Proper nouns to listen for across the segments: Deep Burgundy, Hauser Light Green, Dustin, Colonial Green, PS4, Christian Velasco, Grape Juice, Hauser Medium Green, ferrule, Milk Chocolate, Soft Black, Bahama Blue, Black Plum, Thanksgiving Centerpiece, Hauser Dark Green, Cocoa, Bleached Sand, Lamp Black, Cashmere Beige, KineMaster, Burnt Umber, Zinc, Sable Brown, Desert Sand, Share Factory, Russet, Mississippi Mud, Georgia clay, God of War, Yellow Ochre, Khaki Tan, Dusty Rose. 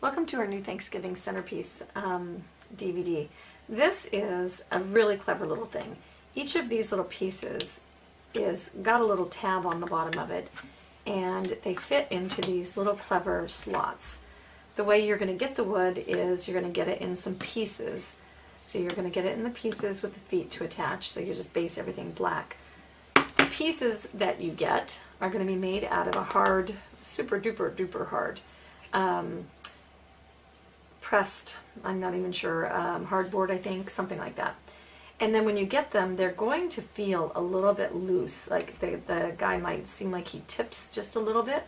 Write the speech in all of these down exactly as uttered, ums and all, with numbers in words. Welcome to our new Thanksgiving Centerpiece um, D V D. This is a really clever little thing. Each of these little pieces is got a little tab on the bottom of it, and they fit into these little clever slots. The way you're going to get the wood is you're going to get it in some pieces. So you're going to get it in the pieces with the feet to attach, so you just base everything black. The pieces that you get are going to be made out of a hard, super duper duper hard, um, pressed, I'm not even sure, um, hardboard, I think, something like that. And then when you get them, they're going to feel a little bit loose, like the, the guy might seem like he tips just a little bit.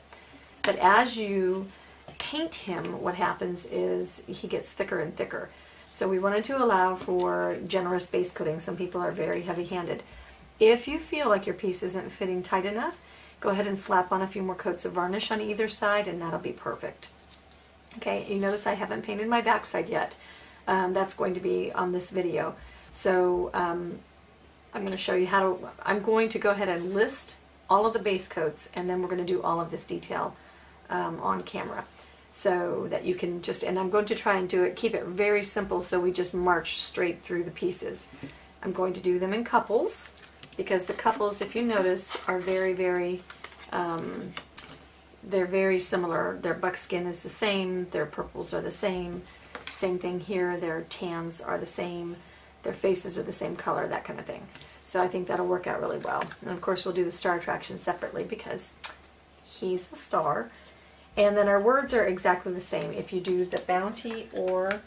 But as you paint him, what happens is he gets thicker and thicker. So we wanted to allow for generous base coating. Some people are very heavy-handed. If you feel like your piece isn't fitting tight enough, go ahead and slap on a few more coats of varnish on either side, and that'll be perfect. Okay, you notice I haven't painted my backside yet. Um, that's going to be on this video. So um, I'm going to show you how to, I'm going to go ahead and list all of the base coats, and then we're going to do all of this detail um, on camera so that you can just, and I'm going to try and do it, keep it very simple so we just march straight through the pieces. I'm going to do them in couples because the couples, if you notice, are very, very, um, they're very similar. Their buckskin is the same, their purples are the same, same thing here, their tans are the same, their faces are the same color, that kind of thing. So I think that'll work out really well. And of course we'll do the star attraction separately because he's the star. And then our words are exactly the same if you do the bounty or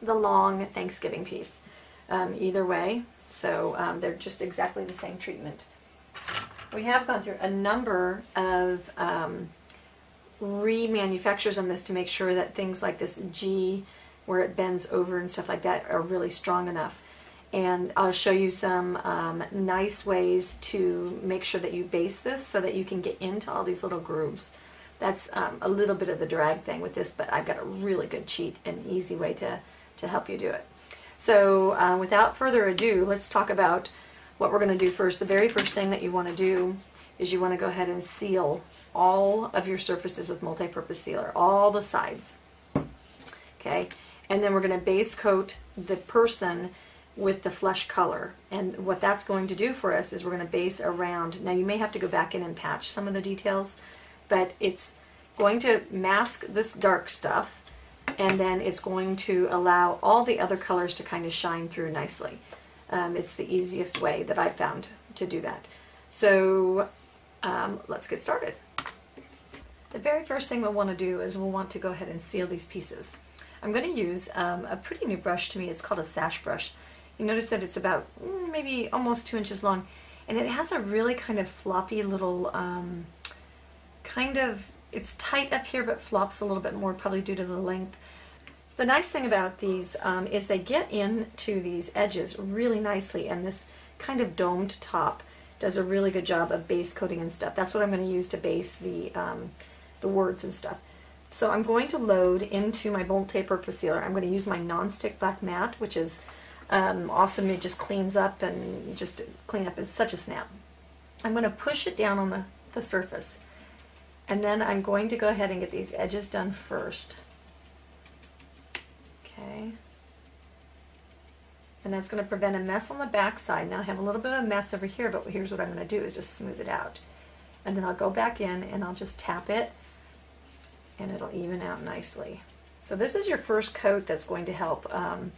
the long Thanksgiving piece. Um, either way, so um, they're just exactly the same treatment. We have gone through a number of um, remanufactures on this to make sure that things like this G, where it bends over and stuff like that, are really strong enough. And I'll show you some um, nice ways to make sure that you base this so that you can get into all these little grooves. That's um, a little bit of the drag thing with this, but I've got a really good cheat and easy way to, to help you do it. So uh, without further ado, let's talk about what we're going to do first. The very first thing that you want to do is you want to go ahead and seal all of your surfaces with multi-purpose sealer, all the sides. Okay, and then we're going to base coat the person with the flesh color. And what that's going to do for us is we're going to base around. Now you may have to go back in and patch some of the details, but it's going to mask this dark stuff, and then it's going to allow all the other colors to kind of shine through nicely. Um, it's the easiest way that I found to do that. So um, let's get started. The very first thing we'll want to do is we'll want to go ahead and seal these pieces. I'm going to use um, a pretty new brush to me. It's called a sash brush. You notice that it's about maybe almost two inches long, and it has a really kind of floppy little, um, kind of, it's tight up here but flops a little bit more probably due to the length. The nice thing about these um, is they get into these edges really nicely, and this kind of domed top does a really good job of base coating and stuff. That's what I'm going to use to base the, um, the words and stuff. So I'm going to load into my multi-purpose sealer. I'm going to use my non-stick black matte, which is um, awesome. It just cleans up, and just clean up is such a snap. I'm going to push it down on the, the surface, and then I'm going to go ahead and get these edges done first. Okay, and that's going to prevent a mess on the back side. Now I have a little bit of a mess over here, but here's what I'm going to do is just smooth it out, and then I'll go back in and I'll just tap it, and it'll even out nicely. So this is your first coat that's going to help um,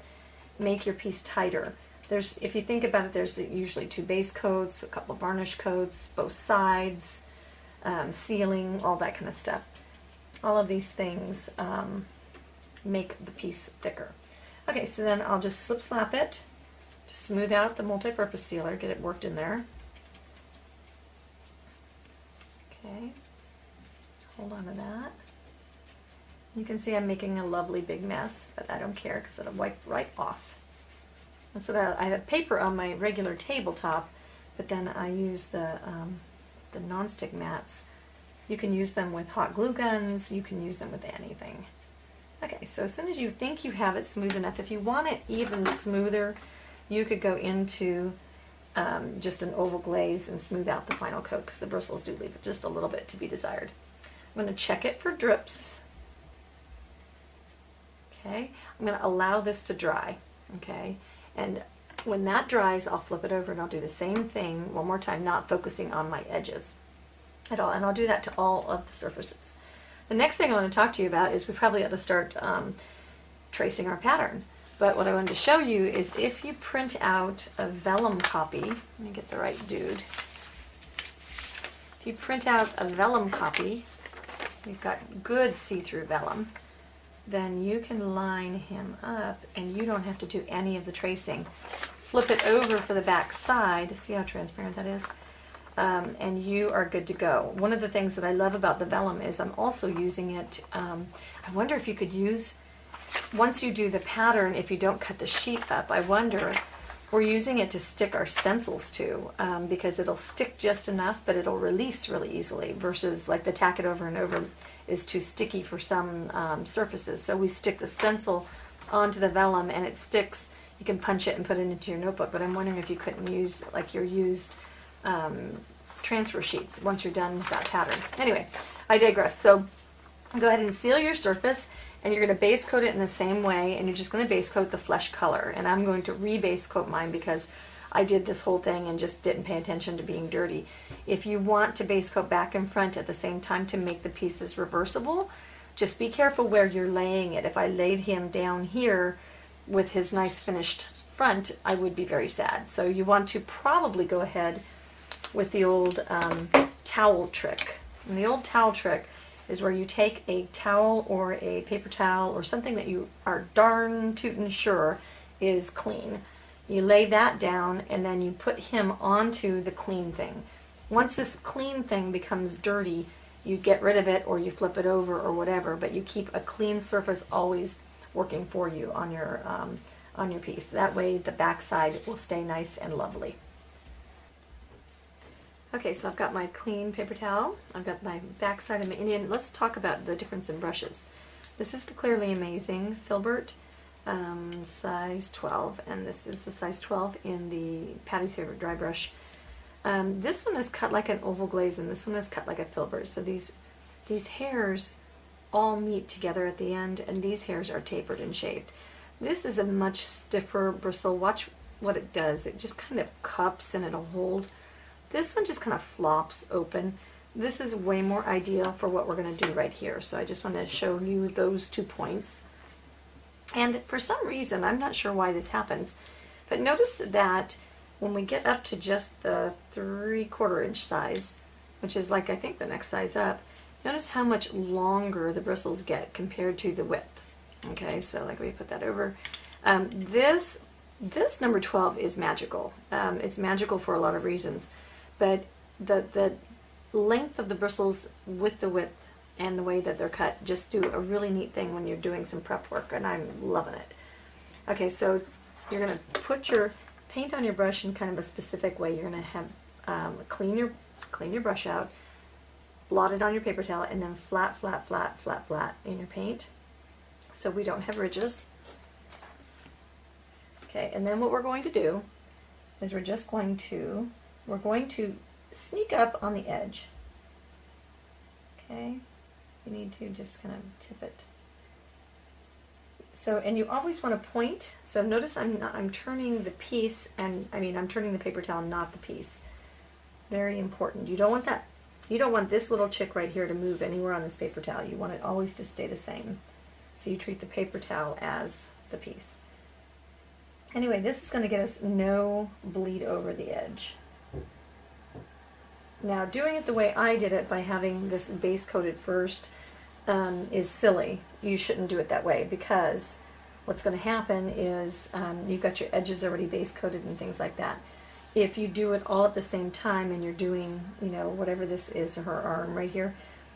make your piece tighter. There's, if you think about it, there's usually two base coats, a couple varnish coats, both sides, um, sealing, all that kind of stuff. All of these things um, make the piece thicker. Okay, so then I'll just slip slap it to smooth out the multi-purpose sealer, get it worked in there. Okay, just hold on to that. You can see I'm making a lovely big mess, but I don't care because it'll wipe right off. And so I have paper on my regular tabletop, but then I use the, um, the non-stick mats. You can use them with hot glue guns, you can use them with anything. Okay, so as soon as you think you have it smooth enough, if you want it even smoother, you could go into um, just an oval glaze and smooth out the final coat, because the bristles do leave it just a little bit to be desired. I'm going to check it for drips. Okay, I'm going to allow this to dry, okay, and when that dries, I'll flip it over and I'll do the same thing one more time, not focusing on my edges at all, and I'll do that to all of the surfaces. The next thing I want to talk to you about is we probably ought to start um, tracing our pattern, but what I wanted to show you is if you print out a vellum copy, let me get the right dude, if you print out a vellum copy, you've got good see-through vellum, then you can line him up and you don't have to do any of the tracing. Flip it over for the back side, see how transparent that is, um, and you are good to go. One of the things that I love about the vellum is I'm also using it, um, I wonder if you could use, once you do the pattern, if you don't cut the sheet up, I wonder, we're using it to stick our stencils to, um, because it'll stick just enough, but it'll release really easily, versus like the tack it over and over is too sticky for some um, surfaces. So we stick the stencil onto the vellum and it sticks. You can punch it and put it into your notebook, but I'm wondering if you couldn't use like your used um, transfer sheets once you're done with that pattern. Anyway, I digress. So go ahead and seal your surface, and you're going to base coat it in the same way, and you're just going to base coat the flesh color. And I'm going to rebase coat mine because I did this whole thing and just didn't pay attention to being dirty. If you want to base coat back and front at the same time to make the pieces reversible, just be careful where you're laying it. If I laid him down here with his nice finished front, I would be very sad. So you want to probably go ahead with the old um, towel trick. And the old towel trick is where you take a towel or a paper towel or something that you are darn tootin' sure is clean. You lay that down and then you put him onto the clean thing. Once this clean thing becomes dirty, you get rid of it or you flip it over or whatever, but you keep a clean surface always working for you on your, um, on your piece. That way the backside will stay nice and lovely. Okay, so I've got my clean paper towel, I've got my backside of my Indian. Let's talk about the difference in brushes. This is the Clearly Amazing Filbert, um, size twelve, and this is the size twelve in the Patty's Favorite Dry Brush. Um, this one is cut like an oval glaze, and this one is cut like a filbert, so these, these hairs all meet together at the end, and these hairs are tapered and shaved. This is a much stiffer bristle. Watch what it does. It just kind of cups and it'll hold. This one just kind of flops open. This is way more ideal for what we're going to do right here. So I just want to show you those two points. And for some reason, I'm not sure why this happens, but notice that when we get up to just the three quarter inch size, which is like I think the next size up, notice how much longer the bristles get compared to the width. Okay, so like we put that over. Um, this, this number twelve is magical. Um, it's magical for a lot of reasons. But the, the length of the bristles with the width and the way that they're cut just do a really neat thing when you're doing some prep work, and I'm loving it. Okay, so you're going to put your paint on your brush in kind of a specific way. You're going to have um, clean your clean your brush out, blot it on your paper towel, and then flat, flat, flat, flat, flat in your paint so we don't have ridges. Okay, and then what we're going to do is we're just going to We're going to sneak up on the edge. Okay, you need to just kind of tip it. So, and you always want to point. So notice I'm not, I'm turning the piece, and I mean I'm turning the paper towel, not the piece. Very important. You don't want that. You don't want this little chick right here to move anywhere on this paper towel. You want it always to stay the same. So you treat the paper towel as the piece. Anyway, this is going to get us no bleed over the edge. Now, doing it the way I did it by having this base coated first um, is silly. You shouldn't do it that way because what's going to happen is um, you've got your edges already base coated and things like that. If you do it all at the same time and you're doing, you know, whatever this is, her arm right here,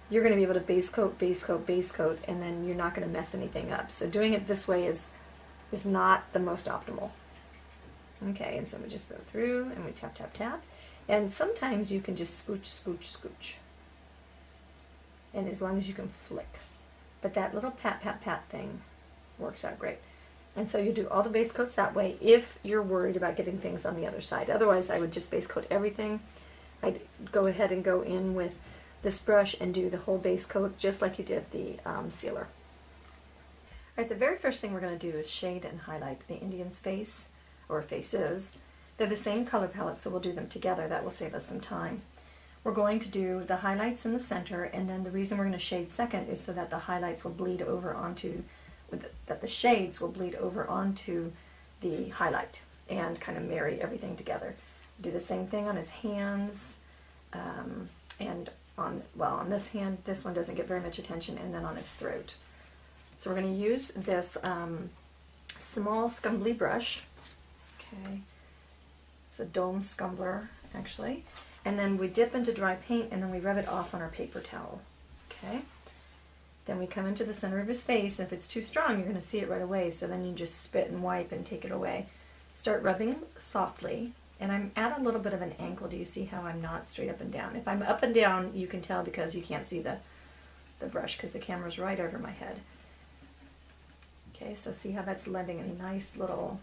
you're going to be able to base coat, base coat, base coat, and then you're not going to mess anything up. So doing it this way is, is not the most optimal. Okay, and so we just go through and we tap, tap, tap. And sometimes you can just scooch, scooch, scooch. And as long as you can flick. But that little pat, pat, pat thing works out great. And so you do all the base coats that way if you're worried about getting things on the other side. Otherwise, I would just base coat everything. I'd go ahead and go in with this brush and do the whole base coat just like you did the um, sealer. Alright, the very first thing we're going to do is shade and highlight the Indian's face, or faces. They're the same color palette, so we'll do them together. That will save us some time. We're going to do the highlights in the center, and then the reason we're going to shade second is so that the highlights will bleed over onto, that the shades will bleed over onto the highlight and kind of marry everything together. Do the same thing on his hands, um, and on, well, on this hand, this one doesn't get very much attention, and then on his throat. So we're going to use this um, small scumbly brush. Okay, it's a dome scumbler, actually. And then we dip into dry paint, and then we rub it off on our paper towel. Okay. Then we come into the center of his face. If it's too strong, you're going to see it right away, so then you just spit and wipe and take it away. Start rubbing softly, and I'm at a little bit of an angle. Do you see how I'm not straight up and down? If I'm up and down, you can tell because you can't see the, the brush because the camera's right over my head. Okay, so see how that's lending a nice little...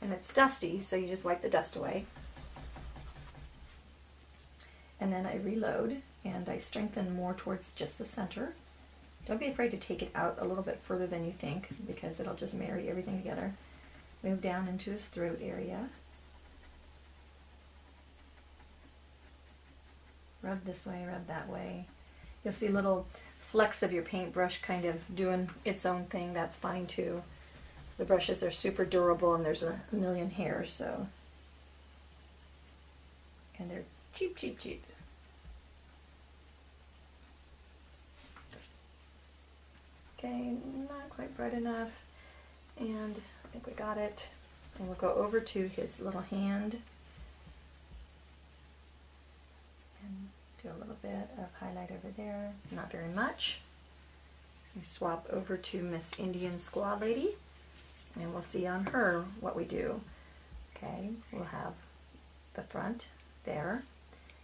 And it's dusty, so you just wipe the dust away. And then I reload, and I strengthen more towards just the center. Don't be afraid to take it out a little bit further than you think, because it'll just marry everything together. Move down into his throat area. Rub this way, rub that way. You'll see little flecks of your paintbrush kind of doing its own thing. That's fine, too. The brushes are super durable, and there's a million hairs, so. And they're cheap, cheap, cheap. Okay, not quite bright enough. And I think we got it. And we'll go over to his little hand and do a little bit of highlight over there. Not very much. We swap over to Miss Indian Squaw Lady. And we'll see on her what we do. Okay, we'll have the front there.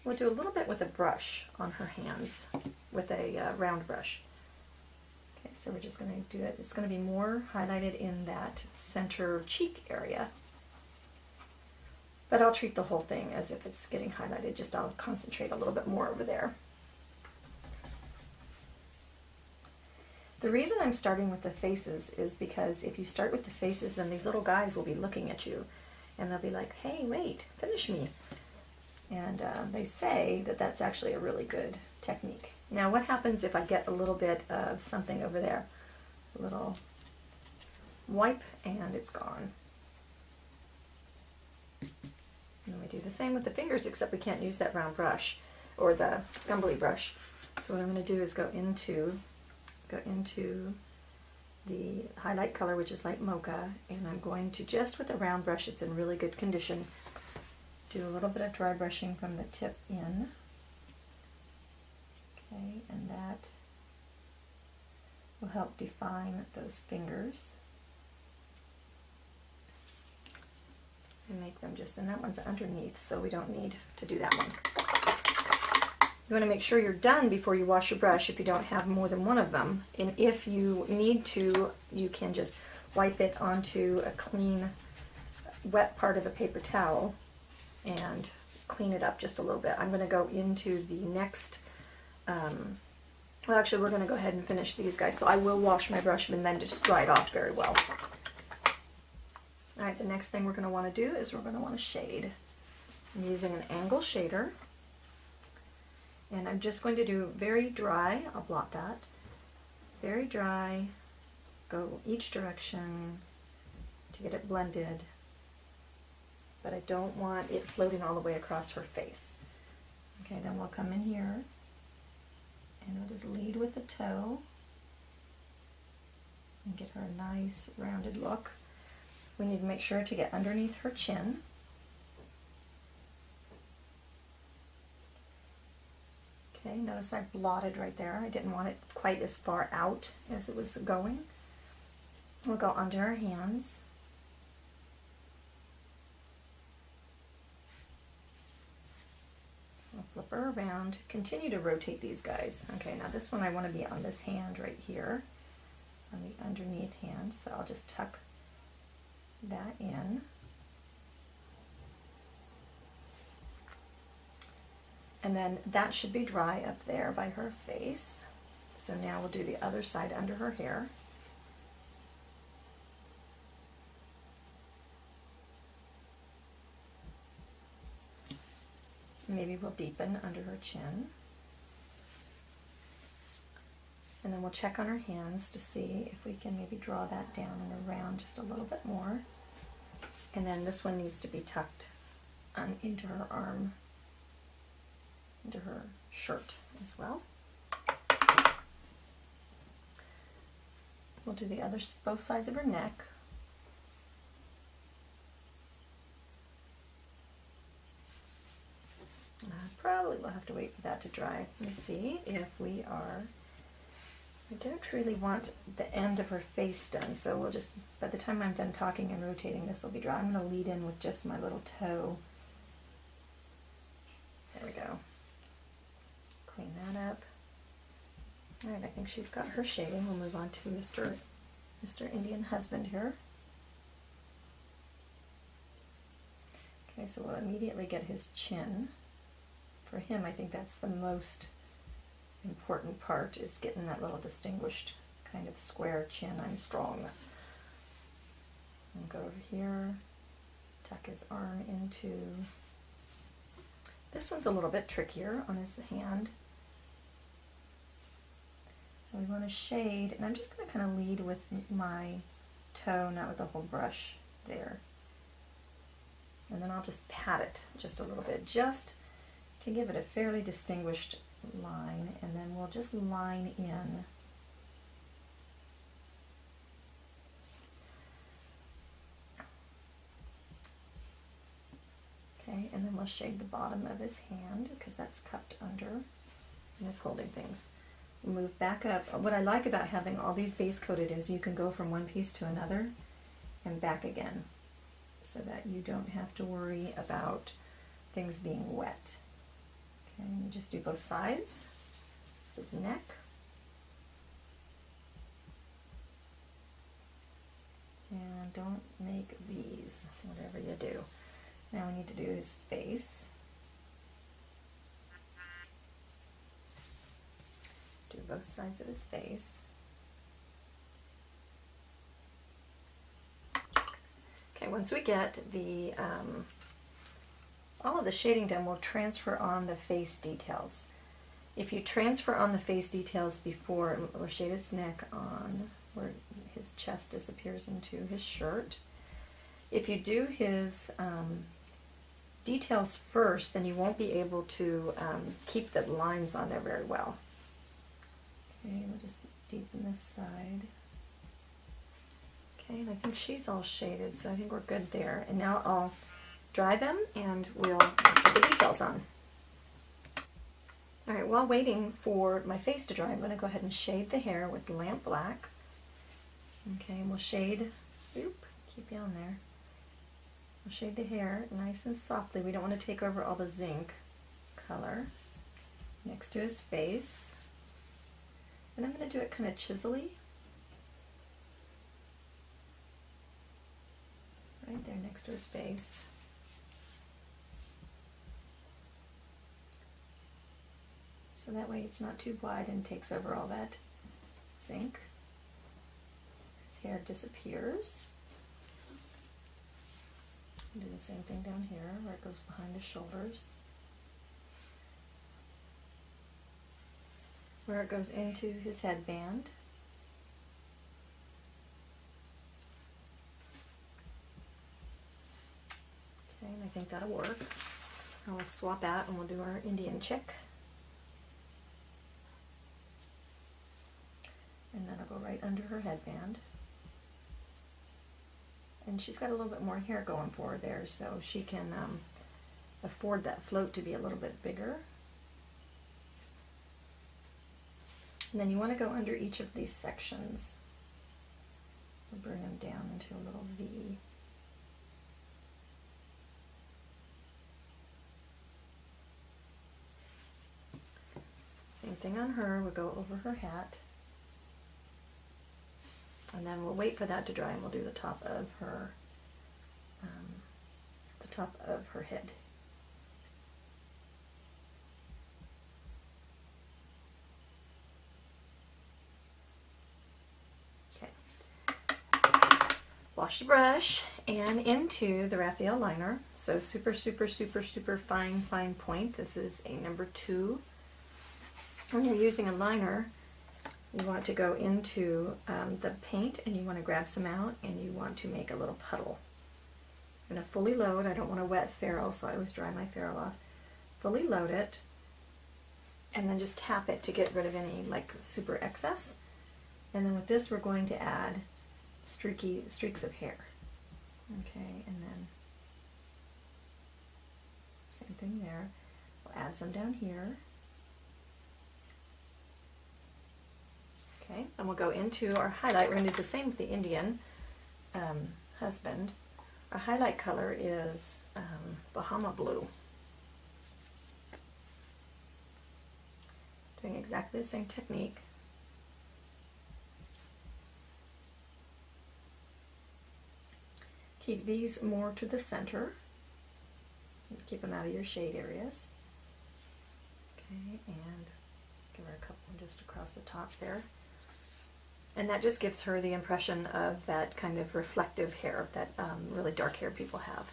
We'll do a little bit with a brush on her hands, with a uh, round brush. Okay, so we're just going to do it. It's going to be more highlighted in that center cheek area. But I'll treat the whole thing as if it's getting highlighted, just I'll concentrate a little bit more over there. The reason I'm starting with the faces is because if you start with the faces, then these little guys will be looking at you, and they'll be like, hey, wait, finish me. And uh, they say that that's actually a really good technique. Now what happens if I get a little bit of something over there? A little wipe, and it's gone. And we do the same with the fingers, except we can't use that round brush, or the scumbly brush. So what I'm going to do is go into... go into the highlight color, which is Light Mocha, and I'm going to, just with a round brush, it's in really good condition, do a little bit of dry brushing from the tip in. Okay, and that will help define those fingers and make them just, and that one's underneath, so we don't need to do that one. You want to make sure you're done before you wash your brush if you don't have more than one of them. And if you need to, you can just wipe it onto a clean, wet part of a paper towel and clean it up just a little bit. I'm going to go into the next, um, well actually we're going to go ahead and finish these guys. So I will wash my brush and then just dry it off very well. Alright, the next thing we're going to want to do is we're going to want to shade. I'm using an angle shader. And I'm just going to do very dry, I'll blot that, very dry, go each direction to get it blended, but I don't want it floating all the way across her face. Okay, then we'll come in here, and we'll just lead with the toe, and get her a nice rounded look. We need to make sure to get underneath her chin. Okay, notice I blotted right there. I didn't want it quite as far out as it was going. We'll go under our hands. We'll flip her around. Continue to rotate these guys. Okay, now this one I want to be on this hand right here, on the underneath hand, so I'll just tuck that in. And then that should be dry up there by her face. So now we'll do the other side under her hair. Maybe we'll deepen under her chin. And then we'll check on her hands to see if we can maybe draw that down and around just a little bit more. And then this one needs to be tucked on into her arm, into her shirt as well. We'll do the other, both sides of her neck. Uh, probably we'll have to wait for that to dry. Let me see if we are, I don't really want the end of her face done, so we'll just, by the time I'm done talking and rotating, this will be dry. I'm going to lead in with just my little toe. There we go. Clean that up. All right, I think she's got her shading. We'll move on to Mister Mister Indian Husband here. Okay, so we'll immediately get his chin. For him, I think that's the most important part, is getting that little distinguished kind of square chin. I'm strong. And go over here, tuck his arm into. This one's a little bit trickier on his hand. So we want to shade, and I'm just going to kind of lead with my toe, not with the whole brush there. And then I'll just pat it just a little bit, just to give it a fairly distinguished line, and then we'll just line in. Okay, and then we'll shade the bottom of his hand because that's cupped under and is holding things. We'll move back up. What I like about having all these base coated is you can go from one piece to another and back again so that you don't have to worry about things being wet. And just do both sides, his neck. And don't make V's, whatever you do. Now we need to do his face. Do both sides of his face. Okay, once we get the um, all of the shading done, will transfer on the face details. If you transfer on the face details before, we'll shade his neck on where his chest disappears into his shirt. If you do his um, details first, then you won't be able to um, keep the lines on there very well. Okay, we'll just deepen this side. Okay, and I think she's all shaded, so I think we're good there. And now I'll dry them and we'll put the details on. All right, while waiting for my face to dry, I'm going to go ahead and shade the hair with Lamp Black. Okay, and we'll shade, oop, keep you on there. We'll shade the hair nice and softly. We don't want to take over all the zinc color next to his face. And I'm going to do it kind of chisely. Right there next to his face. So that way it's not too wide and takes over all that zinc. His hair disappears. Do the same thing down here where it goes behind the shoulders. Where it goes into his headband. Okay, and I think that'll work. And we'll swap out and we'll do our Indian chick. And that'll go right under her headband. And she's got a little bit more hair going for her there, so she can um, afford that float to be a little bit bigger. And then you want to go under each of these sections. We'll bring them down into a little V. Same thing on her, we'll go over her hat. And then we'll wait for that to dry, and we'll do the top of her, um, the top of her head. wash the brush and into the Raphael liner. So super, super, super, super fine, fine point. This is a number two. When you're using a liner, you want to go into um, the paint and you want to grab some out and you want to make a little puddle. I'm going to fully load. I don't want to wet ferrule, so I always dry my ferrule off. Fully load it and then just tap it to get rid of any like super excess. And then with this we're going to add streaky streaks of hair. Okay, and then same thing there. We'll add some down here. Okay, and we'll go into our highlight. We're going to do the same with the Indian um, husband. Our highlight color is um, Bahama Blue. Doing exactly the same technique. Keep these more to the center. Keep them out of your shade areas. Okay, and give her a couple just across the top there. And that just gives her the impression of that kind of reflective hair that um, really dark hair people have.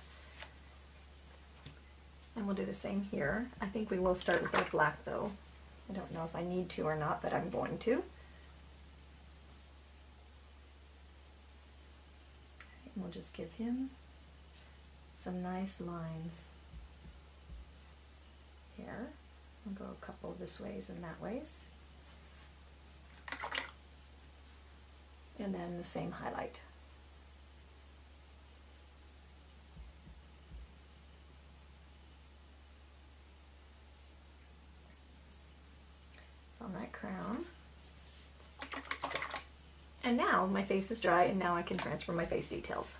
And we'll do the same here. I think we will start with our black though. I don't know if I need to or not, but I'm going to. And we'll just give him some nice lines here. We'll go a couple this ways and that ways. And then the same highlight. It's on that crown. And now my face is dry and now I can transfer my face details.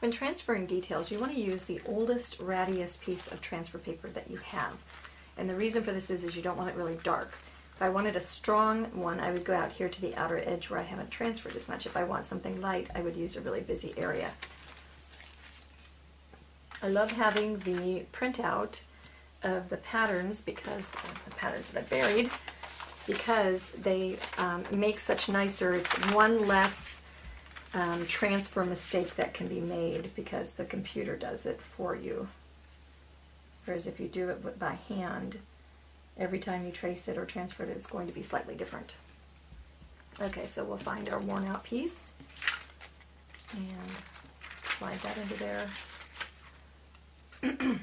When transferring details, you want to use the oldest, rattiest piece of transfer paper that you have. And the reason for this is, is you don't want it really dark. If I wanted a strong one, I would go out here to the outer edge where I haven't transferred as much. If I want something light, I would use a really busy area. I love having the printout of the patterns because the patterns that I buried, because they um, make such nicer. It's one less um, transfer mistake that can be made because the computer does it for you. Whereas if you do it by hand, every time you trace it or transfer it, it's going to be slightly different. Okay, so we'll find our worn out piece and slide that into there.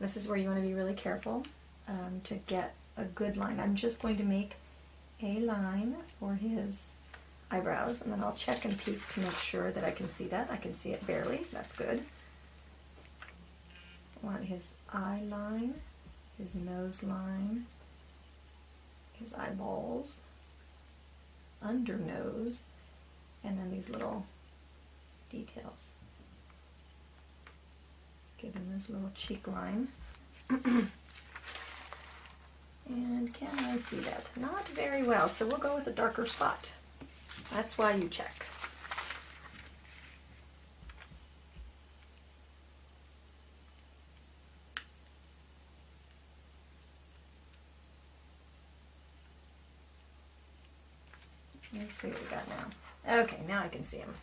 This is where you want to be really careful um, to get a good line. I'm just going to make a line for his eyebrows and then I'll check and peek to make sure that I can see that. I can see it barely, that's good. I want his eye line, his nose line, his eyeballs, under nose, and then these little details. Give him this little cheek line. And can I see that? Not very well, so we'll go with a darker spot. That's why you check. Let's see what we got now. Okay, now I can see him.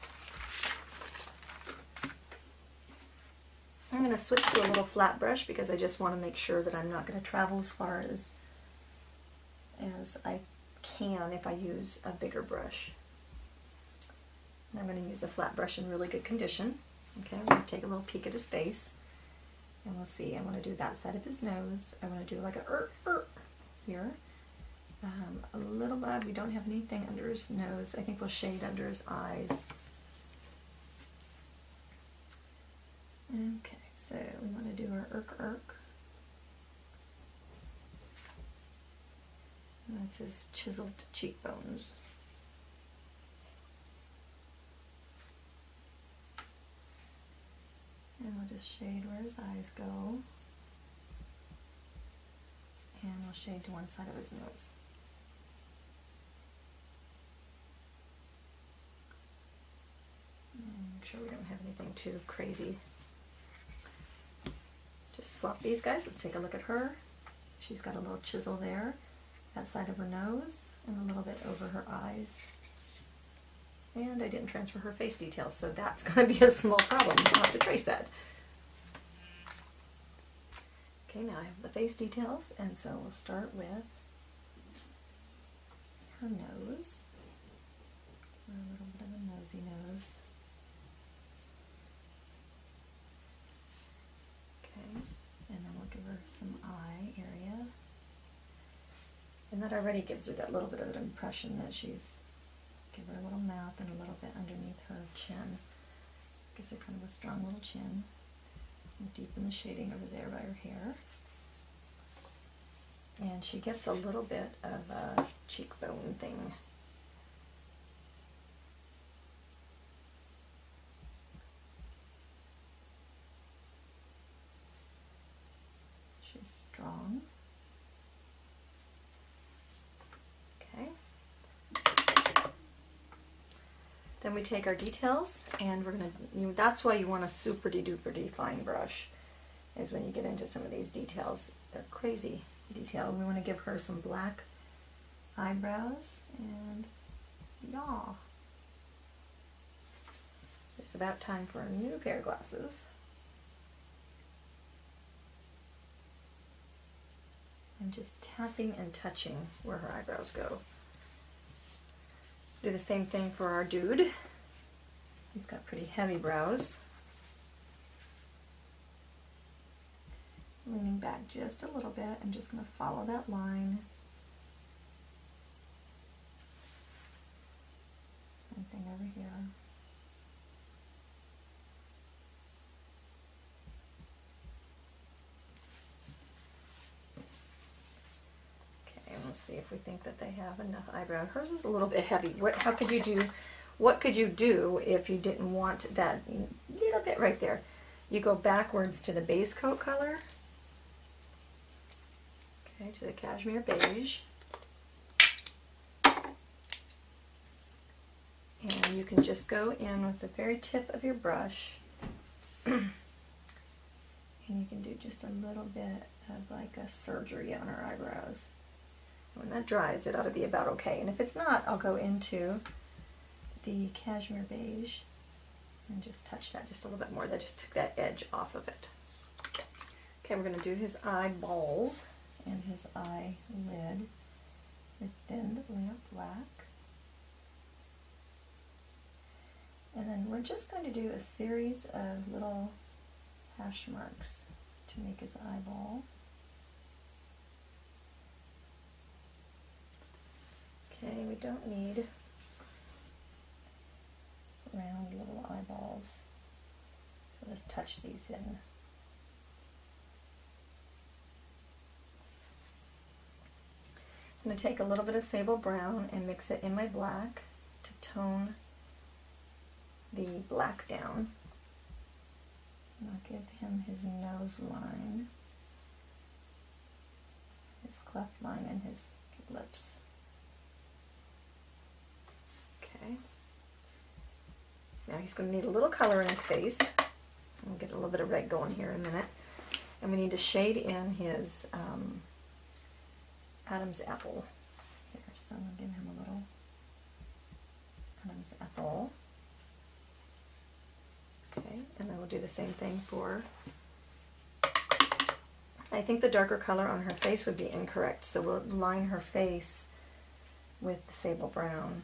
I'm going to switch to a little flat brush because I just want to make sure that I'm not going to travel as far as, as I can if I use a bigger brush. And I'm going to use a flat brush in really good condition. Okay, I'm going to take a little peek at his face and we'll see. I want to do that side of his nose. I want to do like a er, er here. Um, a little bad, we don't have anything under his nose. I think we'll shade under his eyes. Okay, so we want to do our irk irk. And that's his chiseled cheekbones. And we'll just shade where his eyes go. And we'll shade to one side of his nose. Make sure we don't have anything too crazy. Just swap these guys. Let's take a look at her. She's got a little chisel there, that side of her nose, and a little bit over her eyes. And I didn't transfer her face details, so that's going to be a small problem. I'll have to trace that. Okay, now I have the face details, and so we'll start with her nose. A little bit of a nosy nose. Okay, and then we'll give her some eye area. And that already gives her that little bit of an impression that she's... Give her a little mouth and a little bit underneath her chin. Gives her kind of a strong little chin. And deepen the shading over there by her hair. And she gets a little bit of a cheekbone thing. She's strong. Then we take our details, and we're gonna. You know, that's why you want a super de duper defined brush, is when you get into some of these details. They're crazy detail. We want to give her some black eyebrows, and y'all, it's about time for a new pair of glasses. I'm just tapping and touching where her eyebrows go. Do the same thing for our dude. He's got pretty heavy brows. Leaning back just a little bit, I'm just going to follow that line. Same thing over here. See if we think that they have enough eyebrow. Hers is a little bit heavy. What? How could you do? What could you do if you didn't want that little bit right there? You go backwards to the base coat color. Okay, to the Cashmere Beige, and you can just go in with the very tip of your brush, and you can do just a little bit of like a surgery on her eyebrows. When that dries, it ought to be about okay. And if it's not, I'll go into the Cashmere Beige and just touch that just a little bit more. That just took that edge off of it. Okay, we're going to do his eyeballs and his eyelid with Thin Lamp Black. And then we're just going to do a series of little hash marks to make his eyeball. Okay, we don't need round little eyeballs, so let's touch these in. I'm going to take a little bit of Sable Brown and mix it in my black to tone the black down. And I'll give him his nose line, his cleft line, and his lips. Now he's going to need a little color in his face. We'll get a little bit of red going here in a minute. And we need to shade in his um, Adam's apple here. So I'm going to give him a little Adam's apple. Okay, and then we'll do the same thing for... I think the darker color on her face would be incorrect, so we'll line her face with the Sable Brown.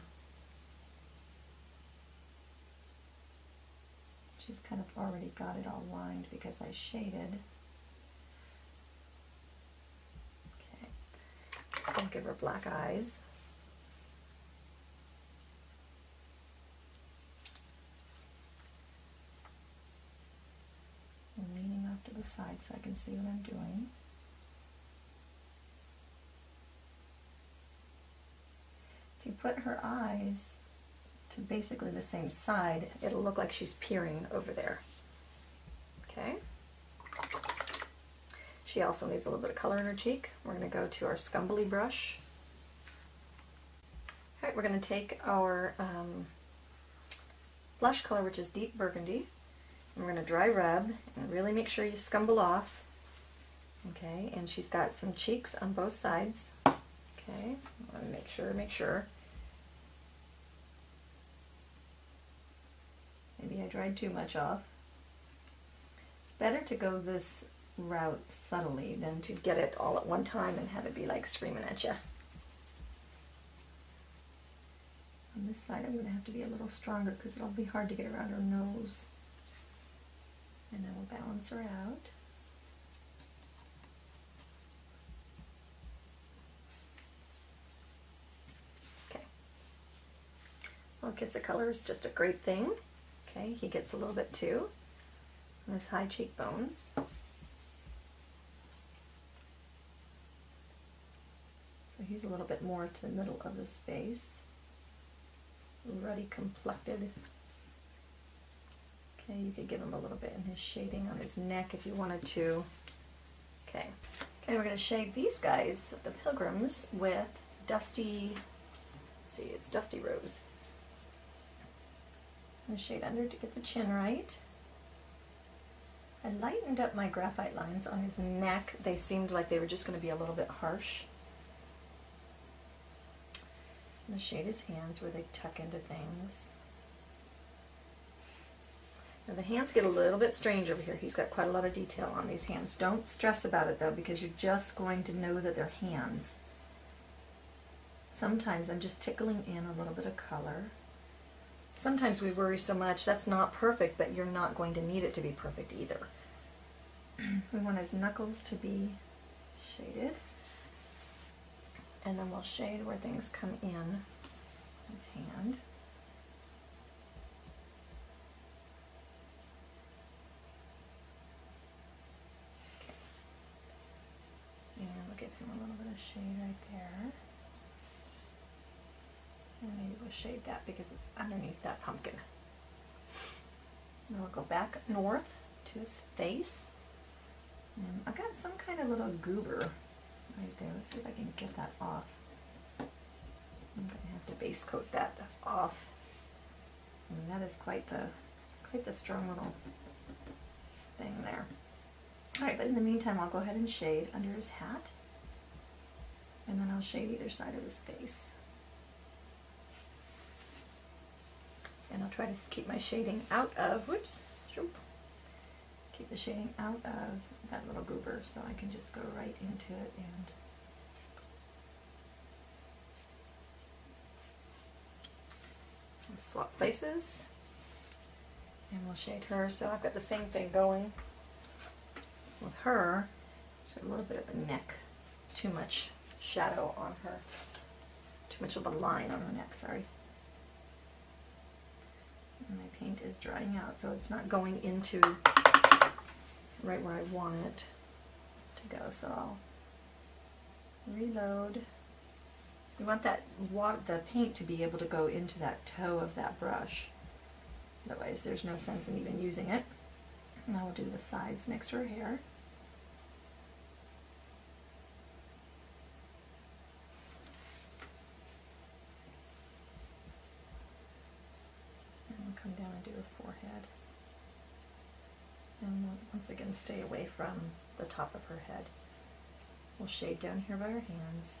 She's kind of already got it all lined because I shaded. Okay, I'll give her black eyes. I'm leaning off to the side so I can see what I'm doing. If you put her eyes to basically the same side, it'll look like she's peering over there. Okay. She also needs a little bit of color in her cheek. We're going to go to our Scumbly brush. All right, we're going to take our um, blush color, which is Deep Burgundy, and we're going to dry rub and really make sure you scumble off. Okay, and she's got some cheeks on both sides. Okay, make sure, make sure. Maybe I dried too much off. It's better to go this route subtly than to get it all at one time and have it be like screaming at you. On this side I'm going to have to be a little stronger because it'll be hard to get around her nose. And then we'll balance her out. Okay. Well, I guess the color is just a great thing. Okay, he gets a little bit too on his high cheekbones. So he's a little bit more to the middle of his face. Ruddy complected. Okay, you could give him a little bit in his shading on his neck if you wanted to. Okay, okay, we're going to shade these guys, the Pilgrims, with Dusty, let's see, it's Dusty Rose. I'm going to shade under to get the chin right. I lightened up my graphite lines on his neck. They seemed like they were just going to be a little bit harsh. I'm going to shade his hands where they tuck into things. Now the hands get a little bit strange over here. He's got quite a lot of detail on these hands. Don't stress about it though, because you're just going to know that they're hands. Sometimes I'm just tickling in a little bit of color. Sometimes we worry so much, that's not perfect, but you're not going to need it to be perfect either. We want his knuckles to be shaded. And then we'll shade where things come in his hand. Okay. And we'll give him a little bit of shade right there. And maybe we'll shade that because it's underneath that pumpkin. And we'll go back north to his face. And I've got some kind of little goober right there. Let's see if I can get that off. I'm going to have to base coat that off. And that is quite the quite the strong little thing there. Alright, but in the meantime I'll go ahead and shade under his hat. And then I'll shade either side of his face. And I'll try to keep my shading out of, whoops, keep the shading out of that little goober, so I can just go right into it and we'll swap places and we'll shade her. So I've got the same thing going with her, just a little bit of a neck, too much shadow on her, too much of a line on her neck, sorry. And my paint is drying out, so it's not going into right where I want it to go, so I'll reload. We want that want the paint to be able to go into that toe of that brush, otherwise there's no sense in even using it. Now we'll do the sides next to her hair. Again, stay away from the top of her head. We'll shade down here by her hands,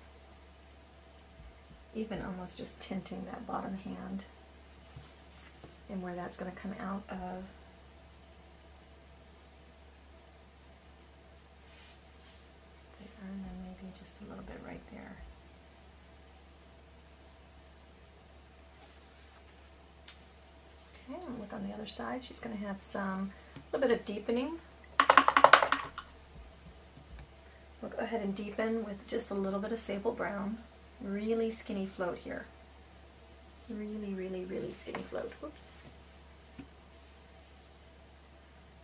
even almost just tinting that bottom hand and where that's going to come out of. There, and then maybe just a little bit right there. Okay, and look on the other side. She's going to have some, a little bit of deepening. We'll go ahead and deepen with just a little bit of sable brown. Really skinny float here. Really, really, really skinny float. Whoops.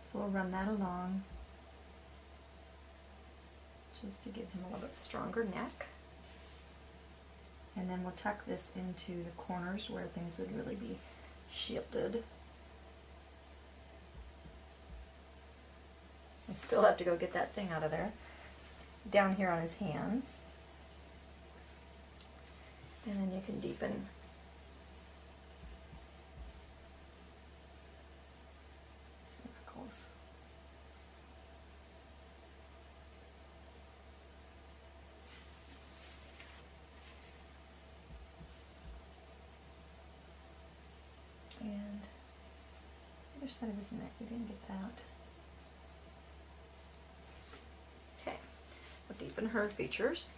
So we'll run that along just to give him a little bit stronger neck. And then we'll tuck this into the corners where things would really be shielded. I still have to go get that thing out of there. Down here on his hands, and then you can deepen. These knuckles. And other side of his neck. We didn't get that. Okay, we'll deepen her features.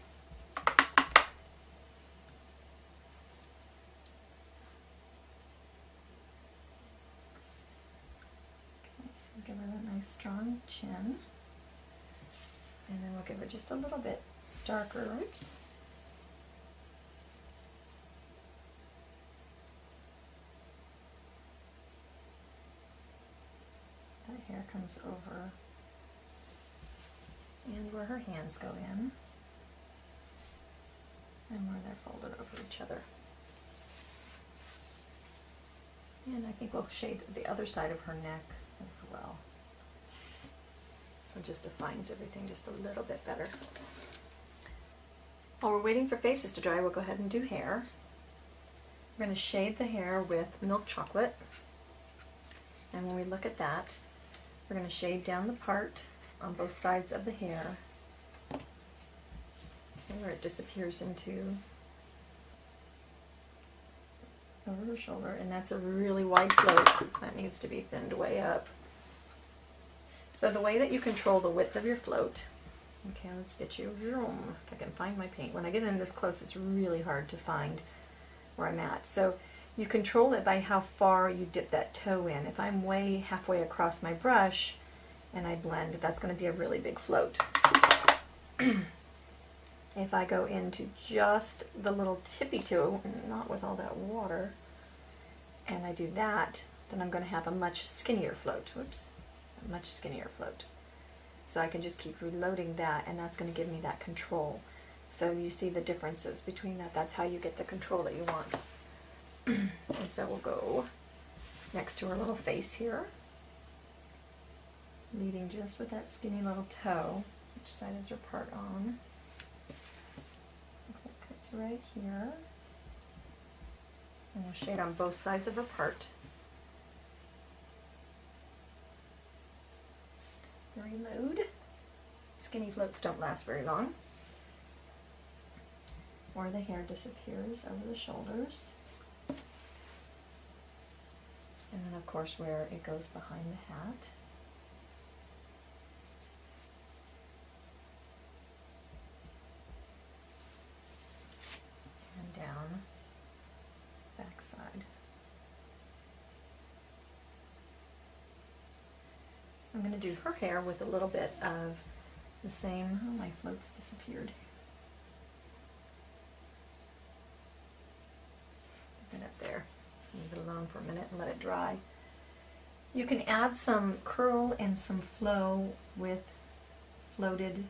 Give her a nice strong chin, and then we'll give her just a little bit darker roots. That hair comes over and where her hands go in and where they're folded over each other. And I think we'll shade the other side of her neck as well. It just defines everything just a little bit better. While we're waiting for faces to dry, we'll go ahead and do hair. We're going to shade the hair with Milk Chocolate, and when we look at that, we're going to shade down the part on both sides of the hair, okay, where it disappears into over her shoulder, and that's a really wide float that needs to be thinned way up. So the way that you control the width of your float, okay, let's get you, if I can find my paint. When I get in this close, it's really hard to find where I'm at. So you control it by how far you dip that toe in. If I'm way halfway across my brush and I blend, that's going to be a really big float. If I go into just the little tippy toe, not with all that water, and I do that, then I'm going to have a much skinnier float. Oops, a much skinnier float. So I can just keep reloading that, and that's going to give me that control. So you see the differences between that. That's how you get the control that you want. And so we'll go next to her little face here, leading just with that skinny little toe. Which side is her part on? Right here, and we'll shade on both sides of her part. Reload. Skinny floats don't last very long. Or the hair disappears over the shoulders. And then of course where it goes behind the hat. Down back side. I'm going to do her hair with a little bit of the same. Oh, my floats disappeared. Leave it up there. Leave it alone for a minute and let it dry. You can add some curl and some flow with floated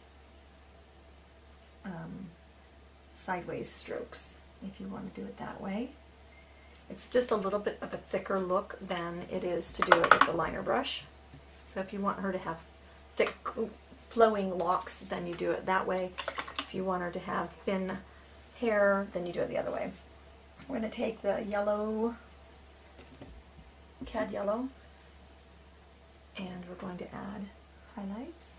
um, sideways strokes, if you want to do it that way. It's just a little bit of a thicker look than it is to do it with the liner brush. So if you want her to have thick flowing locks, then you do it that way. If you want her to have thin hair, then you do it the other way. We're going to take the yellow, cad yellow, and we're going to add highlights.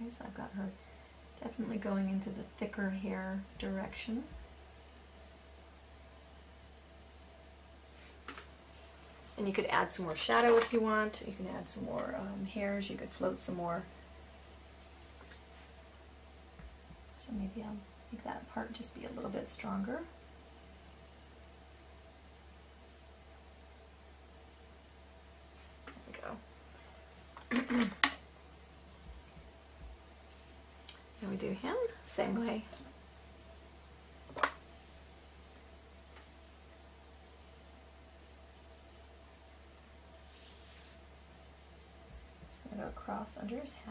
Okay, so I've got her definitely going into the thicker hair direction. And you could add some more shadow if you want. You can add some more um, hairs. You could float some more. So maybe I'll make that part just be a little bit stronger. There we go. And we do him same way. So I go across under his hat.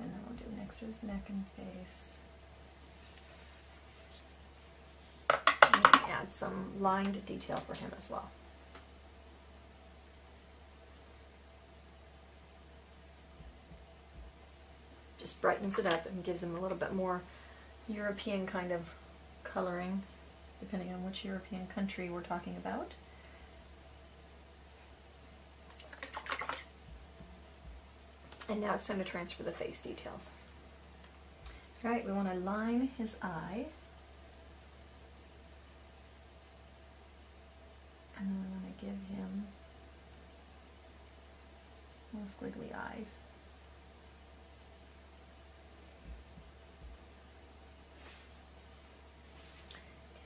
And then we'll do next to his neck and face. Add some lined detail for him as well. Just brightens it up and gives him a little bit more European kind of coloring, depending on which European country we're talking about. And now it's time to transfer the face details. All right, we want to line his eye. And then we want to give him little squiggly eyes.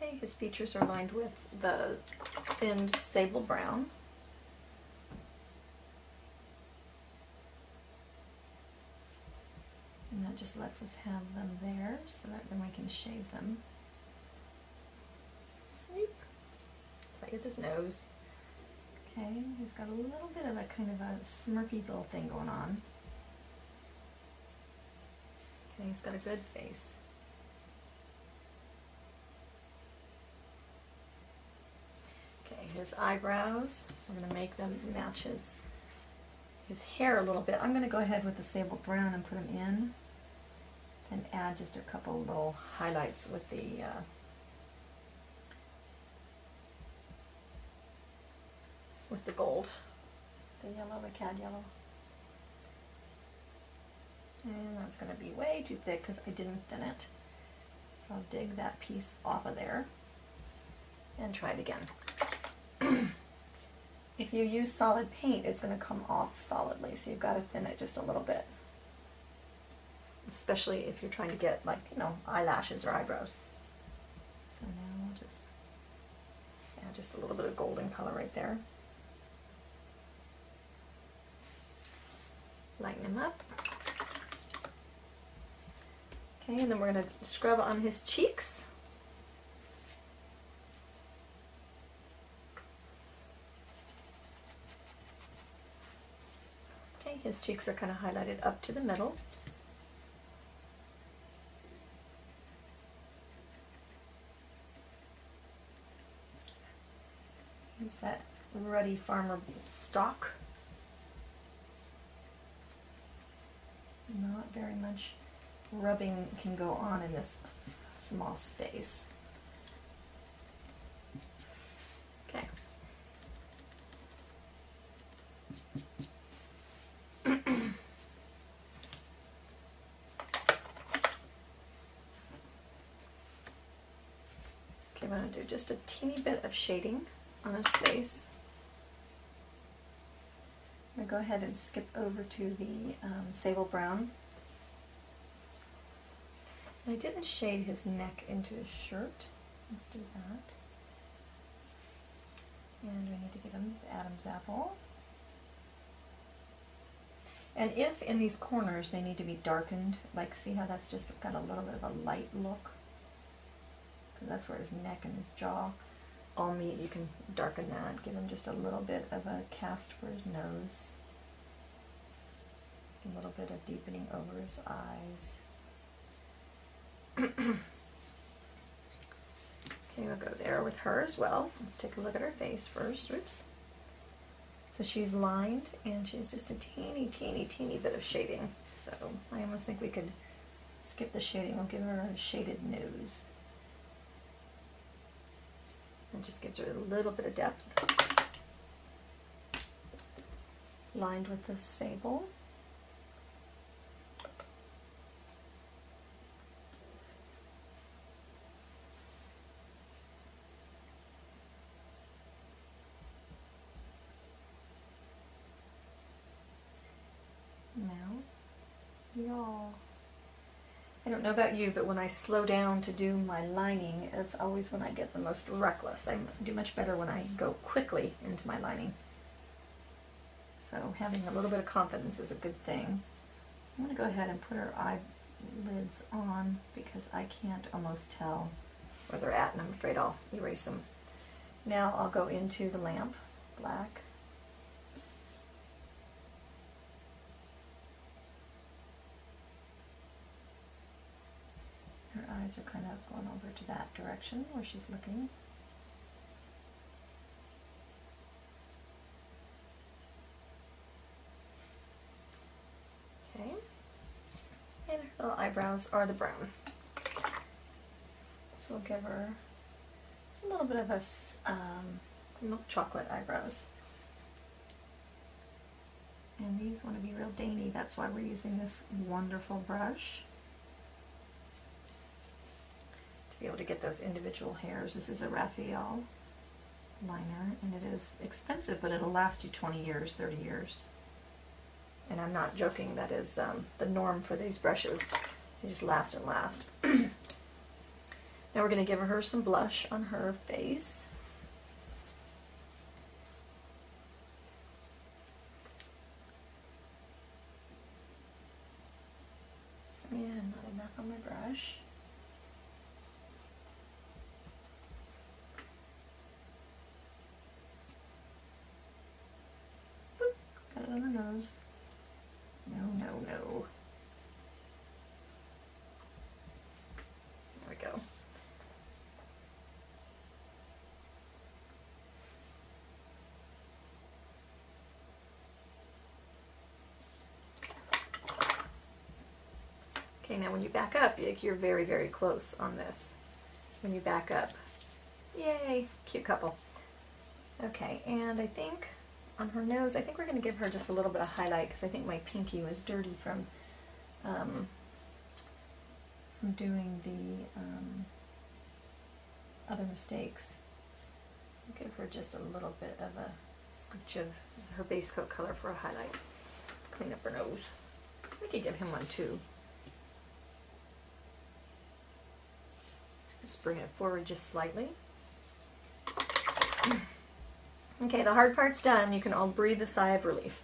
Okay, his features are lined with the thinned Sable Brown. And that just lets us have them there so that then we can shade them. Play with his nose. Okay, he's got a little bit of a kind of a smirky little thing going on. Okay, he's got a good face. Okay, his eyebrows, we're going to make them match his, his hair a little bit. I'm going to go ahead with the Sable Brown and put them in. And add just a couple little highlights with the uh, with the gold, the yellow, the cad yellow. And that's going to be way too thick because I didn't thin it. So I'll dig that piece off of there and try it again. If you use solid paint, it's going to come off solidly, so you've got to thin it just a little bit. Especially if you're trying to get, like, you know, eyelashes or eyebrows. So now we'll just add just a little bit of golden color right there. Lighten him up. Okay, and then we're going to scrub on his cheeks. Okay, his cheeks are kind of highlighted up to the middle. Use that ruddy farmer stock. Not very much rubbing can go on in this small space. Okay. Okay, I'm going to do just a teeny bit of shading on his face. I'm going to go ahead and skip over to the um, Sable Brown. And I didn't shade his neck into his shirt. Let's do that. And we need to give him his Adam's apple. And if in these corners they need to be darkened, like see how that's just got a little bit of a light look? Because that's where his neck and his jaw all meet. You can darken that, give him just a little bit of a cast for his nose, a little bit of deepening over his eyes. Okay, we'll go there with her as well. Let's take a look at her face first. Oops. So she's lined and she has just a teeny, teeny, teeny bit of shading. So I almost think we could skip the shading. We'll give her a shaded nose. It just gives her a little bit of depth. Lined with the sable. Now, y'all. I don't know about you, but when I slow down to do my lining, it's always when I get the most reckless. I do much better when I go quickly into my lining. So having a little bit of confidence is a good thing. I'm going to go ahead and put her eyelids on because I can't almost tell where they're at, and I'm afraid I'll erase them. Now I'll go into the Lamp Black. Are kind of going over to that direction where she's looking. Okay, and her little eyebrows are the brown. So we'll give her just a little bit of a um, milk chocolate eyebrows. And these want to be real dainty. That's why we're using this wonderful brush. To be able to get those individual hairs. This is a Raphael liner, and it is expensive, but it'll last you twenty years, thirty years. And I'm not joking, that is um, the norm for these brushes. They just last and last. Now we're going to give her some blush on her face. Yeah, not enough on my brush. Boop, got it on her nose. No, no, no. There we go. Okay, now when you back up, you're very, very close on this. When you back up. Yay, cute couple. Okay, and I think on her nose, I think we're going to give her just a little bit of highlight, because I think my pinky was dirty from um, from doing the um, other mistakes. I'll give her just a little bit of a scooch of her base coat color for a highlight. Clean up her nose. We could give him one too. Just bring it forward just slightly. Okay, the hard part's done. You can all breathe a sigh of relief.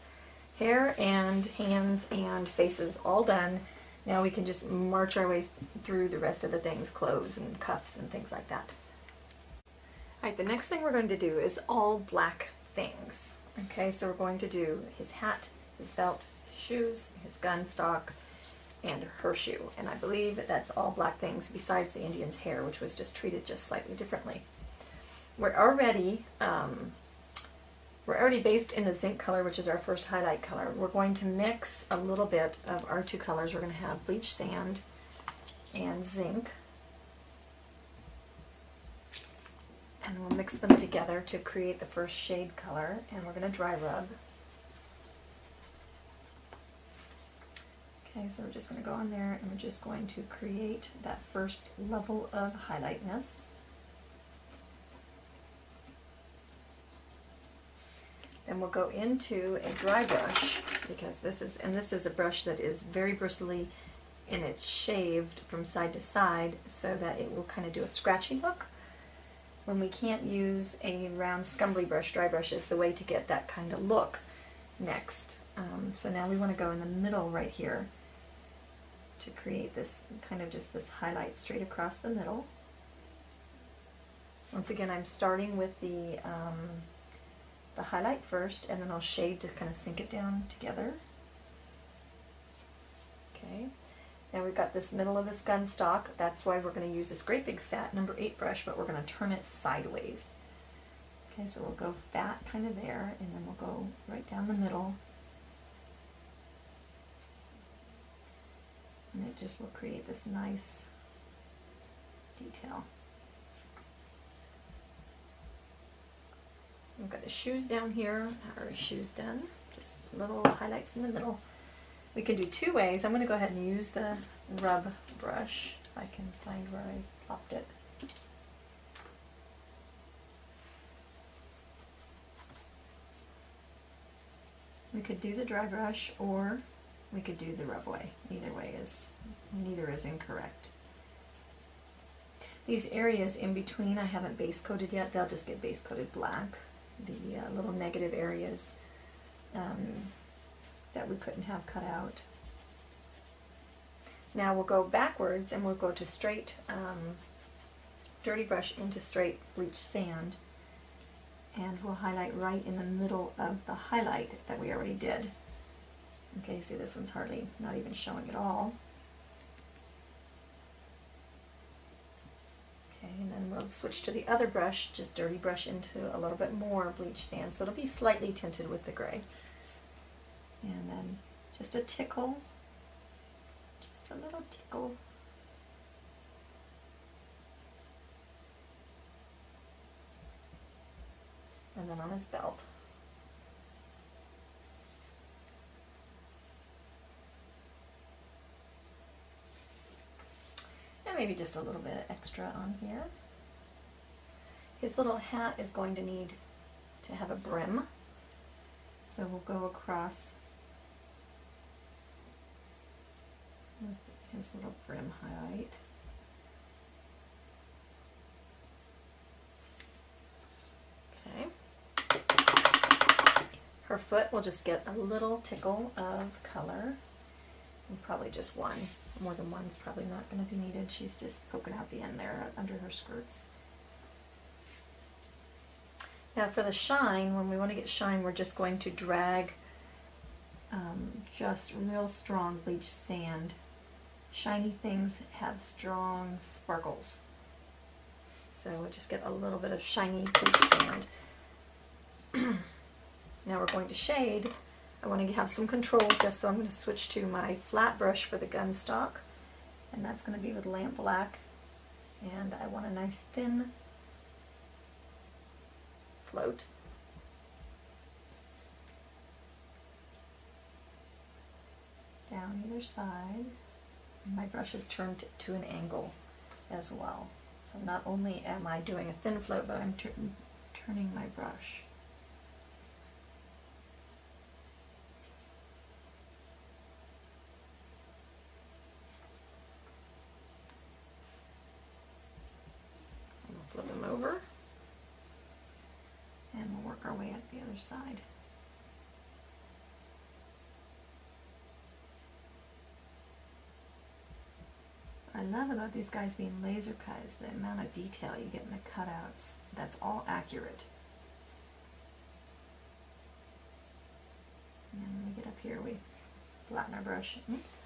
Hair and hands and faces all done. Now we can just march our way through the rest of the things, clothes and cuffs and things like that. All right, the next thing we're going to do is all black things. Okay, so we're going to do his hat, his belt, his shoes, his gun stock, and her shoe. And I believe that's all black things besides the Indian's hair, which was just treated just slightly differently. We're already... Um, We're already based in the zinc color, which is our first highlight color. We're going to mix a little bit of our two colors. We're going to have bleached sand and zinc. And we'll mix them together to create the first shade color. And we're going to dry rub. Okay, so we're just going to go on there and we're just going to create that first level of highlightness. Then we'll go into a dry brush, because this is, and this is a brush that is very bristly and it's shaved from side to side so that it will kind of do a scratchy look. When we can't use a round scumbly brush, dry brush is the way to get that kind of look next. Um, so now we want to go in the middle right here to create this kind of just this highlight straight across the middle. Once again, I'm starting with the um, the highlight first, and then I'll shade to kind of sink it down together. Okay, now we've got this middle of this gun stock. That's why we're going to use this great big fat number eight brush, but we're going to turn it sideways. Okay, so we'll go fat kind of there, and then we'll go right down the middle. And it just will create this nice detail. We've got his shoes down here, our shoes done, just little highlights in the middle. We can do two ways. I'm going to go ahead and use the rub brush, if I can find where I popped it. We could do the dry brush or we could do the rub way. Either way is, neither is incorrect. These areas in between I haven't base coated yet, they'll just get base coated black. The uh, little negative areas um, that we couldn't have cut out. Now we'll go backwards and we'll go to straight um, dirty brush into straight bleached sand, and we'll highlight right in the middle of the highlight that we already did. Okay, see this one's hardly not even showing at all. And then we'll switch to the other brush, just dirty brush into a little bit more bleached sand, so it'll be slightly tinted with the gray. And then just a tickle, just a little tickle. And then on his belt. maybe just a little bit extra on here. His little hat is going to need to have a brim, so we'll go across with his little brim highlight. Okay. Her foot will just get a little tickle of color, and probably just one. More than one's probably not going to be needed. She's just poking out the end there under her skirts. Now for the shine, when we want to get shine, we're just going to drag um, just real strong bleached sand. Shiny things have strong sparkles. So we'll just get a little bit of shiny bleached sand. Now we're going to shade. I want to have some control with this, so I'm going to switch to my flat brush for the gun stock. And that's going to be with Lamp Black. And I want a nice thin float. Down either side. And my brush is turned to an angle as well. So not only am I doing a thin float, but I'm turning my brush. I'm going to flip them over. And we'll work our way up the other side. What I love about these guys being laser cut is the amount of detail you get in the cutouts. That's all accurate. And then when we get up here, we flatten our brush. Oops.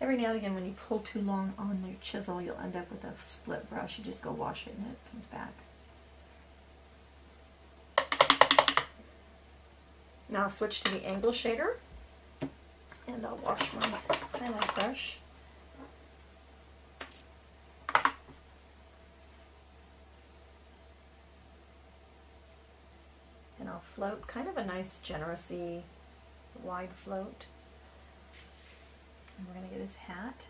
Every now and again, when you pull too long on your chisel, you'll end up with a split brush. You just go wash it and it comes back. Now I'll switch to the angle shader, and I'll wash my highlight brush. And I'll float, kind of a nice, generous-y, wide float. And we're going to get his hat,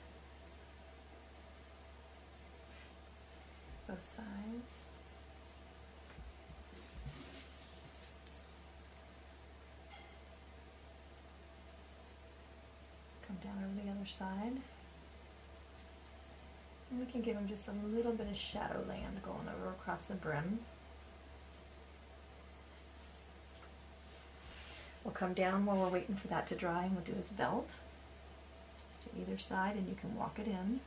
both sides. Down over the other side, and we can give him just a little bit of shadow land going over across the brim. We'll come down while we're waiting for that to dry, and we'll do his belt just to either side, and you can walk it in.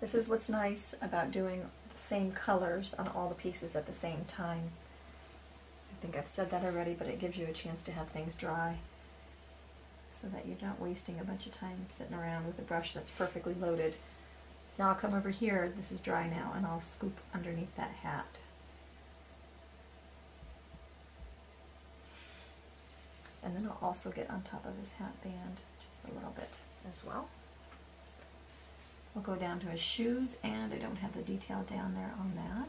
This is what's nice about doing the same colors on all the pieces at the same time. I think I've said that already, but it gives you a chance to have things dry so that you're not wasting a bunch of time sitting around with a brush that's perfectly loaded. Now I'll come over here, this is dry now, and I'll scoop underneath that hat. And then I'll also get on top of his hat band just a little bit as well. We'll go down to his shoes, and I don't have the detail down there on that.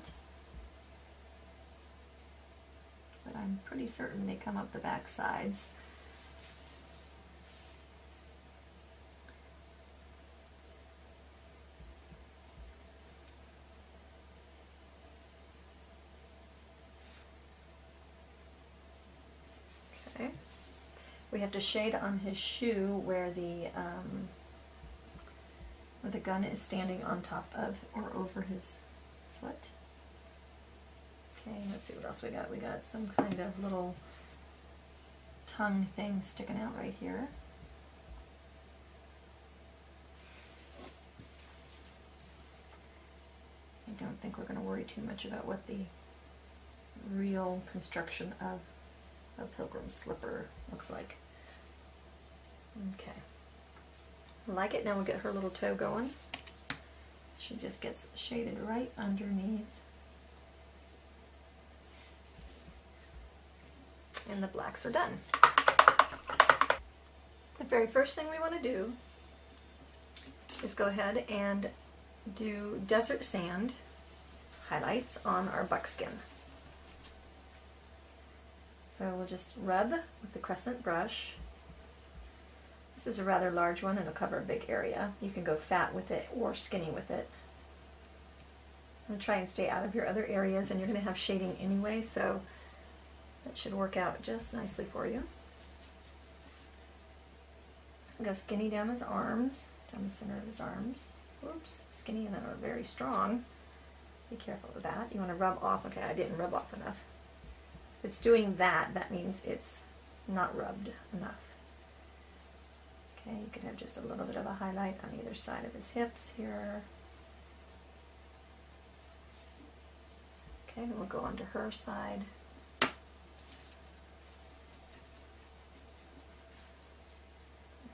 But I'm pretty certain they come up the back sides. Okay. We have to shade on his shoe where the um, where the gun is standing on top of or over his foot. Okay, let's see what else we got. We got some kind of little tongue thing sticking out right here. I don't think we're going to worry too much about what the real construction of a pilgrim slipper looks like. Okay. I like it. Now we'll get her little toe going. She just gets shaded right underneath. And the blacks are done. The very first thing we want to do is go ahead and do Desert Sand highlights on our buckskin. So we'll just rub with the crescent brush. This This is a rather large one and it'll cover a big area. You can go fat with it or skinny with it. I'm going to try and stay out of your other areas, and you're going to have shading anyway, so that should work out just nicely for you. Go skinny down his arms, down the center of his arms. Oops, skinny and then are very strong. Be careful with that. You want to rub off. Okay, I didn't rub off enough. If it's doing that, that means it's not rubbed enough. Okay, you can have just a little bit of a highlight on either side of his hips here. Okay, then we'll go onto her side. Oops.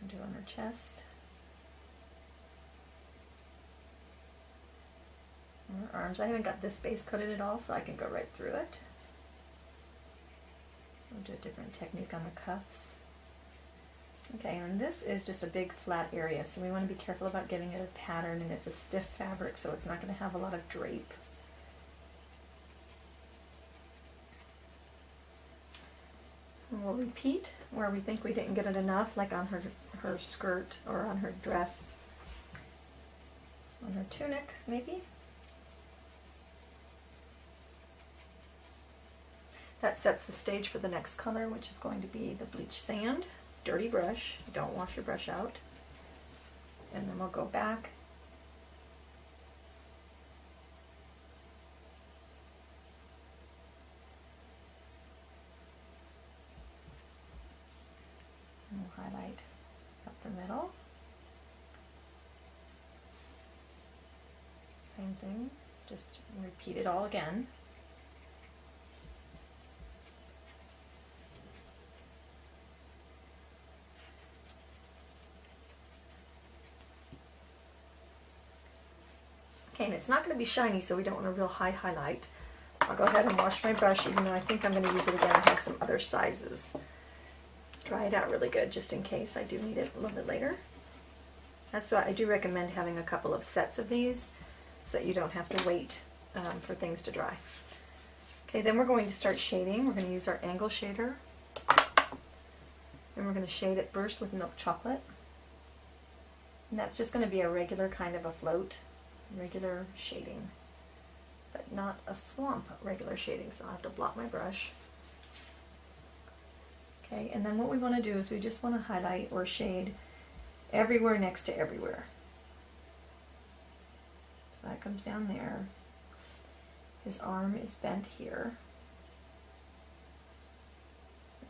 And do on her chest. And her arms. I haven't got this base coated at all, so I can go right through it. We'll do a different technique on the cuffs. Okay, and this is just a big flat area, so we want to be careful about giving it a pattern, and it's a stiff fabric, so it's not going to have a lot of drape. We'll repeat where we think we didn't get it enough, like on her, her skirt or on her dress, on her tunic maybe. That sets the stage for the next color, which is going to be the Bleached Sand. Dirty brush, don't wash your brush out. And then we'll go back. Thing. Just repeat it all again. Okay, and it's not going to be shiny, so we don't want a real high highlight. I'll go ahead and wash my brush, even though I think I'm going to use it again and have some other sizes. Dry it out really good, just in case I do need it a little bit later. That's why I do recommend having a couple of sets of these, so that you don't have to wait um, for things to dry. Okay, then we're going to start shading. We're going to use our angle shader. And we're going to shade it first with Milk Chocolate. And that's just going to be a regular kind of a float, regular shading, but not a swamp regular shading, so I'll have to blot my brush. Okay, and then what we want to do is we just want to highlight or shade everywhere next to everywhere. That comes down there. His arm is bent here.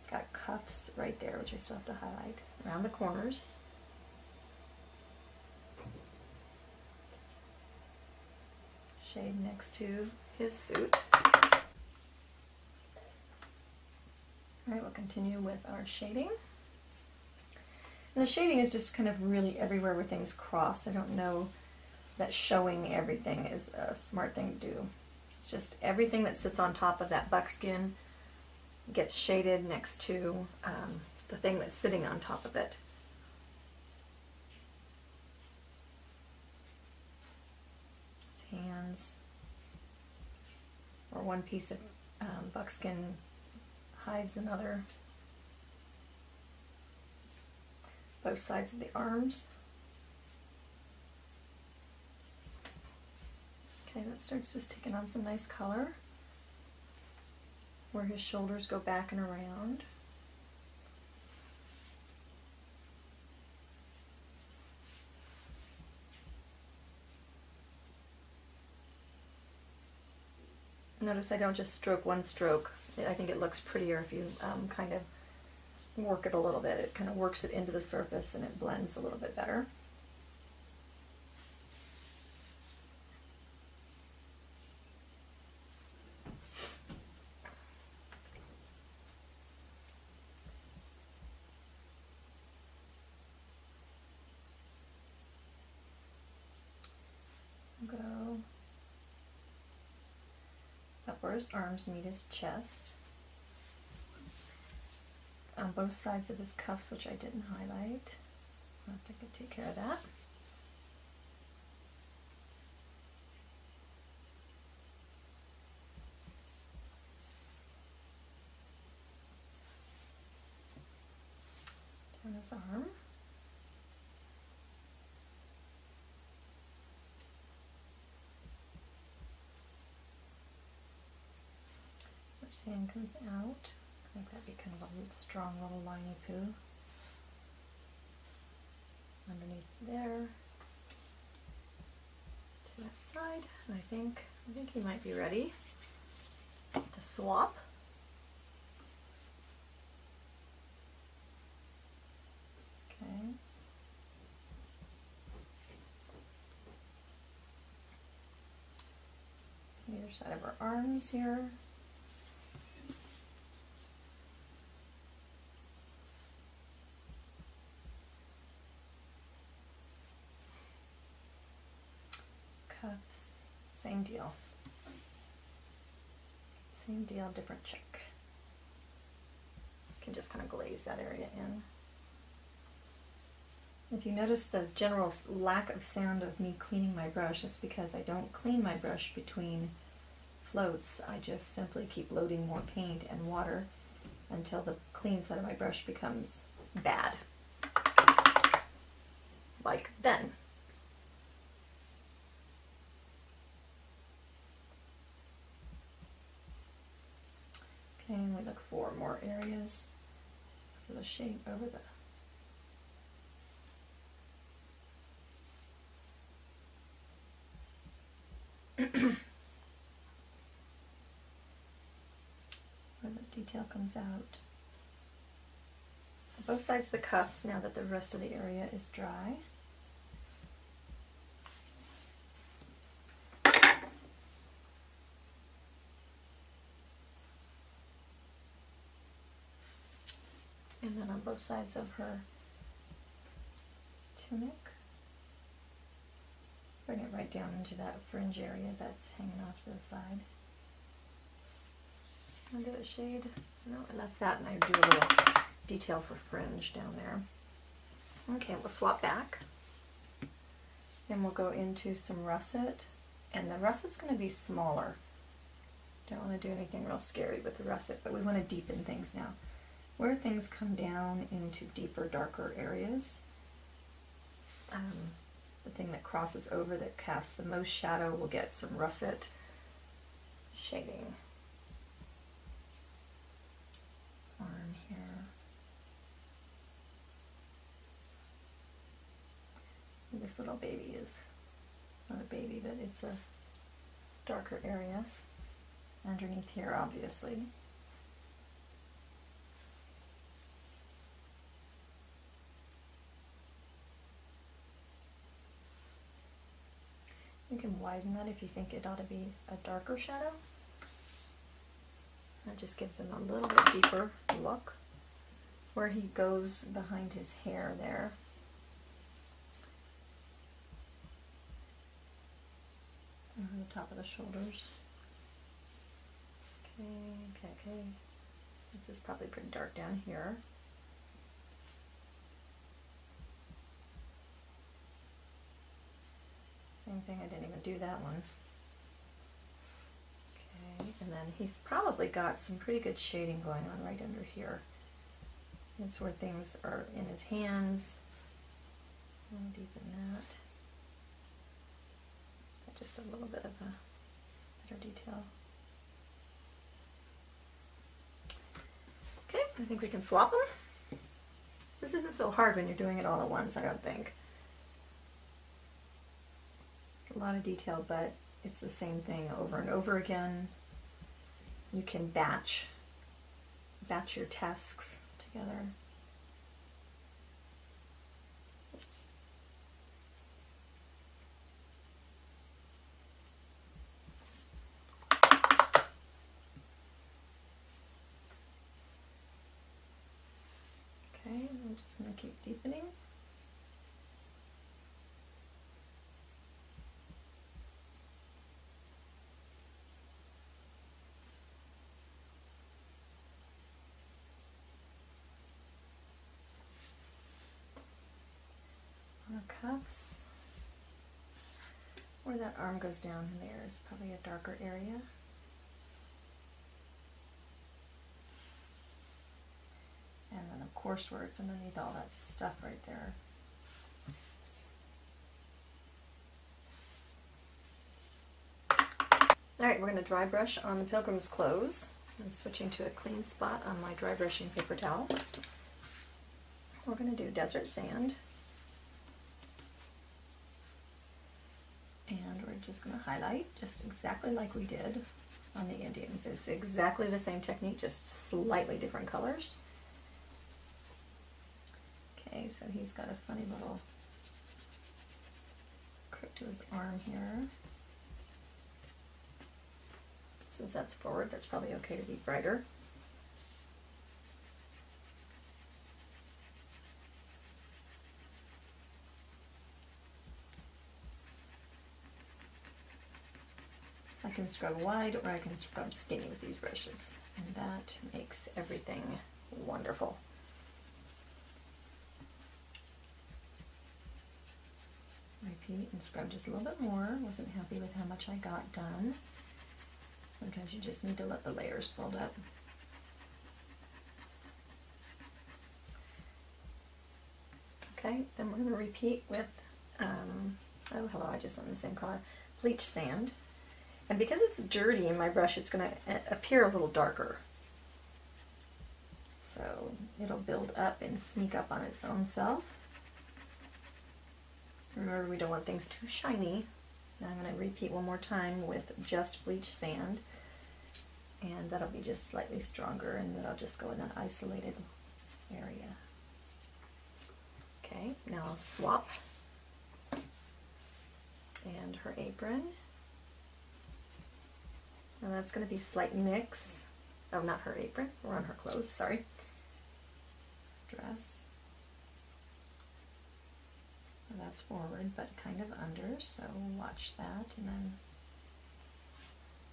I've got cuffs right there, which I still have to highlight, around the corners. Shade next to his suit. All right, we'll continue with our shading. And the shading is just kind of really everywhere where things cross. I don't know that showing everything is a smart thing to do. It's just everything that sits on top of that buckskin gets shaded next to um, the thing that's sitting on top of it. His hands, or one piece of um, buckskin hides another. Both sides of the arms. Okay, that starts just taking on some nice color, where his shoulders go back and around. Notice I don't just stroke one stroke. I think it looks prettier if you um, kind of work it a little bit. It kind of works it into the surface and it blends a little bit better. His arms meet his chest on both sides of his cuffs, which I didn't highlight. I'll have to take care of that. Down his arm. sand comes out. I think that'd be kind of a strong little liney poo. Underneath there. To that side. And I think I think he might be ready to swap. Okay. Either side of our arms here. Cuffs, same deal. Same deal, different check. You can just kind of glaze that area in. If you notice the general lack of sound of me cleaning my brush, it's because I don't clean my brush between floats. I just simply keep loading more paint and water until the clean side of my brush becomes bad. Like then. Okay, and we look for more areas for the shape over the detail comes out. Both sides of the cuffs now that the rest of the area is dry. And then on both sides of her tunic, bring it right down into that fringe area that's hanging off to the side. Under the shade. No, I left that and I do a little detail for fringe down there. Okay, we'll swap back. Then we'll go into some russet. And the russet's going to be smaller. Don't want to do anything real scary with the russet, but we want to deepen things now. Where things come down into deeper, darker areas. Um, the thing that crosses over, that casts the most shadow, will get some russet shading. This little baby is not a baby, but it's a darker area underneath here, obviously. You can widen that if you think it ought to be a darker shadow. That just gives him a little bit deeper look. Where he goes behind his hair there. Over the top of the shoulders. Okay, okay, okay. This is probably pretty dark down here. Same thing, I didn't even do that one. Okay, and then he's probably got some pretty good shading going on right under here. That's where things are in his hands. I'll deepen that. Just a little bit of a better detail. Okay, I think we can swap them. This isn't so hard when you're doing it all at once, I don't think. A lot of detail, but it's the same thing over and over again. You can batch, batch your tasks together. I'm just going to keep deepening. More cuffs. Where that arm goes down in there is probably a darker area. And then of course where it's underneath all that stuff right there. All right, we're going to dry brush on the pilgrim's clothes. I'm switching to a clean spot on my dry brushing paper towel. We're going to do Desert Sand. And we're just going to highlight, just exactly like we did on the Indians. It's exactly the same technique, just slightly different colors. Okay, so he's got a funny little crook to his arm here. Since that's forward, that's probably okay to be brighter. I can scrub wide or I can scrub skinny with these brushes, and that makes everything wonderful. Repeat and scrub just a little bit more. Wasn't happy with how much I got done. Sometimes you just need to let the layers build up. Okay, then we're going to repeat with, um, oh hello, I just went in the same color, Bleached Sand. And because it's dirty in my brush, it's going to appear a little darker. So it'll build up and sneak up on its own self. Remember, we don't want things too shiny. Now I'm going to repeat one more time with just Bleached Sand, and that'll be just slightly stronger, and then I'll just go in that isolated area. Okay, now I'll swap, and her apron, and that's going to be slight mix, oh not her apron, we're on her clothes, sorry, dress. That's forward, but kind of under, so watch that, and then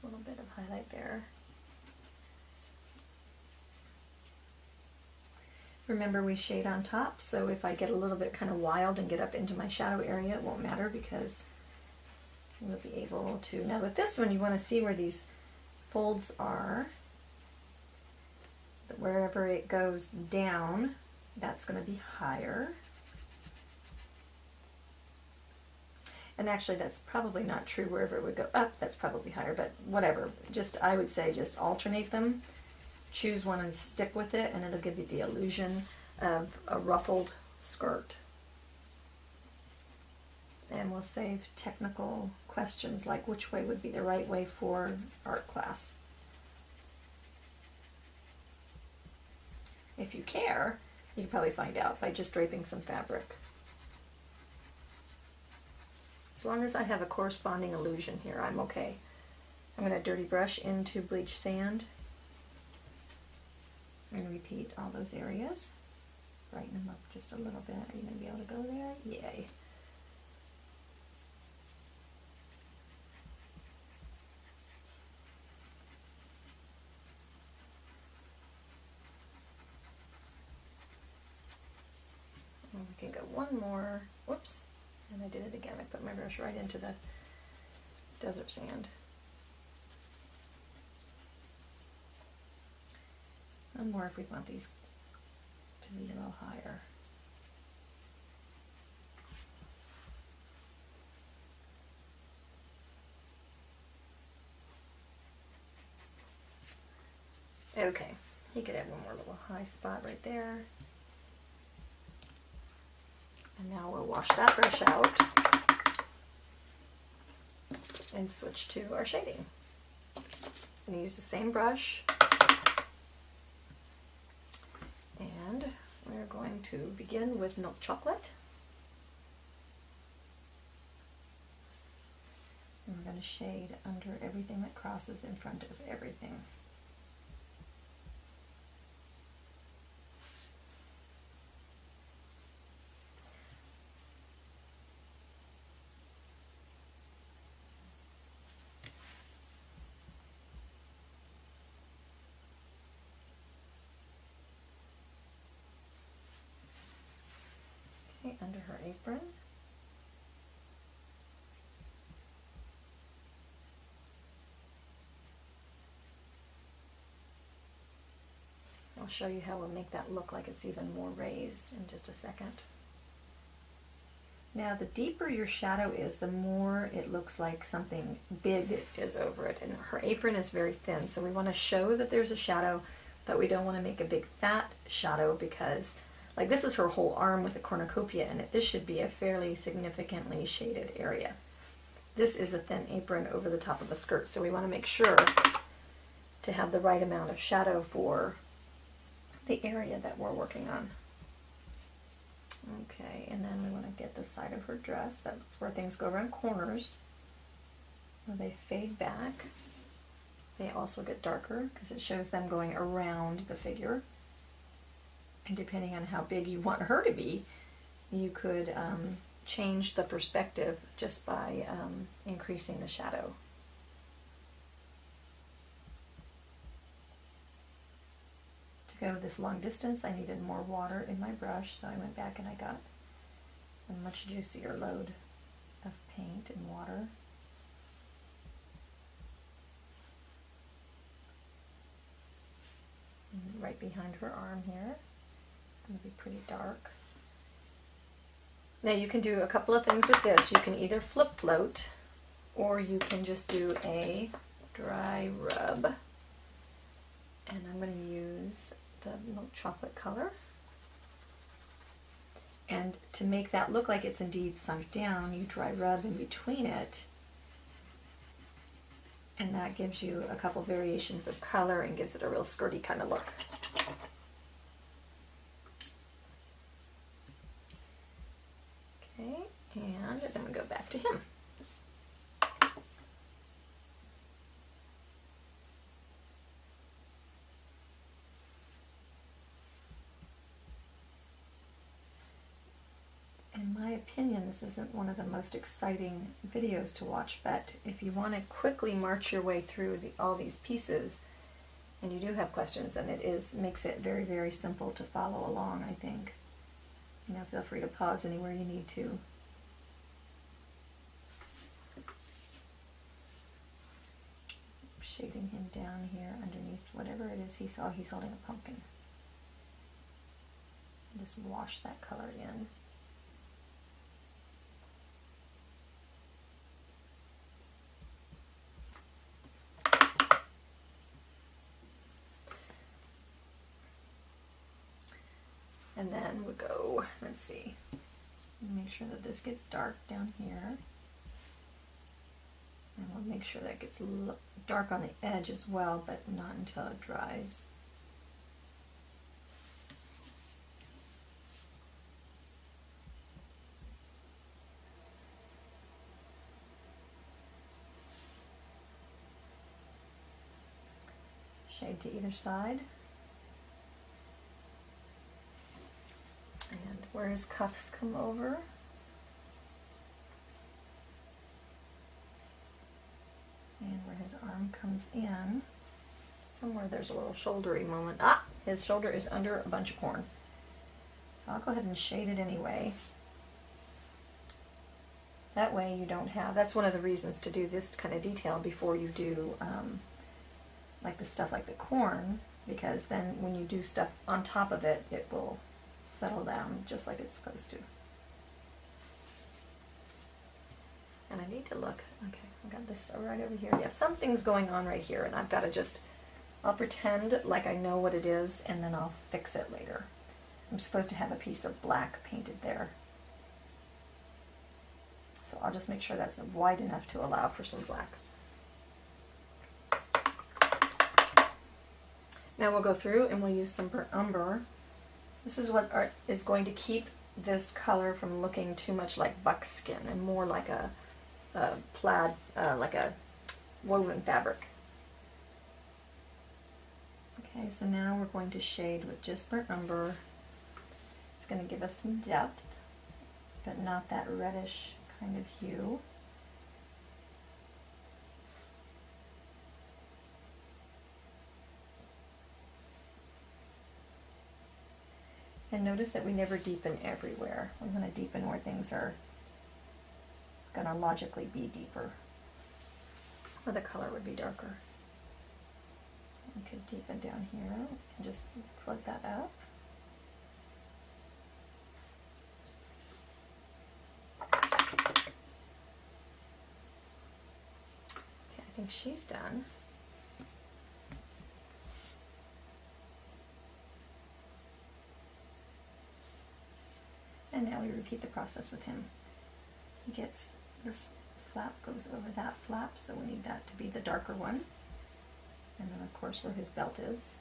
a little bit of highlight there. Remember, we shade on top, so if I get a little bit kind of wild and get up into my shadow area, it won't matter because we'll be able to. Now with this one, you want to see where these folds are. Wherever it goes down, that's going to be higher. And actually that's probably not true, wherever it would go up, that's probably higher, but whatever. Just, I would say just alternate them, choose one and stick with it, and it'll give you the illusion of a ruffled skirt. And we'll save technical questions like which way would be the right way for art class. If you care, you can probably find out by just draping some fabric. As long as I have a corresponding illusion here, I'm okay. I'm going to dirty brush into Bleached Sand and repeat all those areas. Brighten them up just a little bit. Are you going to be able to go there? Yay. And we can go one more. Whoops. And I did it again. I put my brush right into the Desert Sand. One more if we want these to be a little higher. Okay, you could add one more little high spot right there. And now we'll wash that brush out and switch to our shading. I'm going to use the same brush, and we're going to begin with Milk Chocolate. And we're going to shade under everything that crosses in front of everything. Under her apron. I'll show you how we'll make that look like it's even more raised in just a second. Now the deeper your shadow is, the more it looks like something big is over it. And her apron is very thin, so we want to show that there's a shadow, but we don't want to make a big fat shadow, because like this is her whole arm with a cornucopia in it. This should be a fairly significantly shaded area. This is a thin apron over the top of a skirt, so we want to make sure to have the right amount of shadow for the area that we're working on. Okay, and then we want to get the side of her dress. That's where things go around corners, where they fade back. They also get darker because it shows them going around the figure. And depending on how big you want her to be, you could um, change the perspective just by um, increasing the shadow. Go this long distance, I needed more water in my brush, so I went back and I got a much juicier load of paint and water. And right behind her arm here, it's going to be pretty dark. Now you can do a couple of things with this. You can either flip float, or you can just do a dry rub. And I'm going to use the milk chocolate color. And to make that look like it's indeed sunk down, you dry rub in between it. And that gives you a couple variations of color and gives it a real skirty kind of look. Okay, and then we go back to him. Opinion, this isn't one of the most exciting videos to watch, but if you want to quickly march your way through the, all these pieces, and you do have questions, then it is makes it very, very simple to follow along, I think. You know, feel free to pause anywhere you need to. Shading him down here underneath whatever it is he saw. He's holding a pumpkin. Just wash that color in. And then we'll go, let's see, make sure that this gets dark down here. And we'll make sure that gets dark on the edge as well, but not until it dries. Shade to either side. Where his cuffs come over. And where his arm comes in. Somewhere there's a little shouldery moment. Ah! His shoulder is under a bunch of corn. So I'll go ahead and shade it anyway. That way you don't have, that's one of the reasons to do this kind of detail before you do um, like the stuff like the corn, because then when you do stuff on top of it, it will settle down just like it's supposed to. And I need to look. Okay, I've got this right over here. Yeah, something's going on right here, and I've got to just, I'll pretend like I know what it is, and then I'll fix it later. I'm supposed to have a piece of black painted there. So I'll just make sure that's wide enough to allow for some black. Now we'll go through and we'll use some burnt umber. This is what art is going to keep this color from looking too much like buckskin and more like a, a plaid, uh, like a woven fabric. Okay, so now we're going to shade with just burnt umber. It's going to give us some depth, but not that reddish kind of hue. And notice that we never deepen everywhere. We're going to deepen where things are going to logically be deeper, or the color would be darker. We could deepen down here and just flood that up. think she's done. And now we repeat the process with him. He gets this flap, goes over that flap, so we need that to be the darker one. And then of course where his belt is.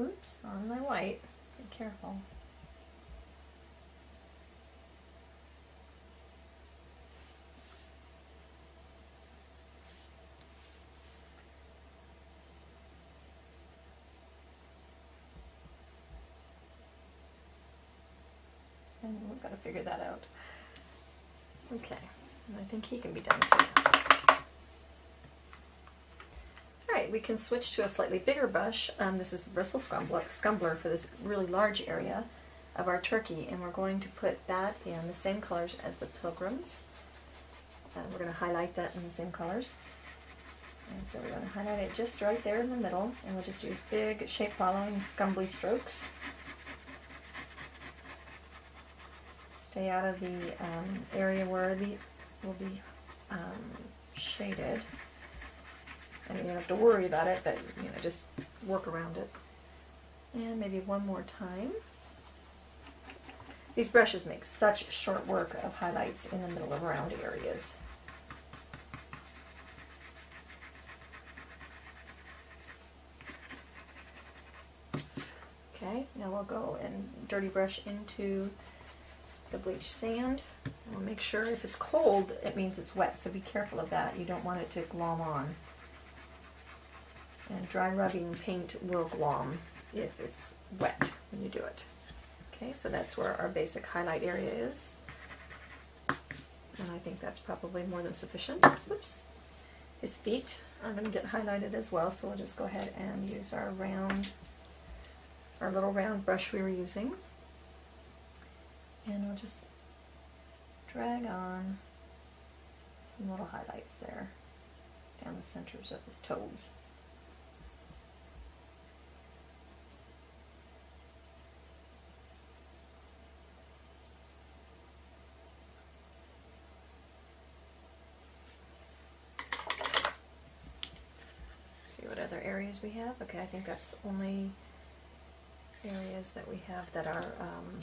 Oops, on my white. Be careful. And we've got to figure that out. Okay, and I think he can be done too. We can switch to a slightly bigger brush. Um, this is the bristle scumbler for this really large area of our turkey, and we're going to put that in the same colors as the pilgrims. Uh, we're going to highlight that in the same colors. And so we're going to highlight it just right there in the middle, and we'll just use big shape-following scumbly strokes. Stay out of the um, area where the will be um, shaded. And you don't have to worry about it, but you know, just work around it. And maybe one more time. These brushes make such short work of highlights in the middle of round areas. Okay, now we'll go and dirty brush into the bleached sand. We'll make sure if it's cold, it means it's wet, so be careful of that. You don't want it to glom on. And dry rubbing paint will glom if it's wet when you do it. Okay, so that's where our basic highlight area is. And I think that's probably more than sufficient. Oops. His feet are going to get highlighted as well, so we'll just go ahead and use our round, our little round brush we were using. And we'll just drag on some little highlights there down the centers of his toes. Areas we have. Okay, I think that's the only areas that we have that are um,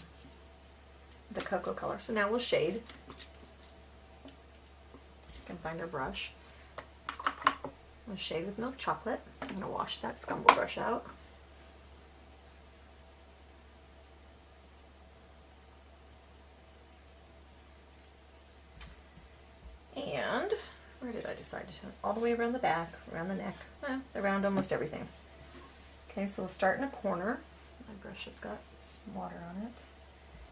the cocoa color. So now we'll shade. We can find our brush. We'll shade with milk chocolate. I'm going to wash that scumble brush out. Side to turn all the way around the back, around the neck, eh, around almost everything. Okay, so we'll start in a corner. My brush has got water on it.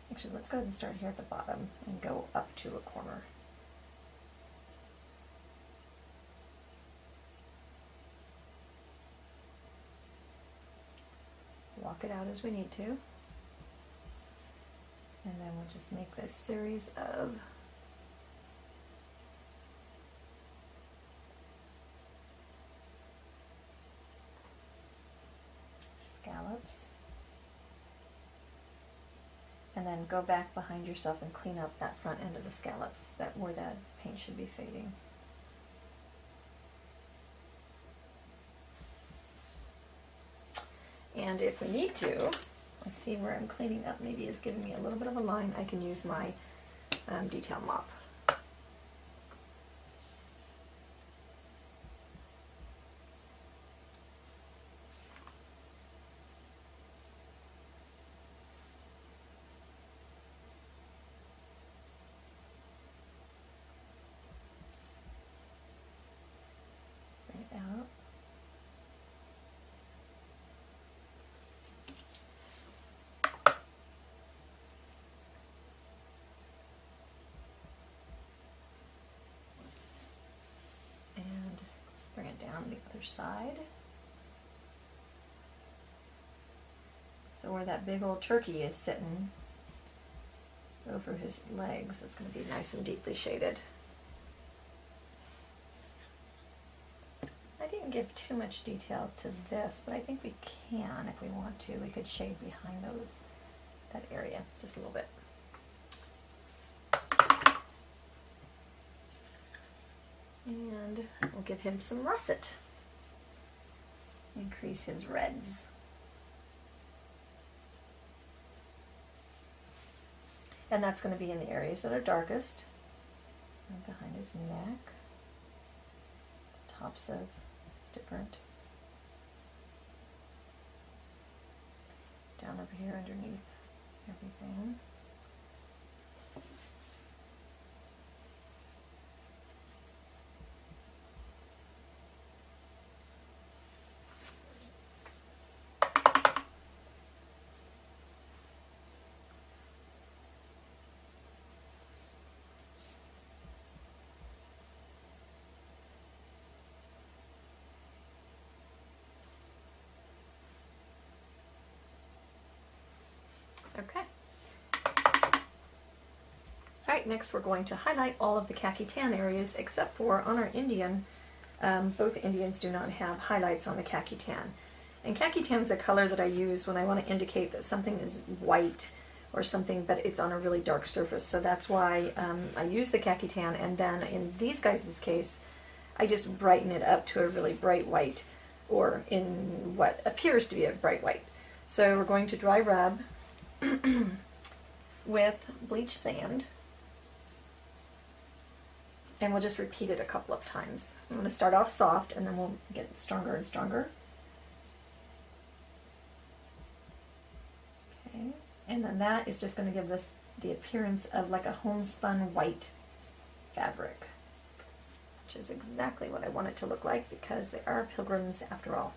Actually, let's go ahead and start here at the bottom and go up to a corner. Walk it out as we need to. And then we'll just make this series of scallops, and then go back behind yourself and clean up that front end of the scallops, that where that paint should be fading. And if we need to, I see where I'm cleaning up maybe is giving me a little bit of a line. I can use my um, detail mop. Down the other side. So where that big old turkey is sitting, over his legs. That's going to be nice and deeply shaded. I didn't give too much detail to this, but I think we can if we want to. We could shade behind those, that area, just a little bit. And we'll give him some russet. Increase his reds. And that's going to be in the areas that are darkest, and behind his neck, tops of different, down over here underneath everything. Okay. Alright, next we're going to highlight all of the khaki tan areas except for on our Indian. Um, both Indians do not have highlights on the khaki tan. And khaki tan is a color that I use when I want to indicate that something is white or something, but it's on a really dark surface. So that's why um, I use the khaki tan, and then in these guys' case, I just brighten it up to a really bright white, or in what appears to be a bright white. So we're going to dry rub with bleached sand, and we'll just repeat it a couple of times. I'm going to start off soft, and then we'll get stronger and stronger. Okay, and then that is just going to give this the appearance of like a homespun white fabric, which is exactly what I want it to look like, because they are pilgrims after all.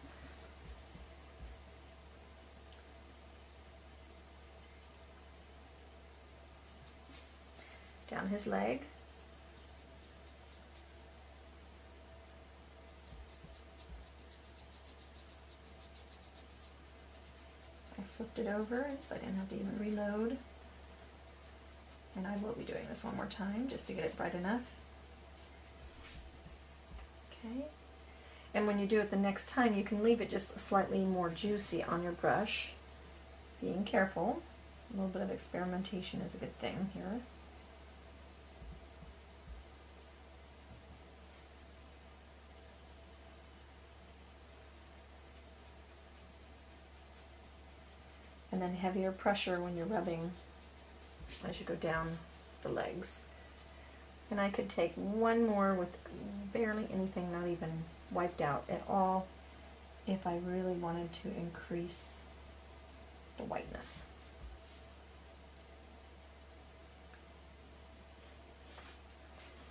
Down his leg. I flipped it over so I didn't have to even reload. And I will be doing this one more time just to get it bright enough. Okay. And when you do it the next time, you can leave it just slightly more juicy on your brush. Being careful. A little bit of experimentation is a good thing here. And then heavier pressure when you're rubbing as you go down the legs. And I could take one more with barely anything, not even wiped out at all, if I really wanted to increase the whiteness.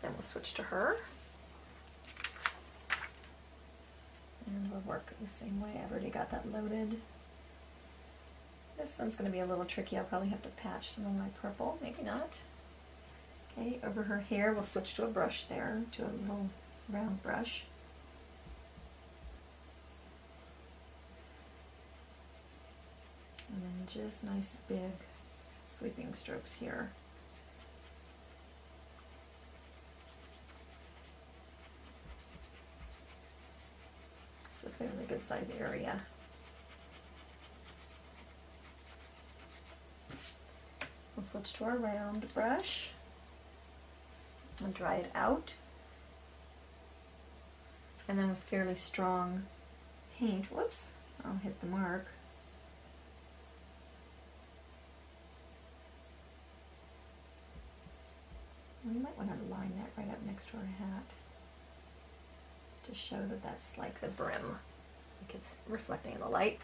Then we'll switch to her. And we'll work the same way. I've already got that loaded. This one's going to be a little tricky. I'll probably have to patch some of my purple, maybe not. Okay, over her hair, we'll switch to a brush there, to a little round brush. And then just nice big sweeping strokes here. It's a fairly good sized area. We'll switch to our round brush and dry it out, and then with fairly strong paint, whoops, I'll hit the mark. And we might want to line that right up next to our hat to show that that's like the brim, like it's reflecting in the light.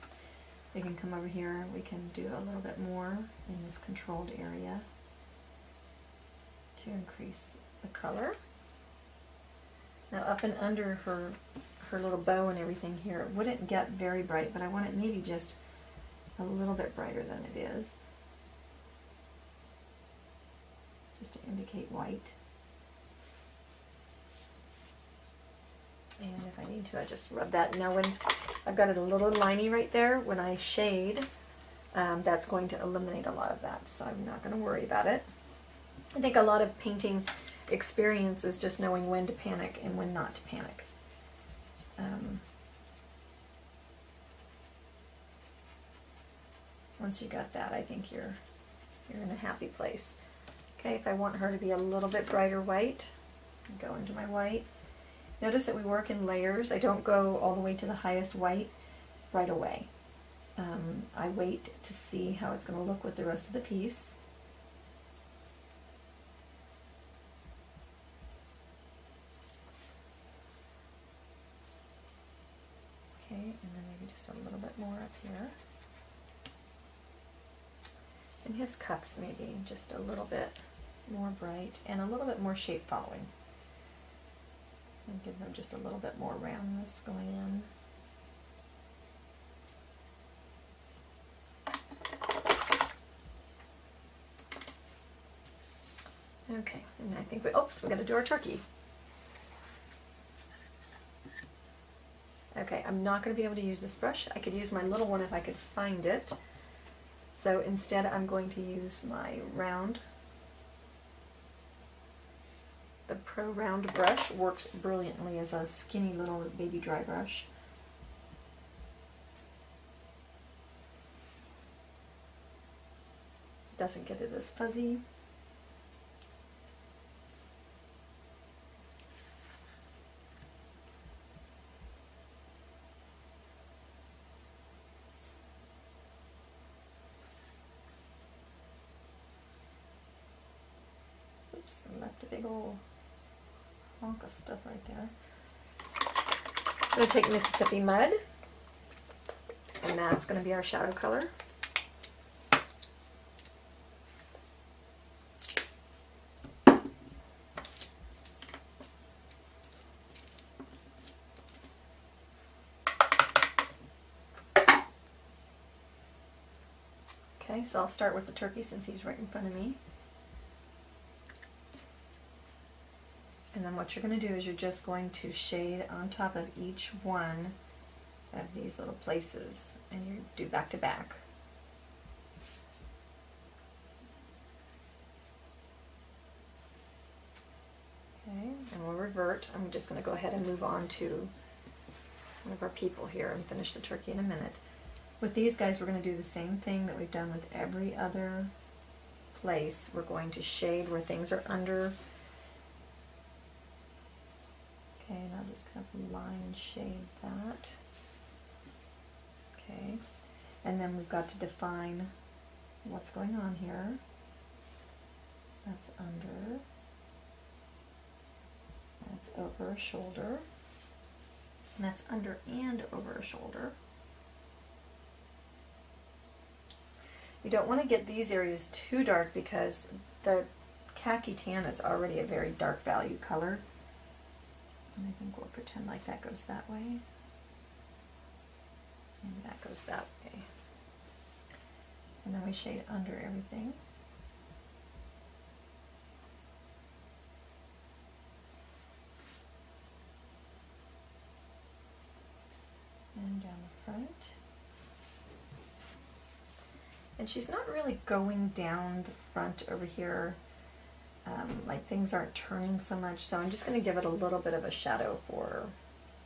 We can come over here, we can do a little bit more in this controlled area to increase the color. Now up and under her, her little bow and everything here, it wouldn't get very bright, but I want it maybe just a little bit brighter than it is, just to indicate white. And if I need to, I just rub that. Now when I've got it a little liney right there, when I shade, um, that's going to eliminate a lot of that, so I'm not going to worry about it. I think a lot of painting experience is just knowing when to panic and when not to panic. Um, once you got that, I think you're you're in a happy place. Okay, if I want her to be a little bit brighter white, I go into my white. Notice that we work in layers. I don't go all the way to the highest white right away. Um, I wait to see how it's going to look with the rest of the piece. Okay, and then maybe just a little bit more up here. And his cups maybe just a little bit more bright and a little bit more shape following. And give them just a little bit more roundness going in. Okay, and I think we, oops, we got to do our turkey. Okay, I'm not going to be able to use this brush. I could use my little one if I could find it. So instead I'm going to use my round. The Pro Round brush works brilliantly as a skinny little baby dry brush. Doesn't get it as fuzzy. Oops, I left a big old honk of stuff right there. I'm going to take Mississippi Mud, and that's going to be our shadow color. Okay, so I'll start with the turkey since he's right in front of me. And then what you're going to do is you're just going to shade on top of each one of these little places, and you do back to back. Okay, and we'll revert. I'm just going to go ahead and move on to one of our people here and finish the turkey in a minute. With these guys, we're going to do the same thing that we've done with every other place. We're going to shade where things are under. Okay, and I'll just kind of line shade that. Okay, and then we've got to define what's going on here. That's under. That's over a shoulder. And that's under and over a shoulder. You don't want to get these areas too dark because the khaki tan is already a very dark value color. And I think we'll pretend like that goes that way. And that goes that way. And then we shade under everything. And down the front. And she's not really going down the front over here. Um, like things aren't turning so much, so I'm just going to give it a little bit of a shadow for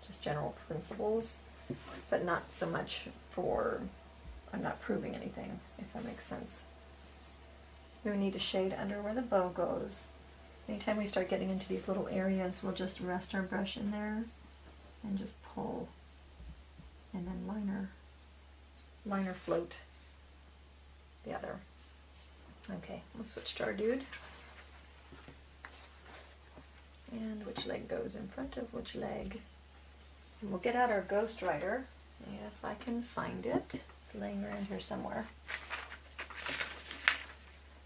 just general principles, but not so much for, I'm not proving anything, if that makes sense. We need to shade under where the bow goes. Anytime we start getting into these little areas, we'll just rest our brush in there and just pull, and then liner, liner float the other. Okay, we'll switch to our dude. And which leg goes in front of which leg. And we'll get out our Ghost Rider, if I can find it. It's laying around here somewhere.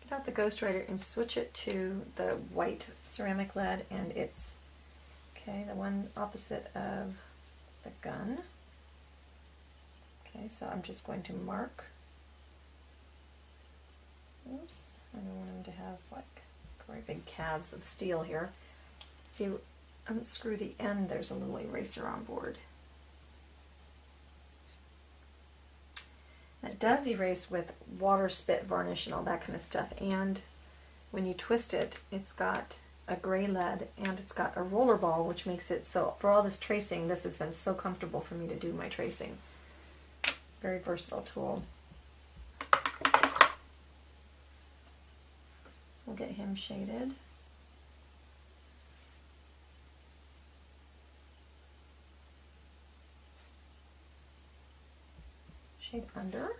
Get out the Ghost Rider and switch it to the white ceramic lead, and it's, okay, the one opposite of the gun. Okay, so I'm just going to mark. Oops, I don't want him to have like very big calves of steel here. If you unscrew the end, there's a little eraser on board. That does erase with water, spit, varnish, and all that kind of stuff, and when you twist it, it's got a gray lead and it's got a roller ball, which makes it so, for all this tracing, this has been so comfortable for me to do my tracing. Very versatile tool. So we'll get him shaded. Shape under.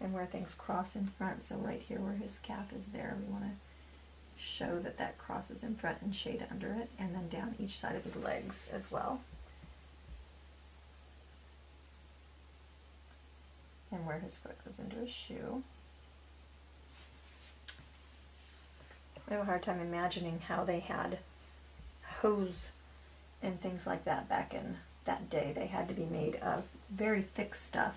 And where things cross in front, so right here where his cap is there, we want to show that that crosses in front and shade under it, and then down each side of his legs as well. And where his foot goes into his shoe. I have a hard time imagining how they had hose and things like that back in that day. They had to be made of very thick stuff,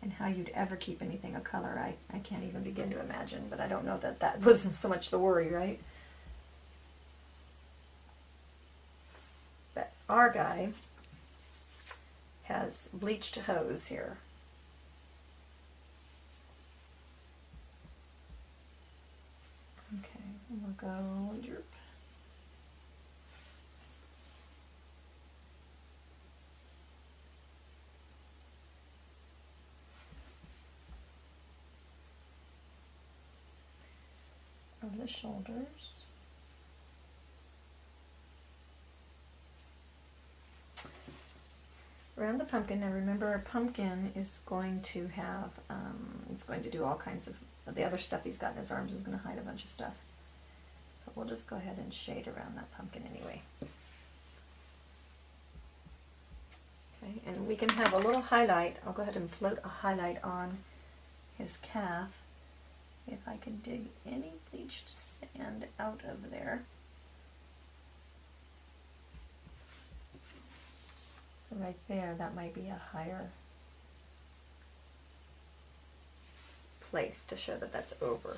and how you'd ever keep anything a color, I, I can't even begin to imagine, but I don't know that that wasn't so much the worry, right? But our guy has bleached hose here. Okay, we'll go droop. Over the shoulders. Around the pumpkin. Now remember, a pumpkin is going to have, um, it's going to do all kinds of, the other stuff he's got in his arms is going to hide a bunch of stuff. But we'll just go ahead and shade around that pumpkin anyway. Okay, and we can have a little highlight. I'll go ahead and float a highlight on his calf. If I could dig any bleached sand out of there. So right there, that might be a higher place to show that that's over.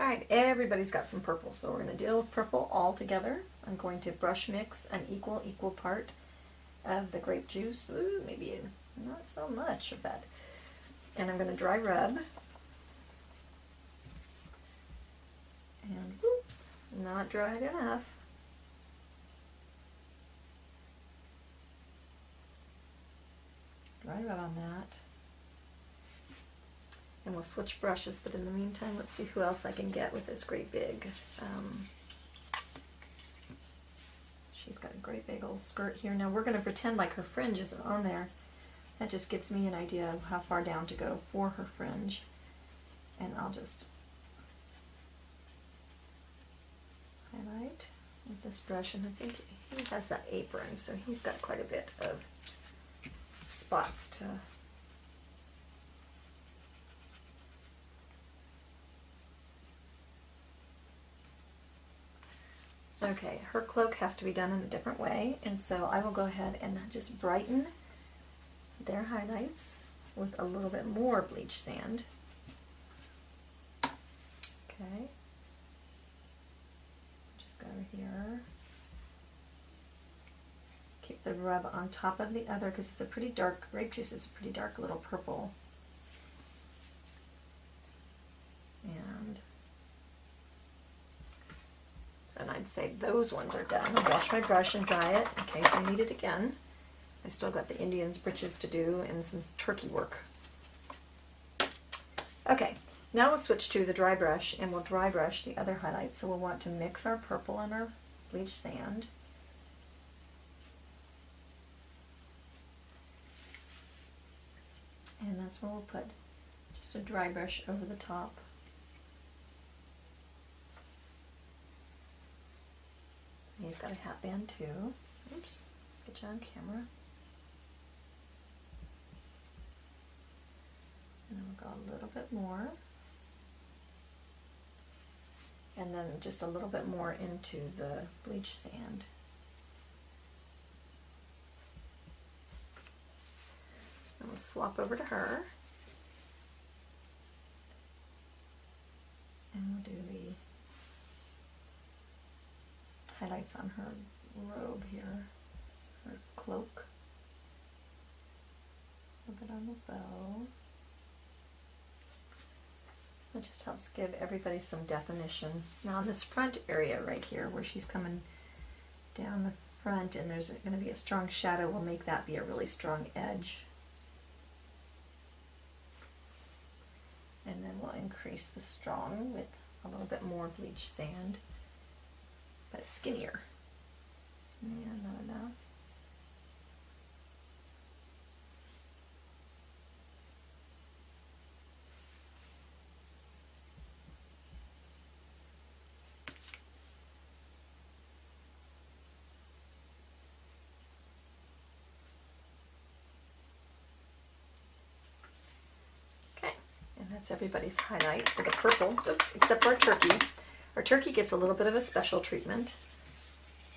All right, everybody's got some purple, so we're gonna deal with purple all together. I'm going to brush mix an equal, equal part of the grape juice, ooh, maybe in not so much of that. And I'm going to dry rub. And oops, not dried enough. Dry rub on that. And we'll switch brushes, but in the meantime, let's see who else I can get with this great big. Um, she's got a great big old skirt here. Now we're going to pretend like her fringe isn't on there. That just gives me an idea of how far down to go for her fringe. And I'll just highlight with this brush. And I think he has that apron, so he's got quite a bit of spots to okay, her cloak has to be done in a different way, and so I will go ahead and just brighten their highlights with a little bit more bleach sand. Okay. Just go over here. Keep the rub on top of the other because it's a pretty dark, grape juice is a pretty dark little purple. And, and I'd say those ones are done. I'll wash my brush and dry it in case I need it again. I still got the Indian's britches to do and some turkey work. Okay, now we'll switch to the dry brush and we'll dry brush the other highlights. So we'll want to mix our purple and our bleach sand. And that's where we'll put just a dry brush over the top. And he's got a hat band too. Oops, get you on camera. And then we'll go a little bit more. And then just a little bit more into the bleach sand. And we'll swap over to her. And we'll do the highlights on her robe here, her cloak. A little bit on the bow. It just helps give everybody some definition. Now this front area right here where she's coming down the front and there's going to be a strong shadow, will make that be a really strong edge. And then we'll increase the strong with a little bit more bleached sand, but skinnier. Yeah, not enough. That's everybody's highlight for the purple, oops, except for our turkey. Our turkey gets a little bit of a special treatment.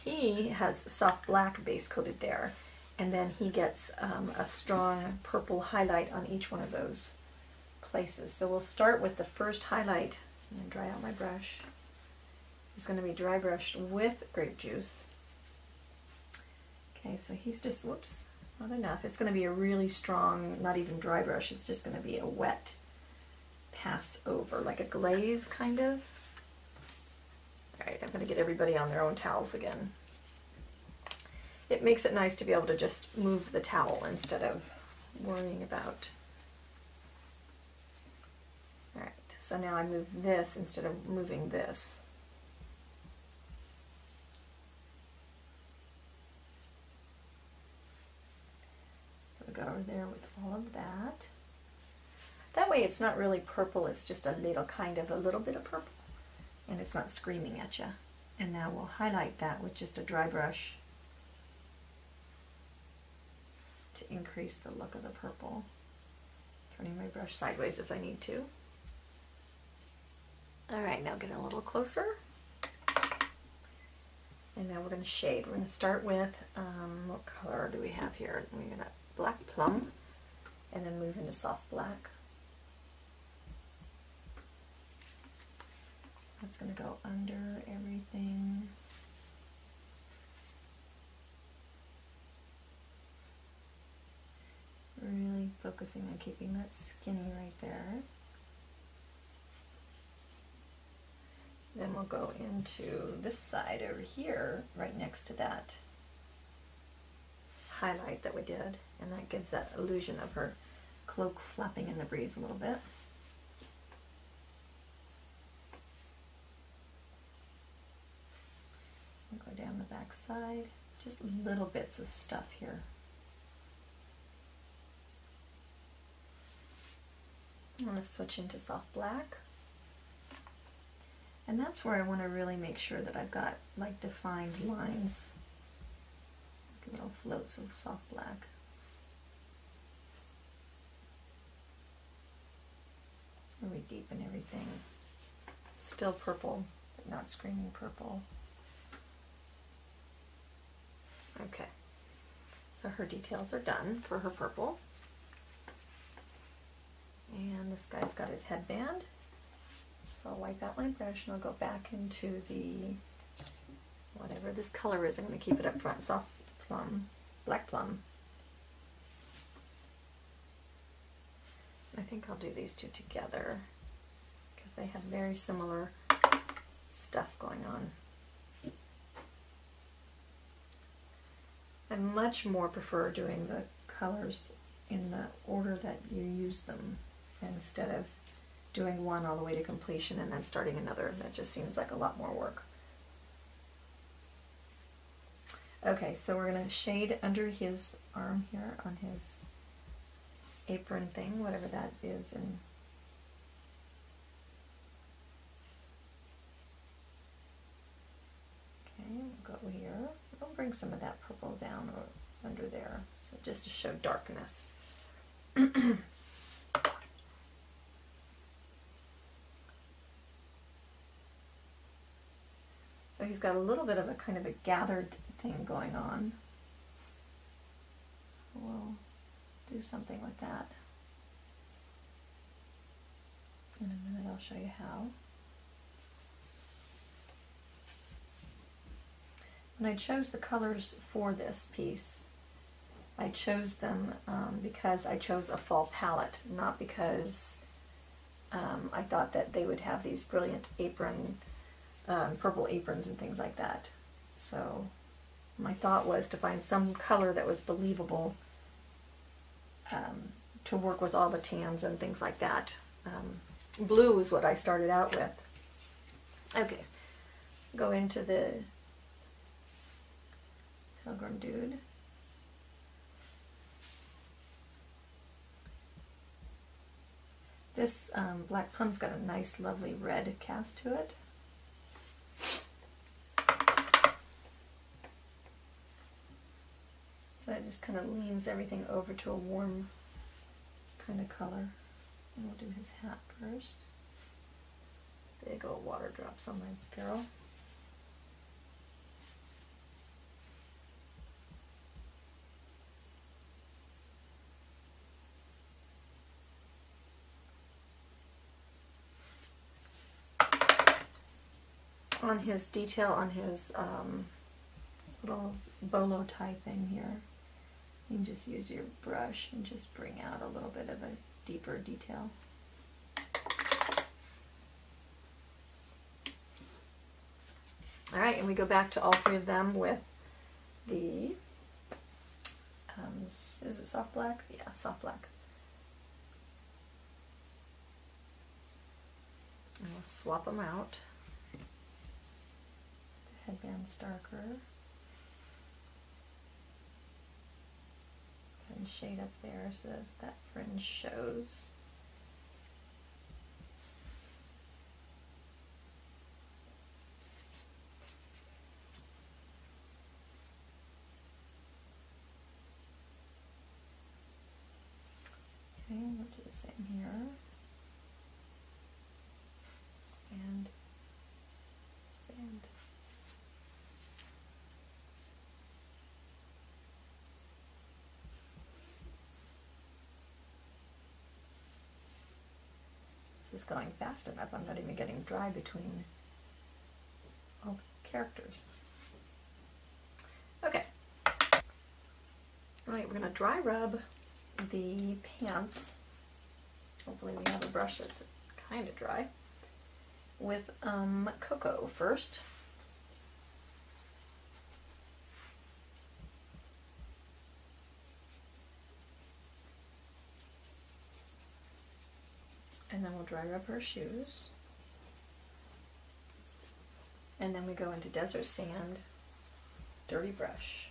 He has soft black base coated there, and then he gets um, a strong purple highlight on each one of those places. So we'll start with the first highlight, I'm going to dry out my brush. It's going to be dry brushed with grape juice. Okay, so he's just, whoops, not enough. It's going to be a really strong, not even dry brush, it's just going to be a wet pass over, like a glaze kind of. All right, I'm going to get everybody on their own towels again. It makes it nice to be able to just move the towel instead of worrying about. All right, so now I move this instead of moving this. So we go over there with all of that. That way it's not really purple, it's just a little kind of a little bit of purple, and it's not screaming at you. And now we'll highlight that with just a dry brush to increase the look of the purple. Turning my brush sideways as I need to. Alright, now get a little closer. And now we're going to shade. We're going to start with, um, what color do we have here? We're going to Black Plum, and then move into Soft Black. That's going to go under everything. Really focusing on keeping that skinny right there. Then we'll go into this side over here, right next to that highlight that we did. And that gives that illusion of her cloak flapping in the breeze a little bit. Go down the back side, just little bits of stuff here. I'm going to switch into Soft Black, and that's where I want to really make sure that I've got like defined lines, like little floats of Soft Black. That's where we deepen everything. Still purple, but not screaming purple. Okay, so her details are done for her purple. And this guy's got his headband. So I'll wipe out my brush and I'll go back into the, whatever this color is, I'm going to keep it up front, Soft Plum, Black Plum. I think I'll do these two together because they have very similar stuff going on. I much more prefer doing the colors in the order that you use them instead of doing one all the way to completion and then starting another. That just seems like a lot more work. Okay, so we're going to shade under his arm here on his apron thing, whatever that is. And okay, we'll go here. Bring some of that purple down or under there, so just to show darkness. So he's got a little bit of a kind of a gathered thing going on. So we'll do something with that. In a minute I'll show you how. When I chose the colors for this piece, I chose them um, because I chose a fall palette, not because um, I thought that they would have these brilliant apron, um, purple aprons and things like that. So my thought was to find some color that was believable um, to work with all the tans and things like that. Um, blue was what I started out with. Okay, go into the Pilgrim Dude. This um, Black Plum's got a nice, lovely red cast to it. So it just kind of leans everything over to a warm kind of color. And we'll do his hat first. Big old water drops on my barrel. On his detail, on his um, little bolo tie thing here, you can just use your brush and just bring out a little bit of a deeper detail. All right, and we go back to all three of them with the, um, is it Soft Black? Yeah, Soft Black. And we'll swap them out. The headband's darker. Go ahead and shade up there so that, that fringe shows. We'll do the same here, and, and, this is going fast enough, I'm not even getting dry between all the characters. Okay, all right, we're going to dry rub the pants. Hopefully we have a brush that's kind of dry, with um, Cocoa first. And then we'll dry rub her shoes. And then we go into Desert Sand, Dirty Brush.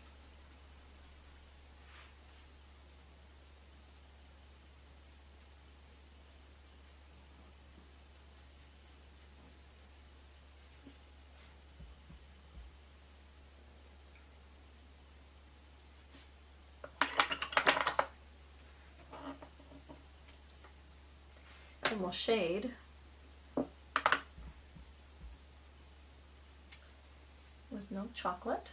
We'll shade with Milk Chocolate.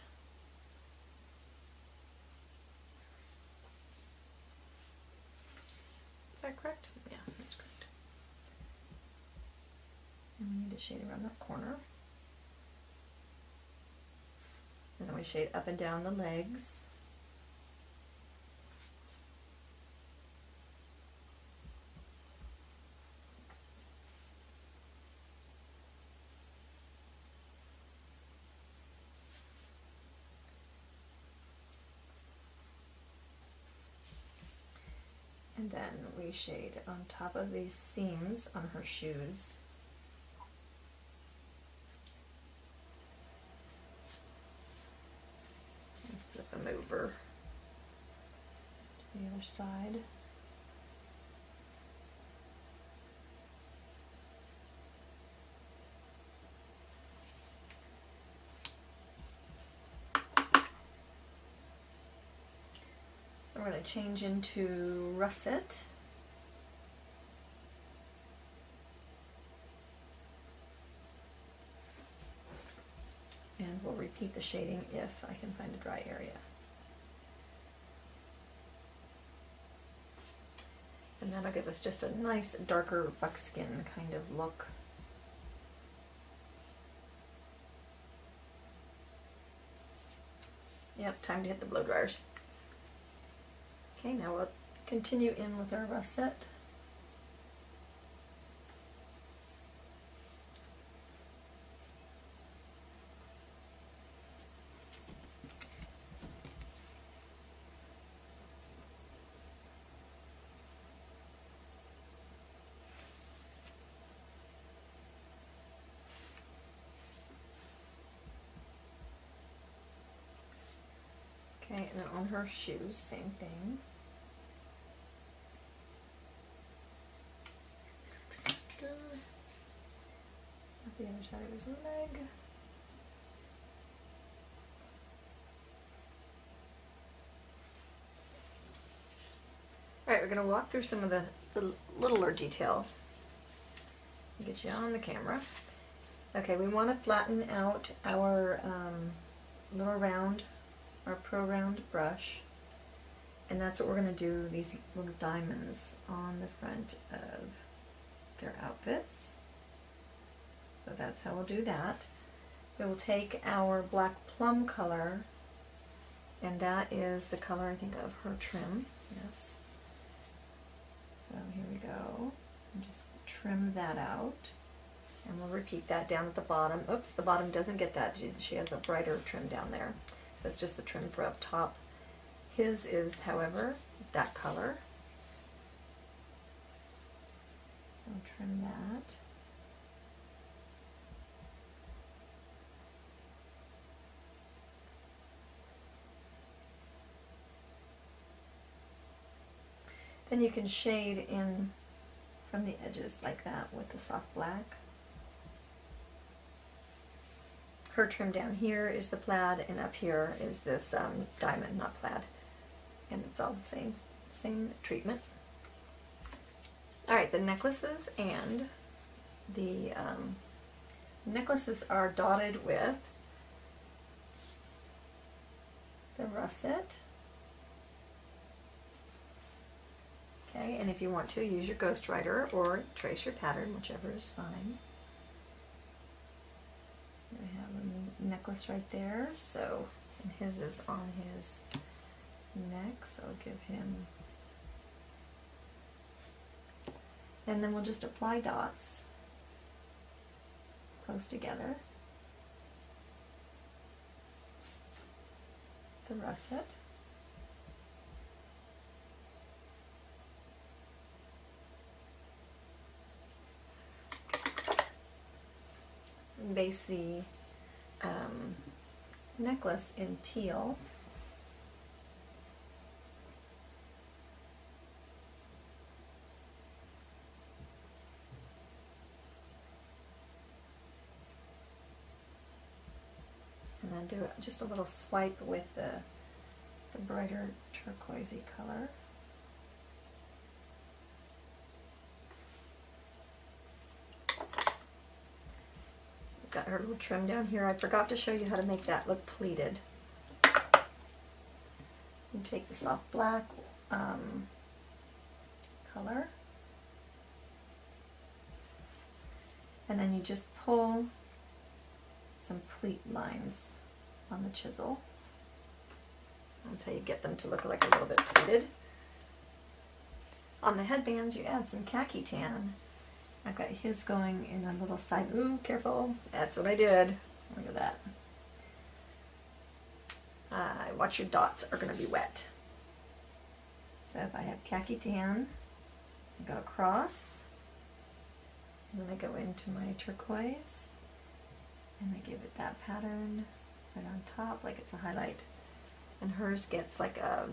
Is that correct? Yeah, that's correct. And we need to shade around that corner. And then we shade up and down the legs. Then we shade on top of these seams on her shoes. And flip them over to the other side. We're going to change into Russet. And we'll repeat the shading if I can find a dry area. And that'll give us just a nice darker buckskin kind of look. Yep, time to hit the blow dryers. Okay, now we'll continue in with our Russet. Okay, and then on her shoes, same thing. At the other side of his leg. Alright, we're going to walk through some of the, the littler detail. Get you on the camera. Okay, we want to flatten out our um, little round, our pro round brush, and that's what we're going to do, these little diamonds on the front of their outfits. So that's how we'll do that. We will take our Black Plum color, and that is the color, I think, of her trim. Yes. So here we go. And just trim that out, and we'll repeat that down at the bottom. Oops, the bottom doesn't get that. She has a brighter trim down there. That's just the trim for up top. His is, however, that color. So trim that. Then you can shade in from the edges like that with the Soft Black. Her trim down here is the plaid, and up here is this um, diamond, not plaid. And it's all the same, same treatment. Alright, the necklaces and the um, necklaces are dotted with the russet. Okay, and if you want to, use your ghostwriter or trace your pattern, whichever is fine. We have a necklace right there, so, and his is on his neck, so I'll give him. And then we'll just apply dots close together. The russet. Base the um, necklace in teal. And then do just a little swipe with the, the brighter turquoisey color. Got her little trim down here. I forgot to show you how to make that look pleated. You take the Soft Black um, color, and then you just pull some pleat lines on the chisel. That's how you get them to look like a little bit pleated. On the headbands, you add some khaki tan. I've got his going in a little side, ooh, careful, that's what I did. Look at that. Uh, watch your dots are going to be wet. So if I have khaki tan, I go across, and then I go into my turquoise, and I give it that pattern right on top, like it's a highlight. And hers gets like a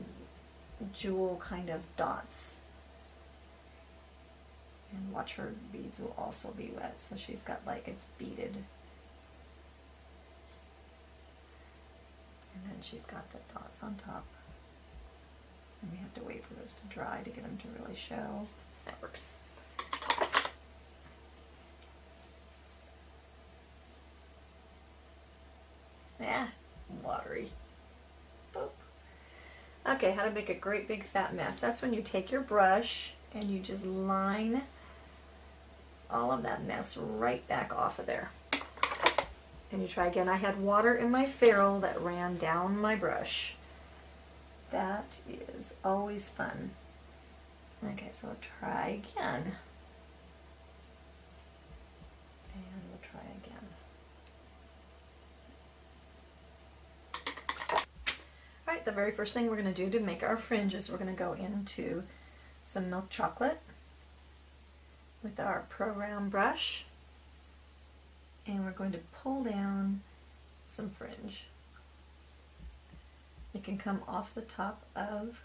jewel kind of dots. And watch, her beads will also be wet, so she's got like, it's beaded. And then she's got the dots on top. And we have to wait for those to dry to get them to really show. That works. Yeah, watery. Boop. Okay, how to make a great big fat mess. That's when you take your brush and you just line all of that mess right back off of there. And you try again. I had water in my ferrule that ran down my brush. That is always fun. Okay, so try again. And we'll try again. Alright, the very first thing we're going to do to make our fringe is we're going to go into some milk chocolate with our pro round brush, and we're going to pull down some fringe. It can come off the top of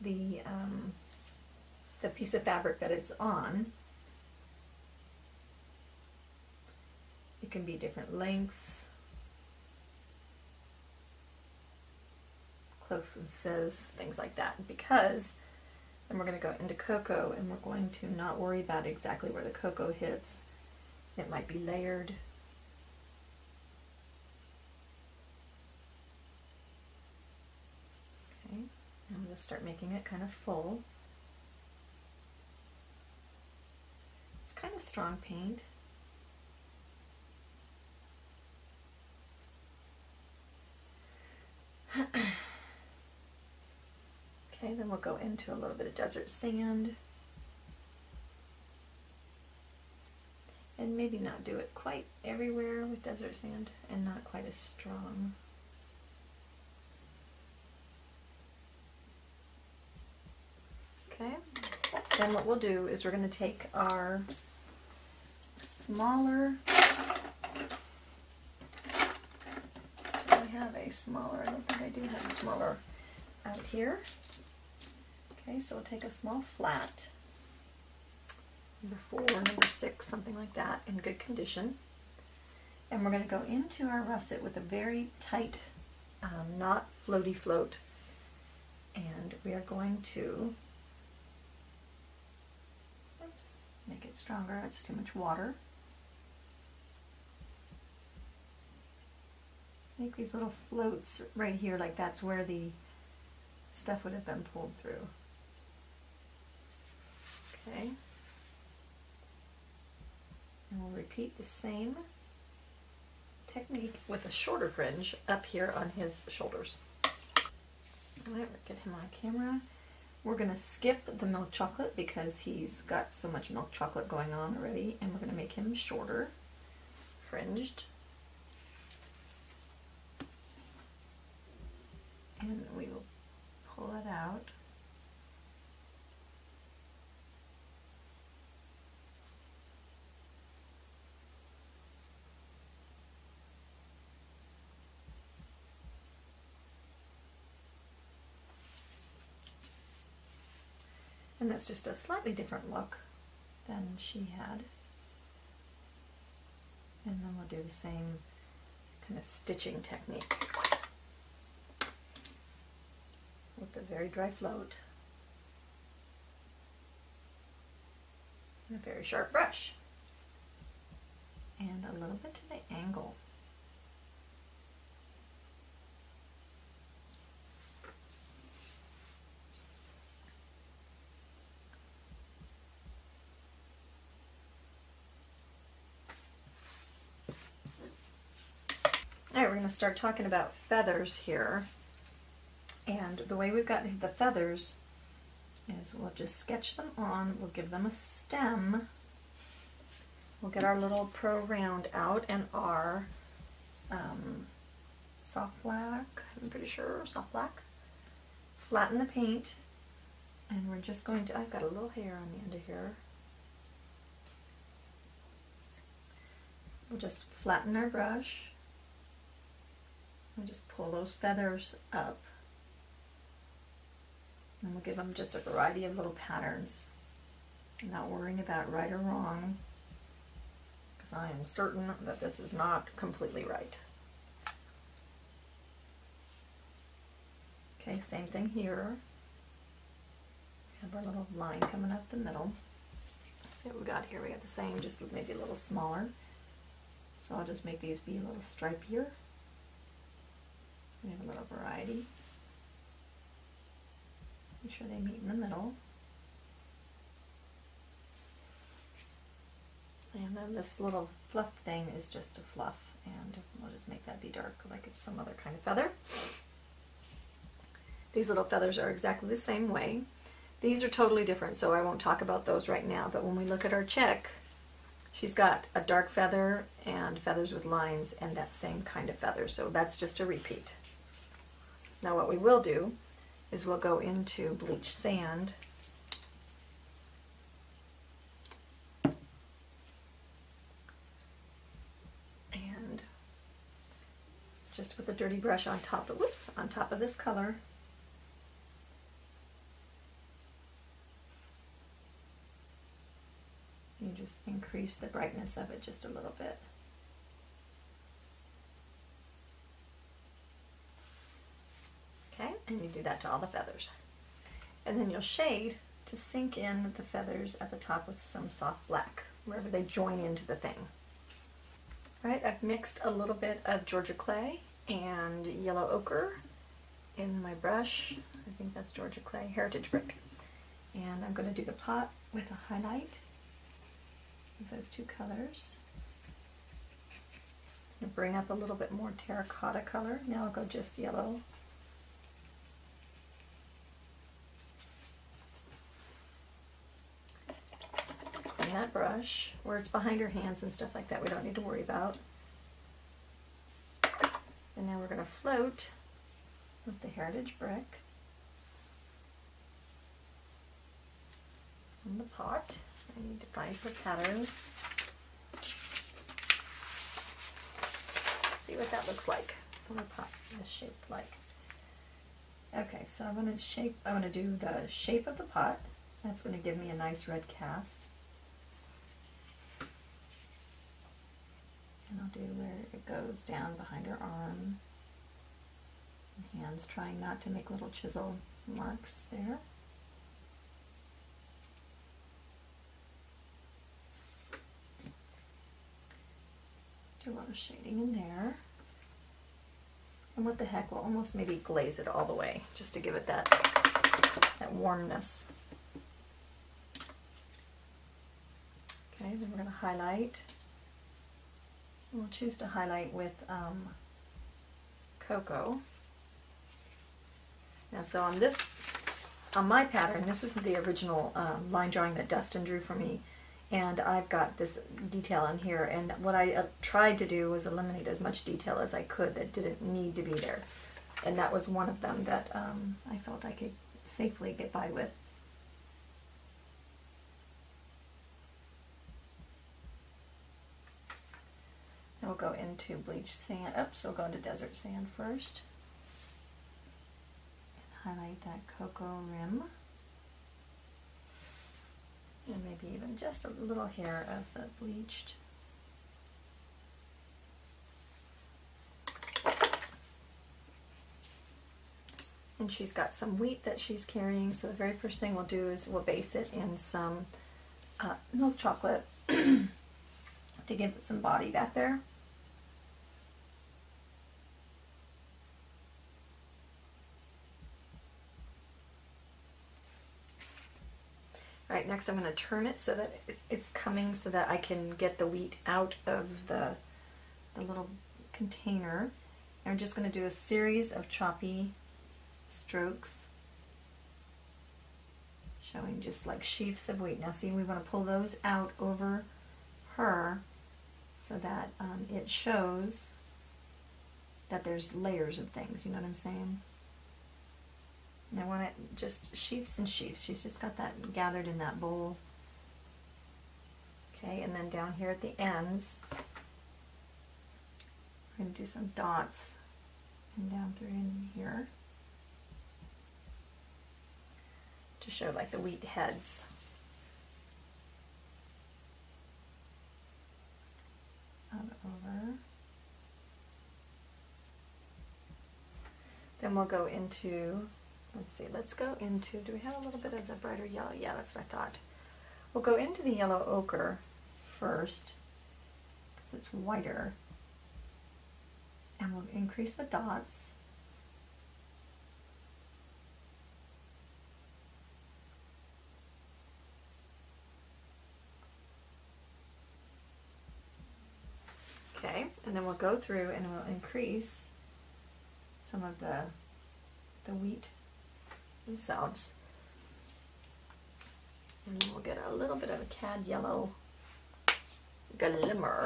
the, um, the piece of fabric that it's on. It can be different lengths. Closeness, things like that, because then we're going to go into cocoa and we're going to not worry about exactly where the cocoa hits. It might be layered. Okay, I'm going to start making it kind of full. It's kind of strong paint. Okay, then we'll go into a little bit of desert sand. And maybe not do it quite everywhere with desert sand and not quite as strong. Okay, then what we'll do is we're going to take our smaller, do I have a smaller? I don't think I do have a smaller out here. Okay, so we'll take a small flat, number four, number six, something like that, in good condition. And we're going to go into our russet with a very tight um, knot, floaty float. And we are going to, oops, make it stronger, that's too much water. Make these little floats right here, like that's where the stuff would have been pulled through. Okay. And we'll repeat the same technique with a shorter fringe up here on his shoulders. All right, get him on camera. We're going to skip the milk chocolate because he's got so much milk chocolate going on already, and we're going to make him shorter, fringed. And we will pull it out. And that's just a slightly different look than she had. And then we'll do the same kind of stitching technique with a very dry float and a very sharp brush and a little bit to the angle. All right, we're going to start talking about feathers here. And the way we've got the feathers is we'll just sketch them on, we'll give them a stem, we'll get our little pro round out and our um, soft black, I'm pretty sure, soft black. Flatten the paint, and we're just going to, I've got a little hair on the end of here. We'll just flatten our brush, and just pull those feathers up. And we'll give them just a variety of little patterns. I'm not worrying about right or wrong, because I am certain that this is not completely right. Okay, same thing here. Have our little line coming up the middle. Let's see what we got here. We got the same, just maybe a little smaller. So I'll just make these be a little stripier. We have a little variety. Make sure they meet in the middle. And then this little fluff thing is just a fluff, and we'll just make that be dark like it's some other kind of feather. These little feathers are exactly the same way. These are totally different, so I won't talk about those right now, but when we look at our check, she's got a dark feather and feathers with lines and that same kind of feather, so that's just a repeat. Now what we will do is we'll go into Bleached Sand. And just with a dirty brush on top of, whoops, on top of this color. You just increase the brightness of it just a little bit. Okay, and you do that to all the feathers. And then you'll shade to sink in the feathers at the top with some soft black, wherever they join into the thing. All right, I've mixed a little bit of Georgia clay and yellow ochre in my brush. I think that's Georgia clay, Heritage Brick. And I'm going to do the pot with a highlight of those two colors. I'm going to bring up a little bit more terracotta color. Now I'll go just yellow. That brush where it's behind your hands and stuff like that, we don't need to worry about. And now we're going to float with the Heritage Brick in the pot. I need to find the pattern. See what that looks like. What a pot is shaped like. Okay, so I'm going to shape. I want to do the shape of the pot. That's going to give me a nice red cast. And I'll do where it goes down behind her arm. And hands, trying not to make little chisel marks there. Do a lot of shading in there. And what the heck, we'll almost maybe glaze it all the way just to give it that, that warmness. Okay, then we're going to highlight. We'll choose to highlight with um, Cocoa. Now, so on this, on my pattern, this is the original um, line drawing that Dustin drew for me, and I've got this detail in here, and what I uh, tried to do was eliminate as much detail as I could that didn't need to be there, and that was one of them that um, I felt I could safely get by with. We'll go into Bleached Sand. Oops, so we'll go into Desert Sand first. And highlight that Cocoa rim. And maybe even just a little hair of the bleached. And she's got some wheat that she's carrying, so the very first thing we'll do is we'll base it in some uh, milk chocolate to give it some body back there. Alright, next I'm going to turn it so that it's coming so that I can get the wheat out of the, the little container. And I'm just going to do a series of choppy strokes showing just like sheaves of wheat. Now see, we want to pull those out over her so that um, it shows that there's layers of things, you know what I'm saying? And I want it just sheaves and sheaves. She's just got that gathered in that bowl. Okay, and then down here at the ends, we're going to do some dots and down through in here to show like the wheat heads. Over. Then we'll go into, let's see, let's go into, do we have a little bit of the brighter yellow? Yeah, that's what I thought. We'll go into the yellow ochre first, because it's whiter. And we'll increase the dots. And then we'll go through and we'll increase some of the, the wheat themselves. And we'll get a little bit of a cad yellow glimmer.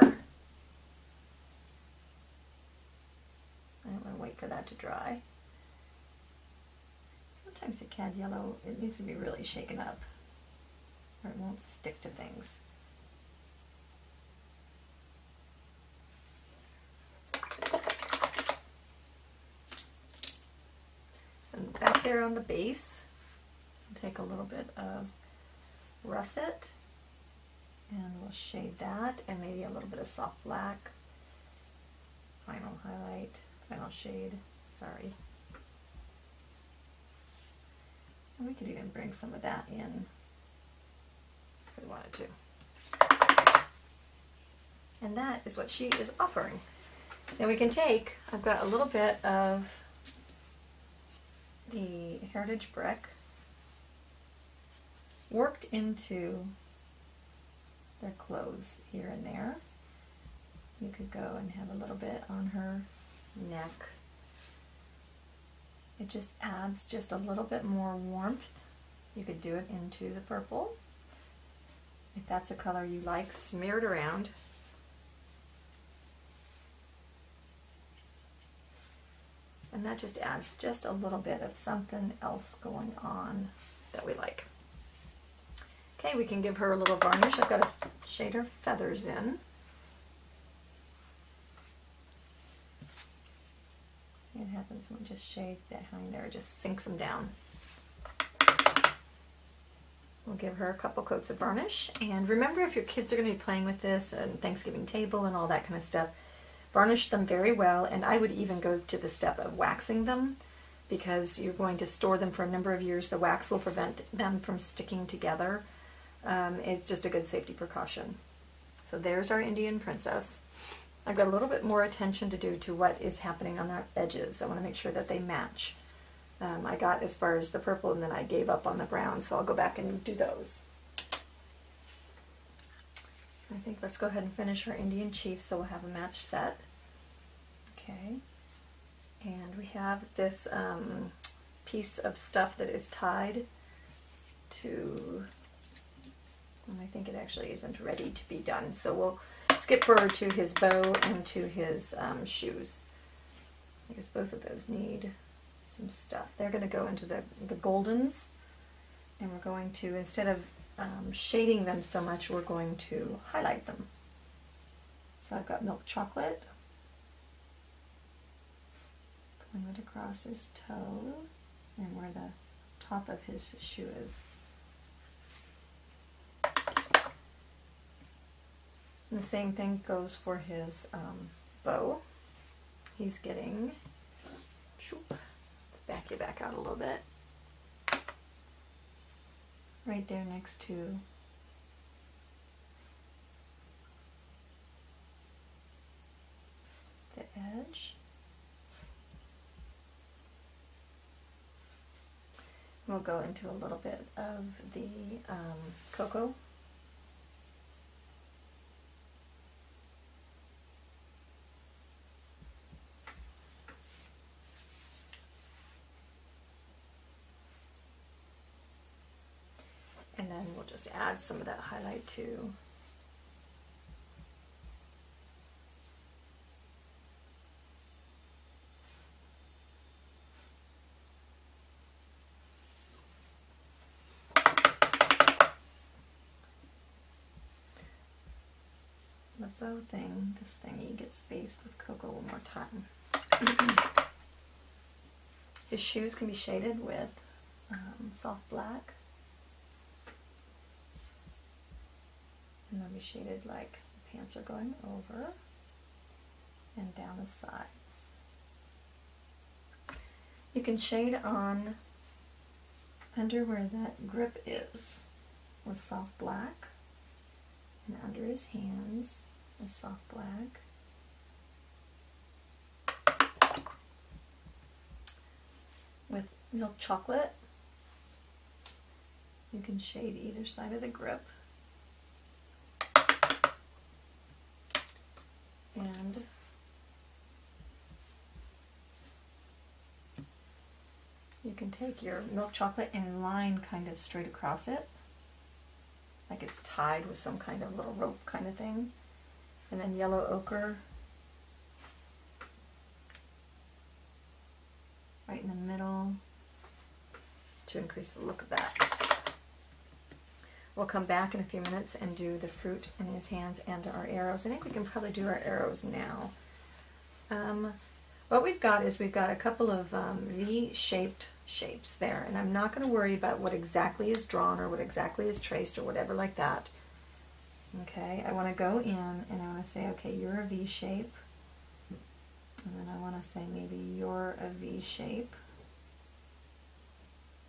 I'm going to wait for that to dry. Sometimes the cad yellow, it needs to be really shaken up or it won't stick to things. there on the base. Take a little bit of russet and we'll shade that, and maybe a little bit of soft black. Final highlight, final shade, sorry. And we could even bring some of that in if we wanted to. And that is what she is offering. Now we can take, I've got a little bit of the Heritage Brick worked into their clothes here and there. You could go and have a little bit on her neck. It just adds just a little bit more warmth. You could do it into the purple. If that's a color you like, smear it around. And that just adds just a little bit of something else going on that we like. Okay, we can give her a little varnish. I've got to shade her feathers in. See what happens when we just shade behind there, just sinks them down. We'll give her a couple coats of varnish. And remember, if your kids are going to be playing with this and Thanksgiving table and all that kind of stuff, varnish them very well. And I would even go to the step of waxing them, because you're going to store them for a number of years. The wax will prevent them from sticking together. Um, it's just a good safety precaution. So there's our Indian princess. I've got a little bit more attention to do to what is happening on our edges. I want to make sure that they match. Um, I got as far as the purple and then I gave up on the brown, so I'll go back and do those. I think let's go ahead and finish our Indian chief, so we'll have a match set. Okay. And we have this um, piece of stuff that is tied to, and I think it actually isn't ready to be done. So we'll skip forward to his bow and to his um, shoes. I guess both of those need some stuff. They're going to go into the, the goldens, and we're going to, instead of um, shading them so much, we're going to highlight them. So I've got Milk Chocolate. Going right across his toe and where the top of his shoe is. And the same thing goes for his um, bow. He's getting, let's back you back out a little bit. Right there next to the edge. We'll go into a little bit of the um, cocoa. And then we'll just add some of that highlight to bow thing, this thingy gets spaced with cocoa one more time. His shoes can be shaded with um, soft black, and they'll be shaded like the pants are going over and down the sides. You can shade on under where that grip is with soft black, and under his hands a soft black. With Milk Chocolate, you can shade either side of the grip. And you can take your Milk Chocolate and line kind of straight across it, like it's tied with some kind of little rope kind of thing. And then Yellow Ochre, right in the middle, to increase the look of that. We'll come back in a few minutes and do the fruit in his hands and our arrows. I think we can probably do our arrows now. Um, What we've got is we've got a couple of um, V-shaped shapes there, and I'm not going to worry about what exactly is drawn or what exactly is traced or whatever like that. Okay, I want to go in and I want to say, okay, you're a V-shape, and then I want to say maybe you're a V-shape.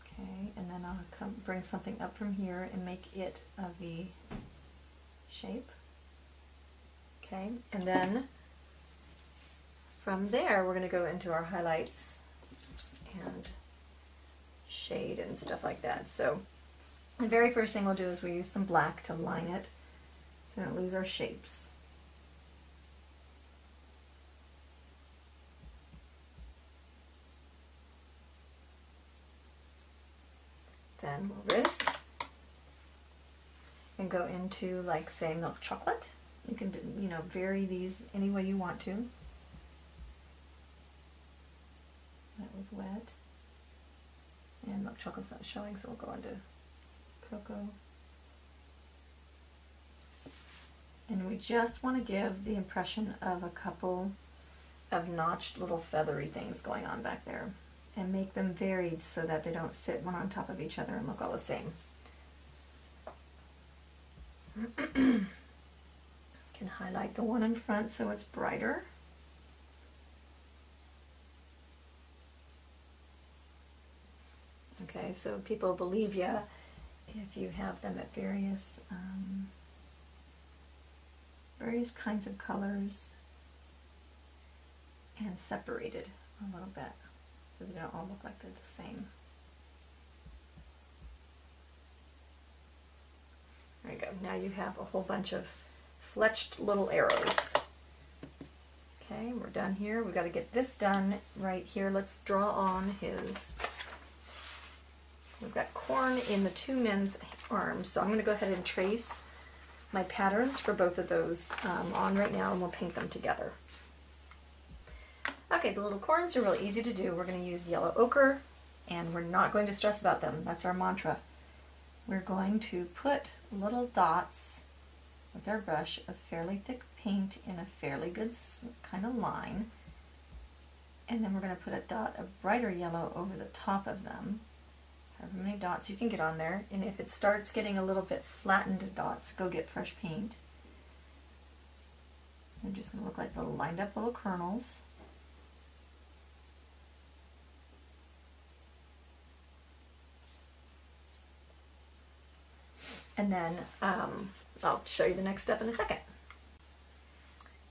Okay, and then I'll come bring something up from here and make it a V-shape. Okay, and then from there we're going to go into our highlights and shade and stuff like that. So the very first thing we'll do is we use some black to line it so we don't lose our shapes. Then we'll rinse and go into, like, say, milk chocolate. You can, you know, vary these any way you want to. That was wet. And milk chocolate's not showing, so we'll go into cocoa. And we just want to give the impression of a couple of notched little feathery things going on back there. And make them varied so that they don't sit one on top of each other and look all the same. Can highlight the one in front so it's brighter. Okay, so people believe you if you have them at various um, various kinds of colors and separated a little bit so they don't all look like they're the same. There you go. Now you have a whole bunch of fletched little arrows. Okay, we're done here. We've got to get this done right here. Let's draw on his... We've got corn in the two men's arms, so I'm going to go ahead and trace my patterns for both of those um, on right now, and we'll paint them together. Okay, the little corns are really easy to do. We're going to use yellow ochre, and we're not going to stress about them. That's our mantra. We're going to put little dots with our brush of fairly thick paint in a fairly good kind of line, and then we're going to put a dot of brighter yellow over the top of them. However many dots you can get on there, and if it starts getting a little bit flattened to dots, go get fresh paint. They're just going to look like little lined up little kernels. And then um, I'll show you the next step in a second.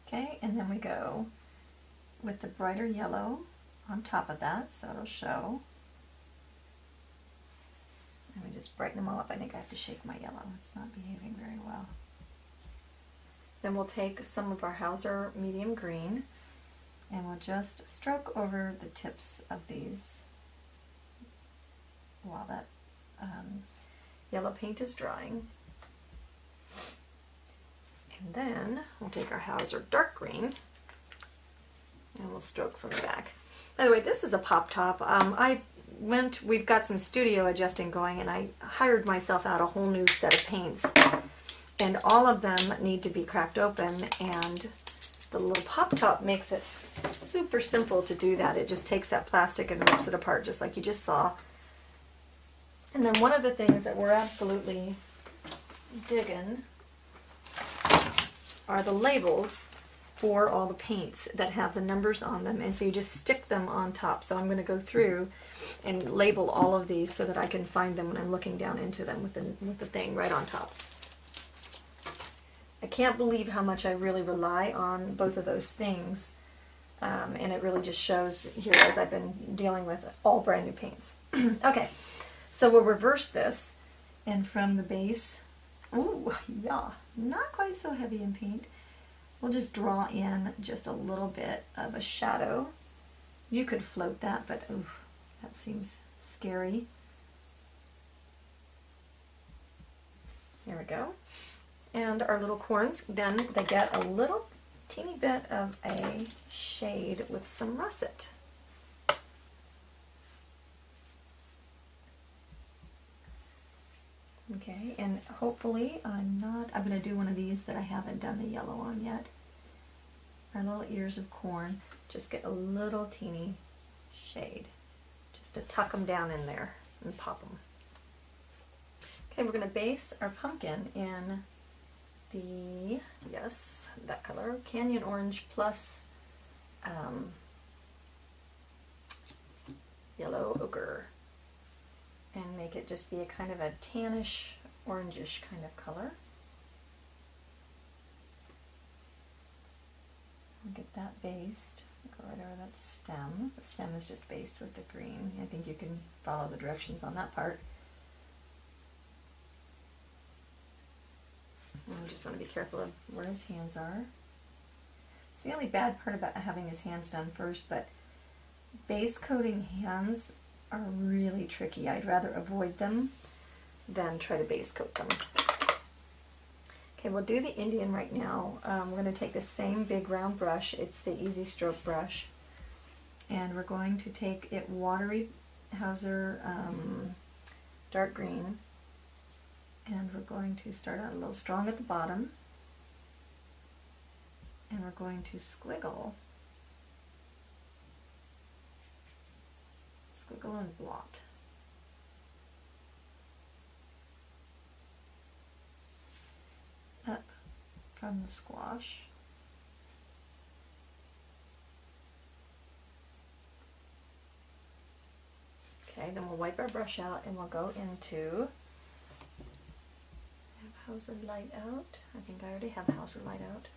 Okay, and then we go with the brighter yellow on top of that, so it'll show. And we just brighten them all up. I think I have to shake my yellow. It's not behaving very well. Then we'll take some of our Hauser medium green and we'll just stroke over the tips of these while that um, yellow paint is drying. And then we'll take our Hauser dark green and we'll stroke from the back. By the way, this is a pop top. Um, I went, we've got some studio adjusting going, and I hired myself out a whole new set of paints, and all of them need to be cracked open, and the little pop top makes it super simple to do that. It just takes that plastic and rips it apart just like you just saw. And then one of the things that we're absolutely digging are the labels for all the paints that have the numbers on them, and so you just stick them on top. So I'm going to go through and label all of these so that I can find them when I'm looking down into them with the, with the thing right on top. I can't believe how much I really rely on both of those things, um, and it really just shows here as I've been dealing with all brand new paints. Okay, so we'll reverse this, and from the base, ooh, yeah, not quite so heavy in paint. We'll just draw in just a little bit of a shadow. You could float that, but ooh, that seems scary. There we go. And our little corns, then they get a little teeny bit of a shade with some russet. Okay, and hopefully I'm not, I'm going to do one of these that I haven't done the yellow on yet. Our little ears of corn. just get a little teeny shade just to tuck them down in there and pop them. Okay, we're going to base our pumpkin in the, yes, that color, Canyon Orange plus um, Yellow Ochre, and make it just be a kind of a tannish, orangish kind of color. We'll get that based, go right over that stem. The stem is just based with the green. I think you can follow the directions on that part. And we just want to be careful of where his hands are. It's the only bad part about having his hands done first, but base coating hands are really tricky. I'd rather avoid them than try to base coat them. Okay, we'll do the Indian right now. Um, we're going to take the same big round brush. It's the Easy Stroke brush. And we're going to take it watery Hauser um, dark green. And we're going to start out a little strong at the bottom. And we're going to squiggle. Squiggle and blot. Up from the squash. Okay, then we'll wipe our brush out and we'll go into, I have Hauser Light out. I think I already have Hauser Light out.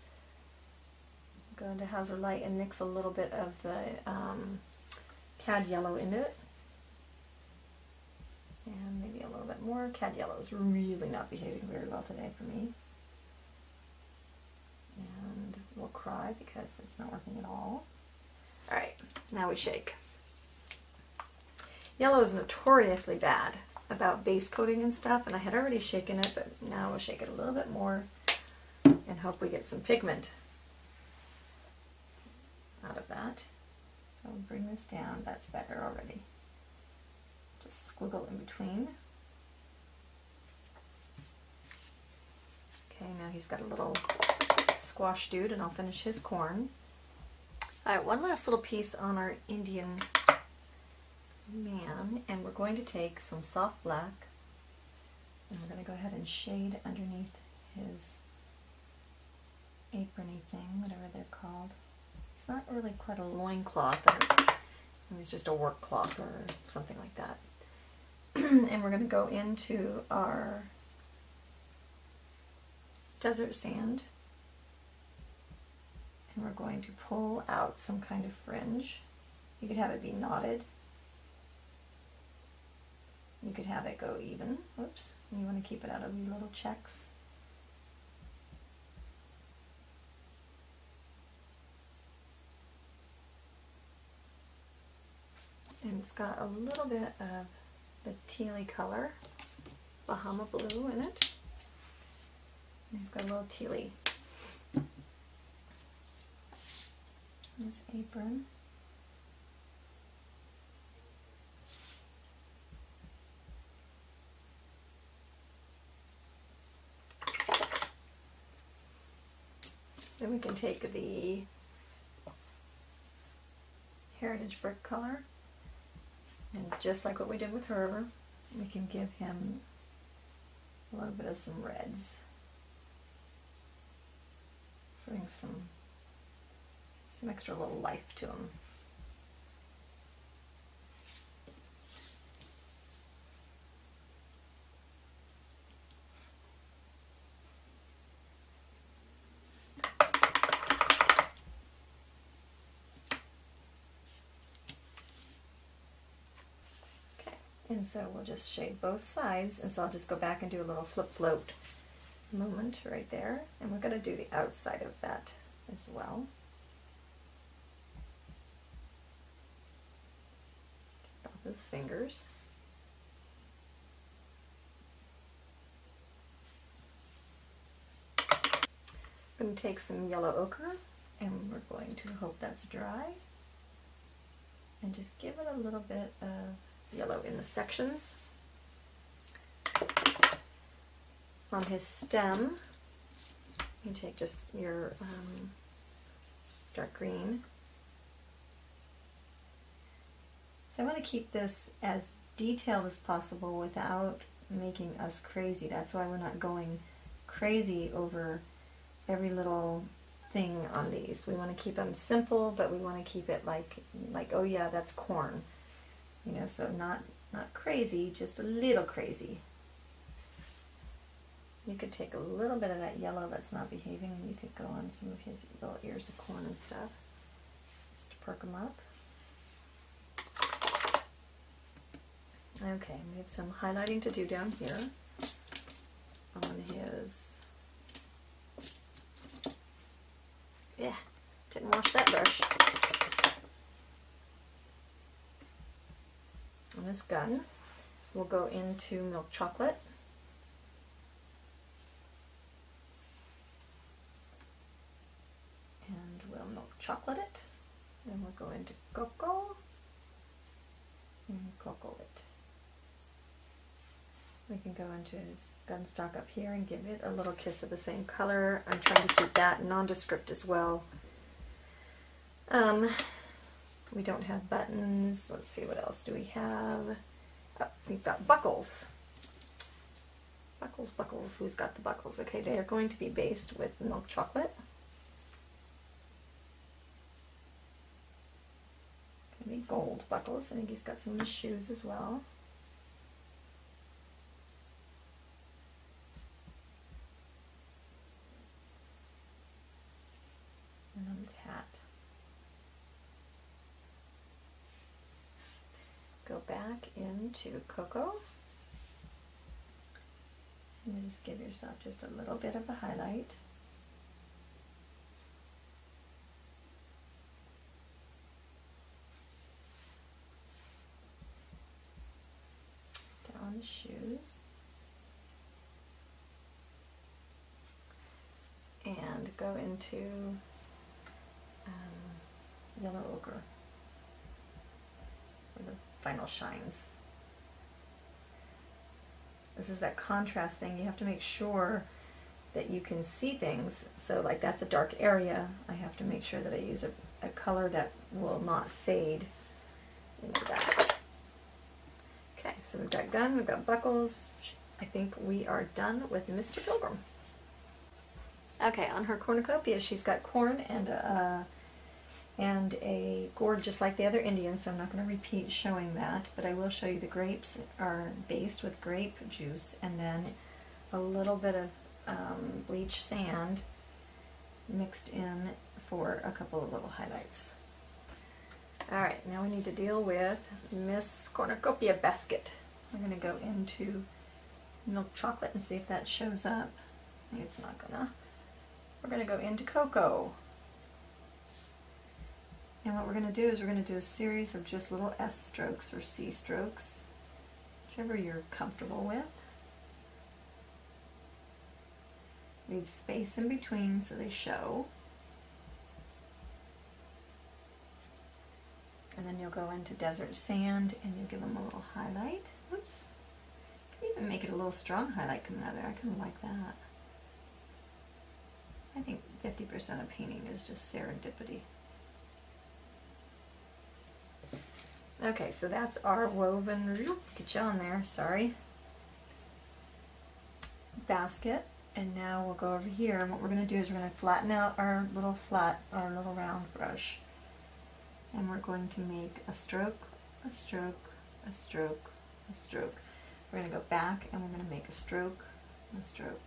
Go into Hauser Light and mix a little bit of the um, Cad Yellow into it. And maybe a little bit more. Cad Yellow is really not behaving very well today for me. And we'll cry because it's not working at all. Alright, now we shake. Yellow is notoriously bad about base coating and stuff, and I had already shaken it, but now we'll shake it a little bit more and hope we get some pigment out of that. So bring this down, that's better already. Just squiggle in between. Okay, now he's got a little squash dude, and I'll finish his corn. Alright, one last little piece on our Indian man, and we're going to take some Soft Black, and we're going to go ahead and shade underneath his aprony thing, whatever they're called. It's not really quite a loincloth, it's just a work cloth or something like that. And we're going to go into our Desert Sand, and we're going to pull out some kind of fringe. You could have it be knotted. You could have it go even. Oops. You want to keep it out of your little checks. And it's got a little bit of the tealy color, Bahama Blue, in it. And he's got a little tealy. His apron. Then we can take the Heritage Brick color, and just like what we did with her, we can give him a little bit of some reds. Bring some, some extra little life to him. And so we'll just shade both sides, and so I'll just go back and do a little flip float moment right there. And we're going to do the outside of that as well. Get off his fingers. I'm going to take some Yellow Ochre, and we're going to hope that's dry. And just give it a little bit of yellow in the sections. From his stem, you take just your um, dark green So I want to keep this as detailed as possible without making us crazy. That's why we're not going crazy over every little thing on these. We want to keep them simple, but we want to keep it like, like oh yeah, that's corn. You know, so not, not crazy, just a little crazy. You could take a little bit of that yellow that's not behaving, and you could go on some of his little ears of corn and stuff, just to perk them up. Okay, we have some highlighting to do down here on his... Yeah, didn't wash that brush. On this gun, we'll go into Milk Chocolate. And we'll Milk Chocolate it. Then we'll go into Cocoa. And Cocoa it. We can go into his gun stock up here and give it a little kiss of the same color. I'm trying to keep that nondescript as well. Um, we don't have buttons. Let's see, what else do we have? Oh, we've got buckles. Buckles, buckles. Who's got the buckles? Okay, they are going to be based with Milk Chocolate. Gonna be gold buckles. I think he's got some in his shoes as well. Into Cocoa, and you just give yourself just a little bit of a highlight. Down the shoes, and go into um, Yellow Ochre for the final shines. This is that contrast thing. You have to make sure that you can see things. So like that's a dark area. I have to make sure that I use a, a color that will not fade into that. Okay, so we've got gun, we've got buckles. I think we are done with Mister Pilgrim. Okay, on her cornucopia, she's got corn and a, uh, and a gourd just like the other Indians, so I'm not going to repeat showing that, but I will show you the grapes are based with grape juice and then a little bit of um, bleached sand mixed in for a couple of little highlights. Alright, now we need to deal with Miss Cornucopia Basket. We're going to go into Milk Chocolate and see if that shows up. It's not going to. We're going to go into Cocoa. And what we're going to do is we're going to do a series of just little S strokes or C strokes, whichever you're comfortable with. Leave space in between so they show. And then you'll go into Desert Sand and you'll give them a little highlight. Oops. You can even make it a little strong highlight coming out of there. I kind of like that. I think fifty percent of painting is just serendipity. Okay, so that's our woven, get you on there, sorry, basket. And now we'll go over here, and what we're going to do is we're going to flatten out our little flat, our little round brush. And we're going to make a stroke, a stroke, a stroke, a stroke. We're going to go back and we're going to make a stroke, a stroke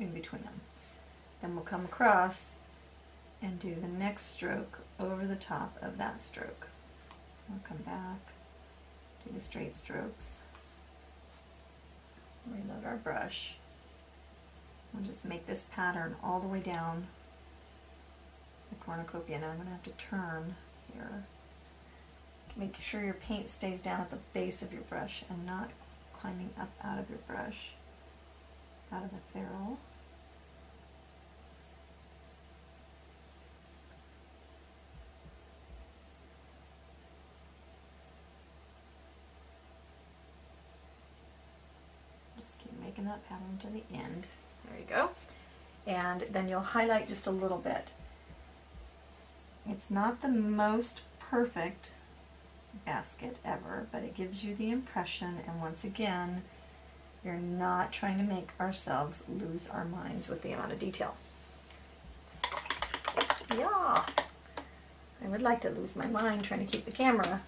in between them. Then we'll come across and do the next stroke over the top of that stroke. We'll come back, do the straight strokes, reload our brush. We'll just make this pattern all the way down the cornucopia. Now I'm going to have to turn here. Make sure your paint stays down at the base of your brush and not climbing up out of your brush, out of the ferrule. Making that pattern to the end. There you go. And then you'll highlight just a little bit. It's not the most perfect, basket ever, but it gives you the impression, and once again, you're not trying to make ourselves lose our minds with the amount of detail. Yeah, I would like to lose my mind trying to keep the camera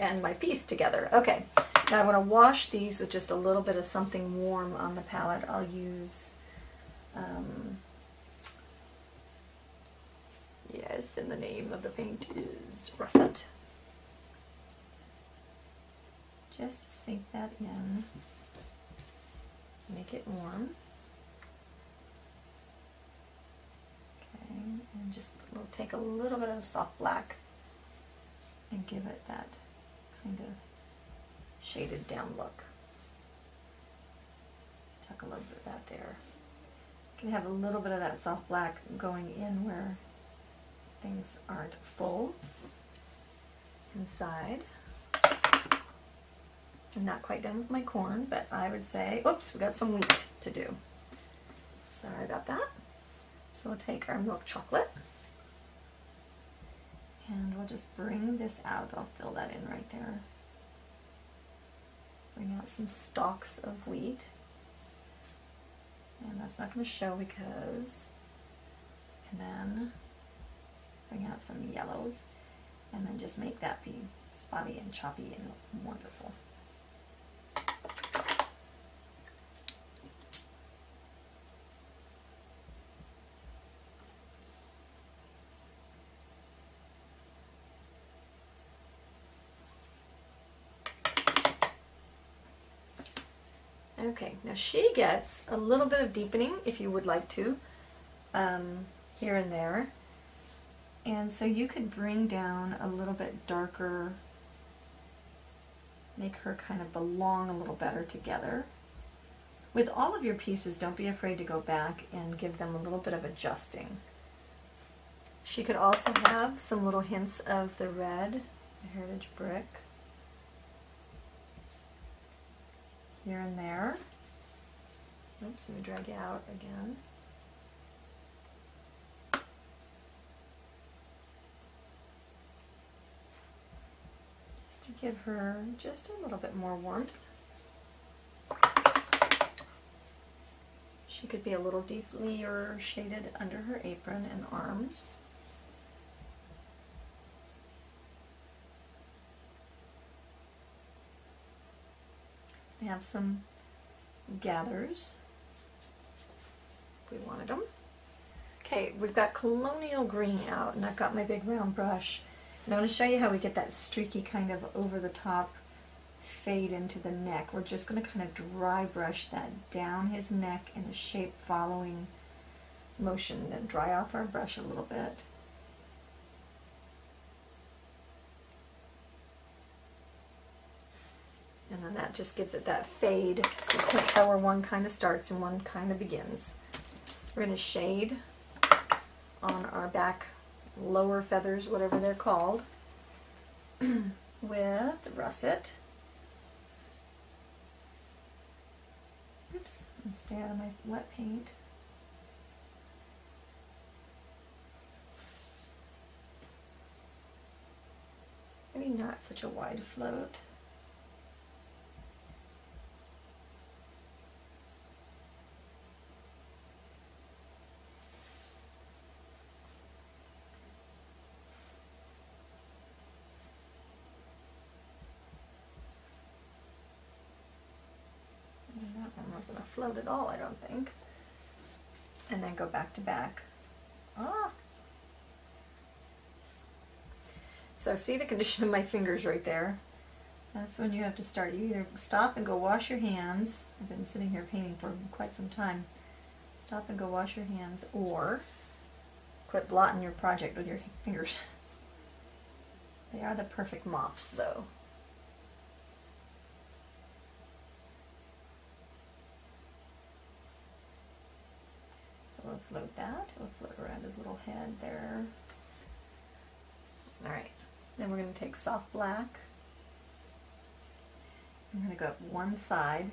and my piece together. Okay, now I want to wash these with just a little bit of something warm on the palette. I'll use, um, yes, and the name of the paint is Russet. Just to sink that in, make it warm. Okay, and just we'll take a little bit of the soft black and give it that kind of shaded down look. Tuck a little bit of that there. You can have a little bit of that soft black going in where things aren't full inside. I'm not quite done with my corn, but I would say, oops, we got some wheat to do. Sorry about that. So we'll take our milk chocolate and we'll just bring this out. I'll fill that in right there. Bring out some stalks of wheat. And that's not going to show because... And then bring out some yellows and then just make that be spotty and choppy and wonderful. Okay, now she gets a little bit of deepening, if you would like to, um, here and there. And so you could bring down a little bit darker, make her kind of belong a little better together. With all of your pieces, don't be afraid to go back and give them a little bit of adjusting. She could also have some little hints of the red, the Heritage Brick, here and there. Oops, let me drag you out again. Just to give her just a little bit more warmth. She could be a little deeply or shaded under her apron and arms. We have some gathers, if we wanted them. Okay, we've got colonial green out, and I've got my big round brush. And I want to show you how we get that streaky kind of over-the-top fade into the neck. We're just going to kind of dry brush that down his neck in a shape-following motion. Then dry off our brush a little bit. And then that just gives it that fade, so you can't tell where one kind of starts and one kind of begins. We're going to shade on our back lower feathers, whatever they're called, with russet. Oops, and stay out of my wet paint. Maybe not such a wide float. Wasn't a float at all, I don't think. And then go back to back. Ah. So see the condition of my fingers right there? That's when you have to start. You either stop and go wash your hands. I've been sitting here painting for quite some time. Stop and go wash your hands, or quit blotting your project with your fingers. They are the perfect mops though. We'll float that. We'll float around his little head there. All right. Then we're going to take soft black. I'm going to go up one side.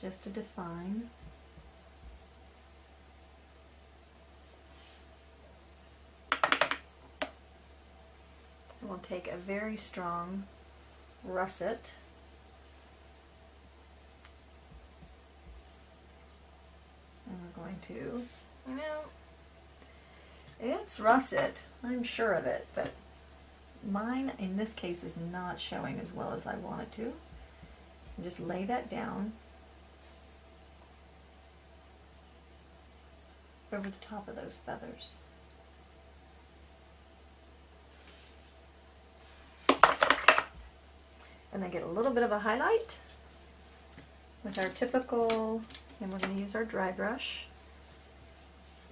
Just to define. take a very strong russet. And we're going to, you know, it's russet, I'm sure of it, but mine in this case is not showing as well as I want it to. And just lay that down over the top of those feathers. And then get a little bit of a highlight with our typical, and we're going to use our dry brush.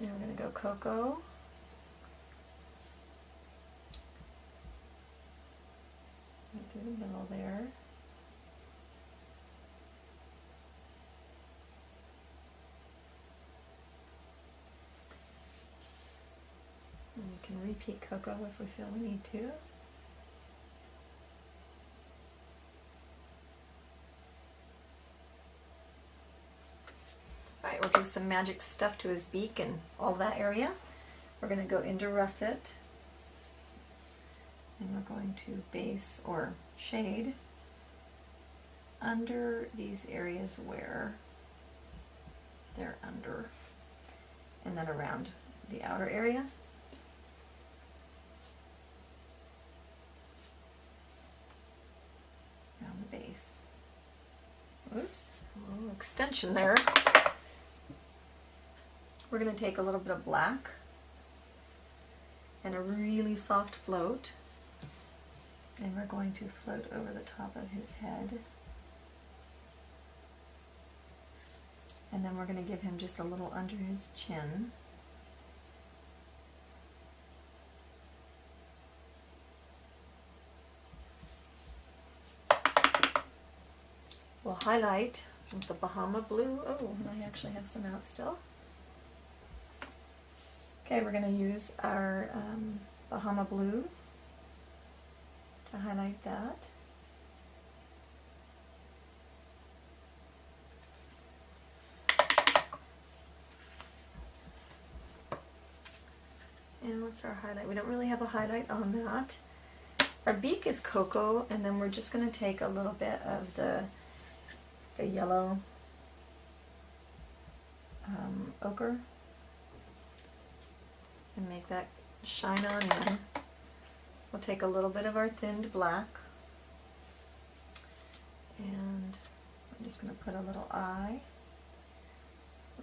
And we're going to go Cocoa. Right through the middle there. And we can repeat Cocoa if we feel we need to. We'll give some magic stuff to his beak and all that area. We're going to go into russet and we're going to base or shade under these areas where they're under, and then around the outer area. Around the base. Oops, a little extension there. We're going to take a little bit of black and a really soft float, and we're going to float over the top of his head. And then we're going to give him just a little under his chin. We'll highlight with the Bahama Blue. Oh, and I actually have some out still. Okay, we're going to use our um, Bahama Blue to highlight that. And what's our highlight? We don't really have a highlight on that. Our beak is Cocoa, and then we're just going to take a little bit of the, the yellow um, ochre. And make that shine on in. We'll take a little bit of our thinned black, and I'm just going to put a little eye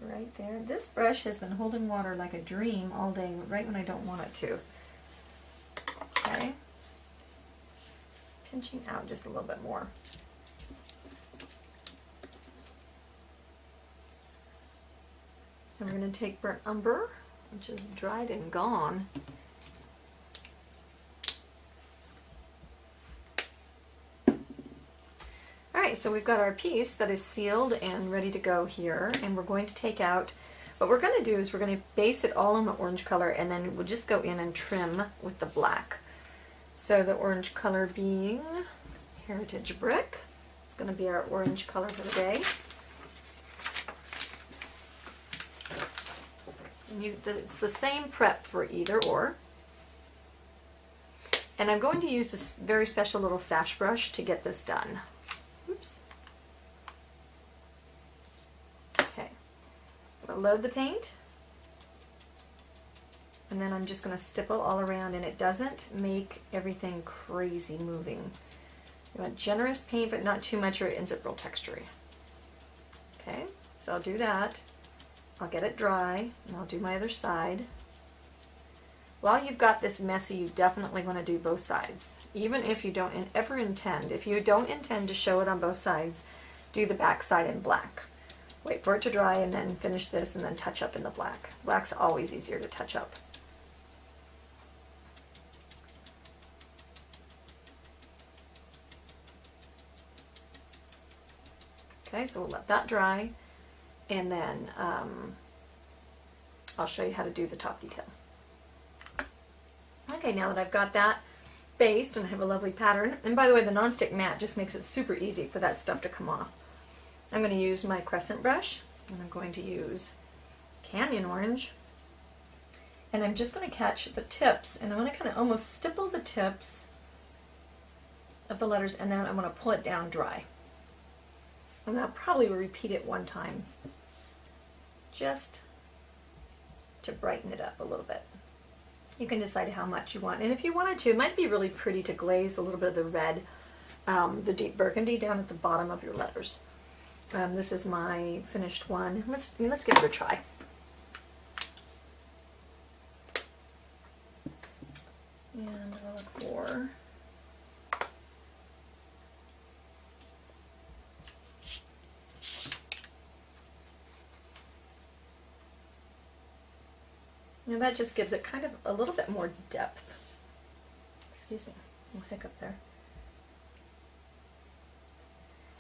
right there. This brush has been holding water like a dream all day, right when I don't want it to. Okay, pinching out just a little bit more. And we're going to take Burnt Umber, which is dried and gone. Alright, so we've got our piece that is sealed and ready to go here, and we're going to take out, what we're going to do is we're going to base it all in the orange color, and then we'll just go in and trim with the black. So the orange color being Heritage Brick. It's going to be our orange color for the day. You, the, it's the same prep for either or. And I'm going to use this very special little sash brush to get this done. Oops. Okay. I'm going to load the paint. And then I'm just going to stipple all around, and it doesn't make everything crazy moving. You want generous paint, but not too much or it ends up real textury. Okay, so I'll do that. I'll get it dry, and I'll do my other side. While you've got this messy, you definitely want to do both sides. Even if you don't in, ever intend, if you don't intend to show it on both sides, do the back side in black. Wait for it to dry, and then finish this, and then touch up in the black. Black's always easier to touch up. Okay, so we'll let that dry. And then um, I'll show you how to do the top detail. Okay, now that I've got that based and I have a lovely pattern, and by the way, the nonstick mat just makes it super easy for that stuff to come off. I'm going to use my crescent brush, and I'm going to use Canyon Orange, and I'm just going to catch the tips, and I'm going to kind of almost stipple the tips of the letters, and then I'm going to pull it down dry. And I'll probably repeat it one time just to brighten it up a little bit. You can decide how much you want. And if you wanted to, it might be really pretty to glaze a little bit of the red, um, the deep burgundy down at the bottom of your letters. Um, this is my finished one. Let's, let's give it a try. And I'm going to look for... And that just gives it kind of a little bit more depth. Excuse me, a little hiccup there.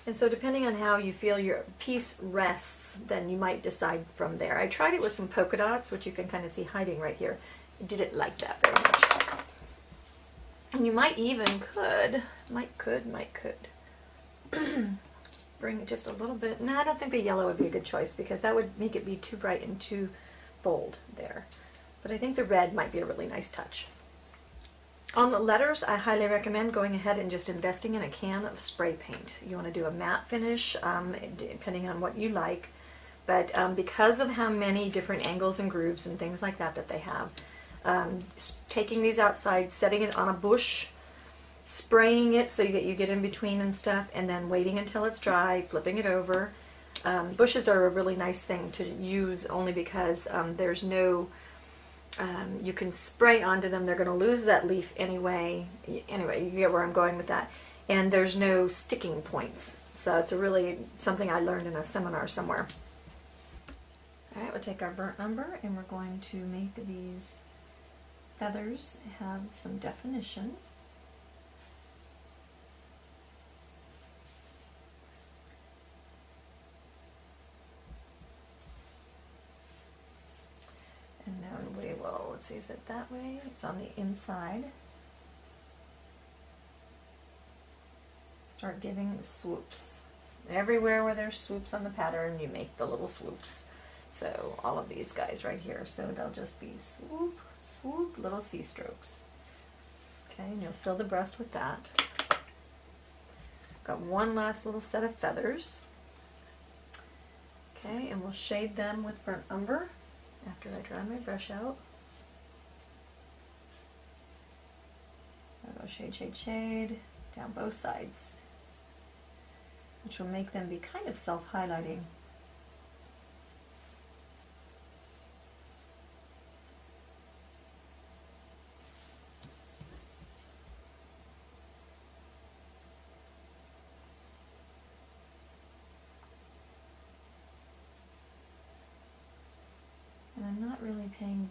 And so depending on how you feel your piece rests, then you might decide from there. I tried it with some polka dots, which you can kind of see hiding right here. I didn't like that very much. And you might even could, might could, might could, bring it just a little bit. No, I don't think the yellow would be a good choice because that would make it be too bright and too bold there. But I think the red might be a really nice touch. On the letters, I highly recommend going ahead and just investing in a can of spray paint. You want to do a matte finish, um, depending on what you like. But um, because of how many different angles and grooves and things like that that they have, um, taking these outside, setting it on a bush, spraying it so that you get in between and stuff, and then waiting until it's dry, flipping it over. Um, bushes are a really nice thing to use only because um, there's no... Um, you can spray onto them, they're going to lose that leaf anyway. Anyway, you get where I'm going with that. And there's no sticking points. So it's a really something I learned in a seminar somewhere. Alright, we'll take our burnt umber and we're going to make these feathers have some definition. And then we will, let's use it that way, it's on the inside. Start giving swoops. Everywhere where there's swoops on the pattern, you make the little swoops. So all of these guys right here, so they'll just be swoop, swoop, little C strokes. Okay, and you'll fill the breast with that. Got one last little set of feathers. Okay, and we'll shade them with burnt umber. After I dry my brush out, I'll go shade, shade, shade down both sides, which will make them be kind of self-highlighting.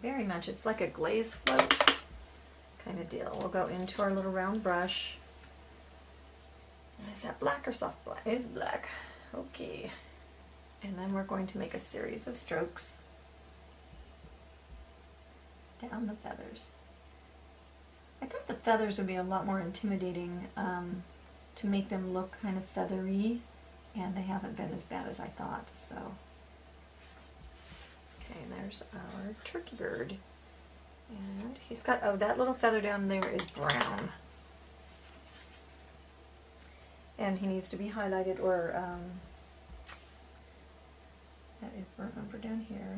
Very much. It's like a glaze float kind of deal. We'll go into our little round brush. Is that black or soft black? It's black. Okay. And then we're going to make a series of strokes down the feathers. I thought the feathers would be a lot more intimidating um, to make them look kind of feathery, and they haven't been as bad as I thought, so. Okay, and there's our turkey bird. And he's got, oh, that little feather down there is brown. And he needs to be highlighted, or, um, that is burnt umber down here.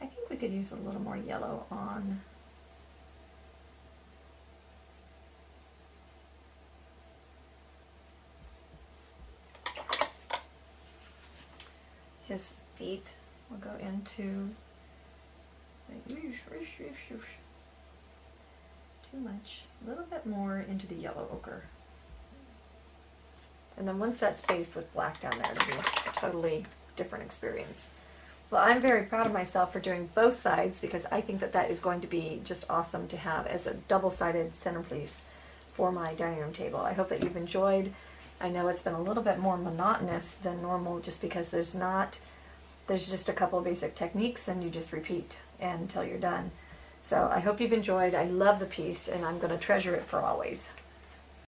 I think we could use a little more yellow on. His feet. We'll go into, too much, a little bit more into the yellow ochre. And then once that's spaced with black down there, it'll be a totally different experience. Well, I'm very proud of myself for doing both sides because I think that that is going to be just awesome to have as a double-sided centerpiece for my dining room table. I hope that you've enjoyed. I know it's been a little bit more monotonous than normal just because there's not... There's just a couple basic techniques and you just repeat until you're done. So I hope you've enjoyed. I love the piece and I'm going to treasure it for always.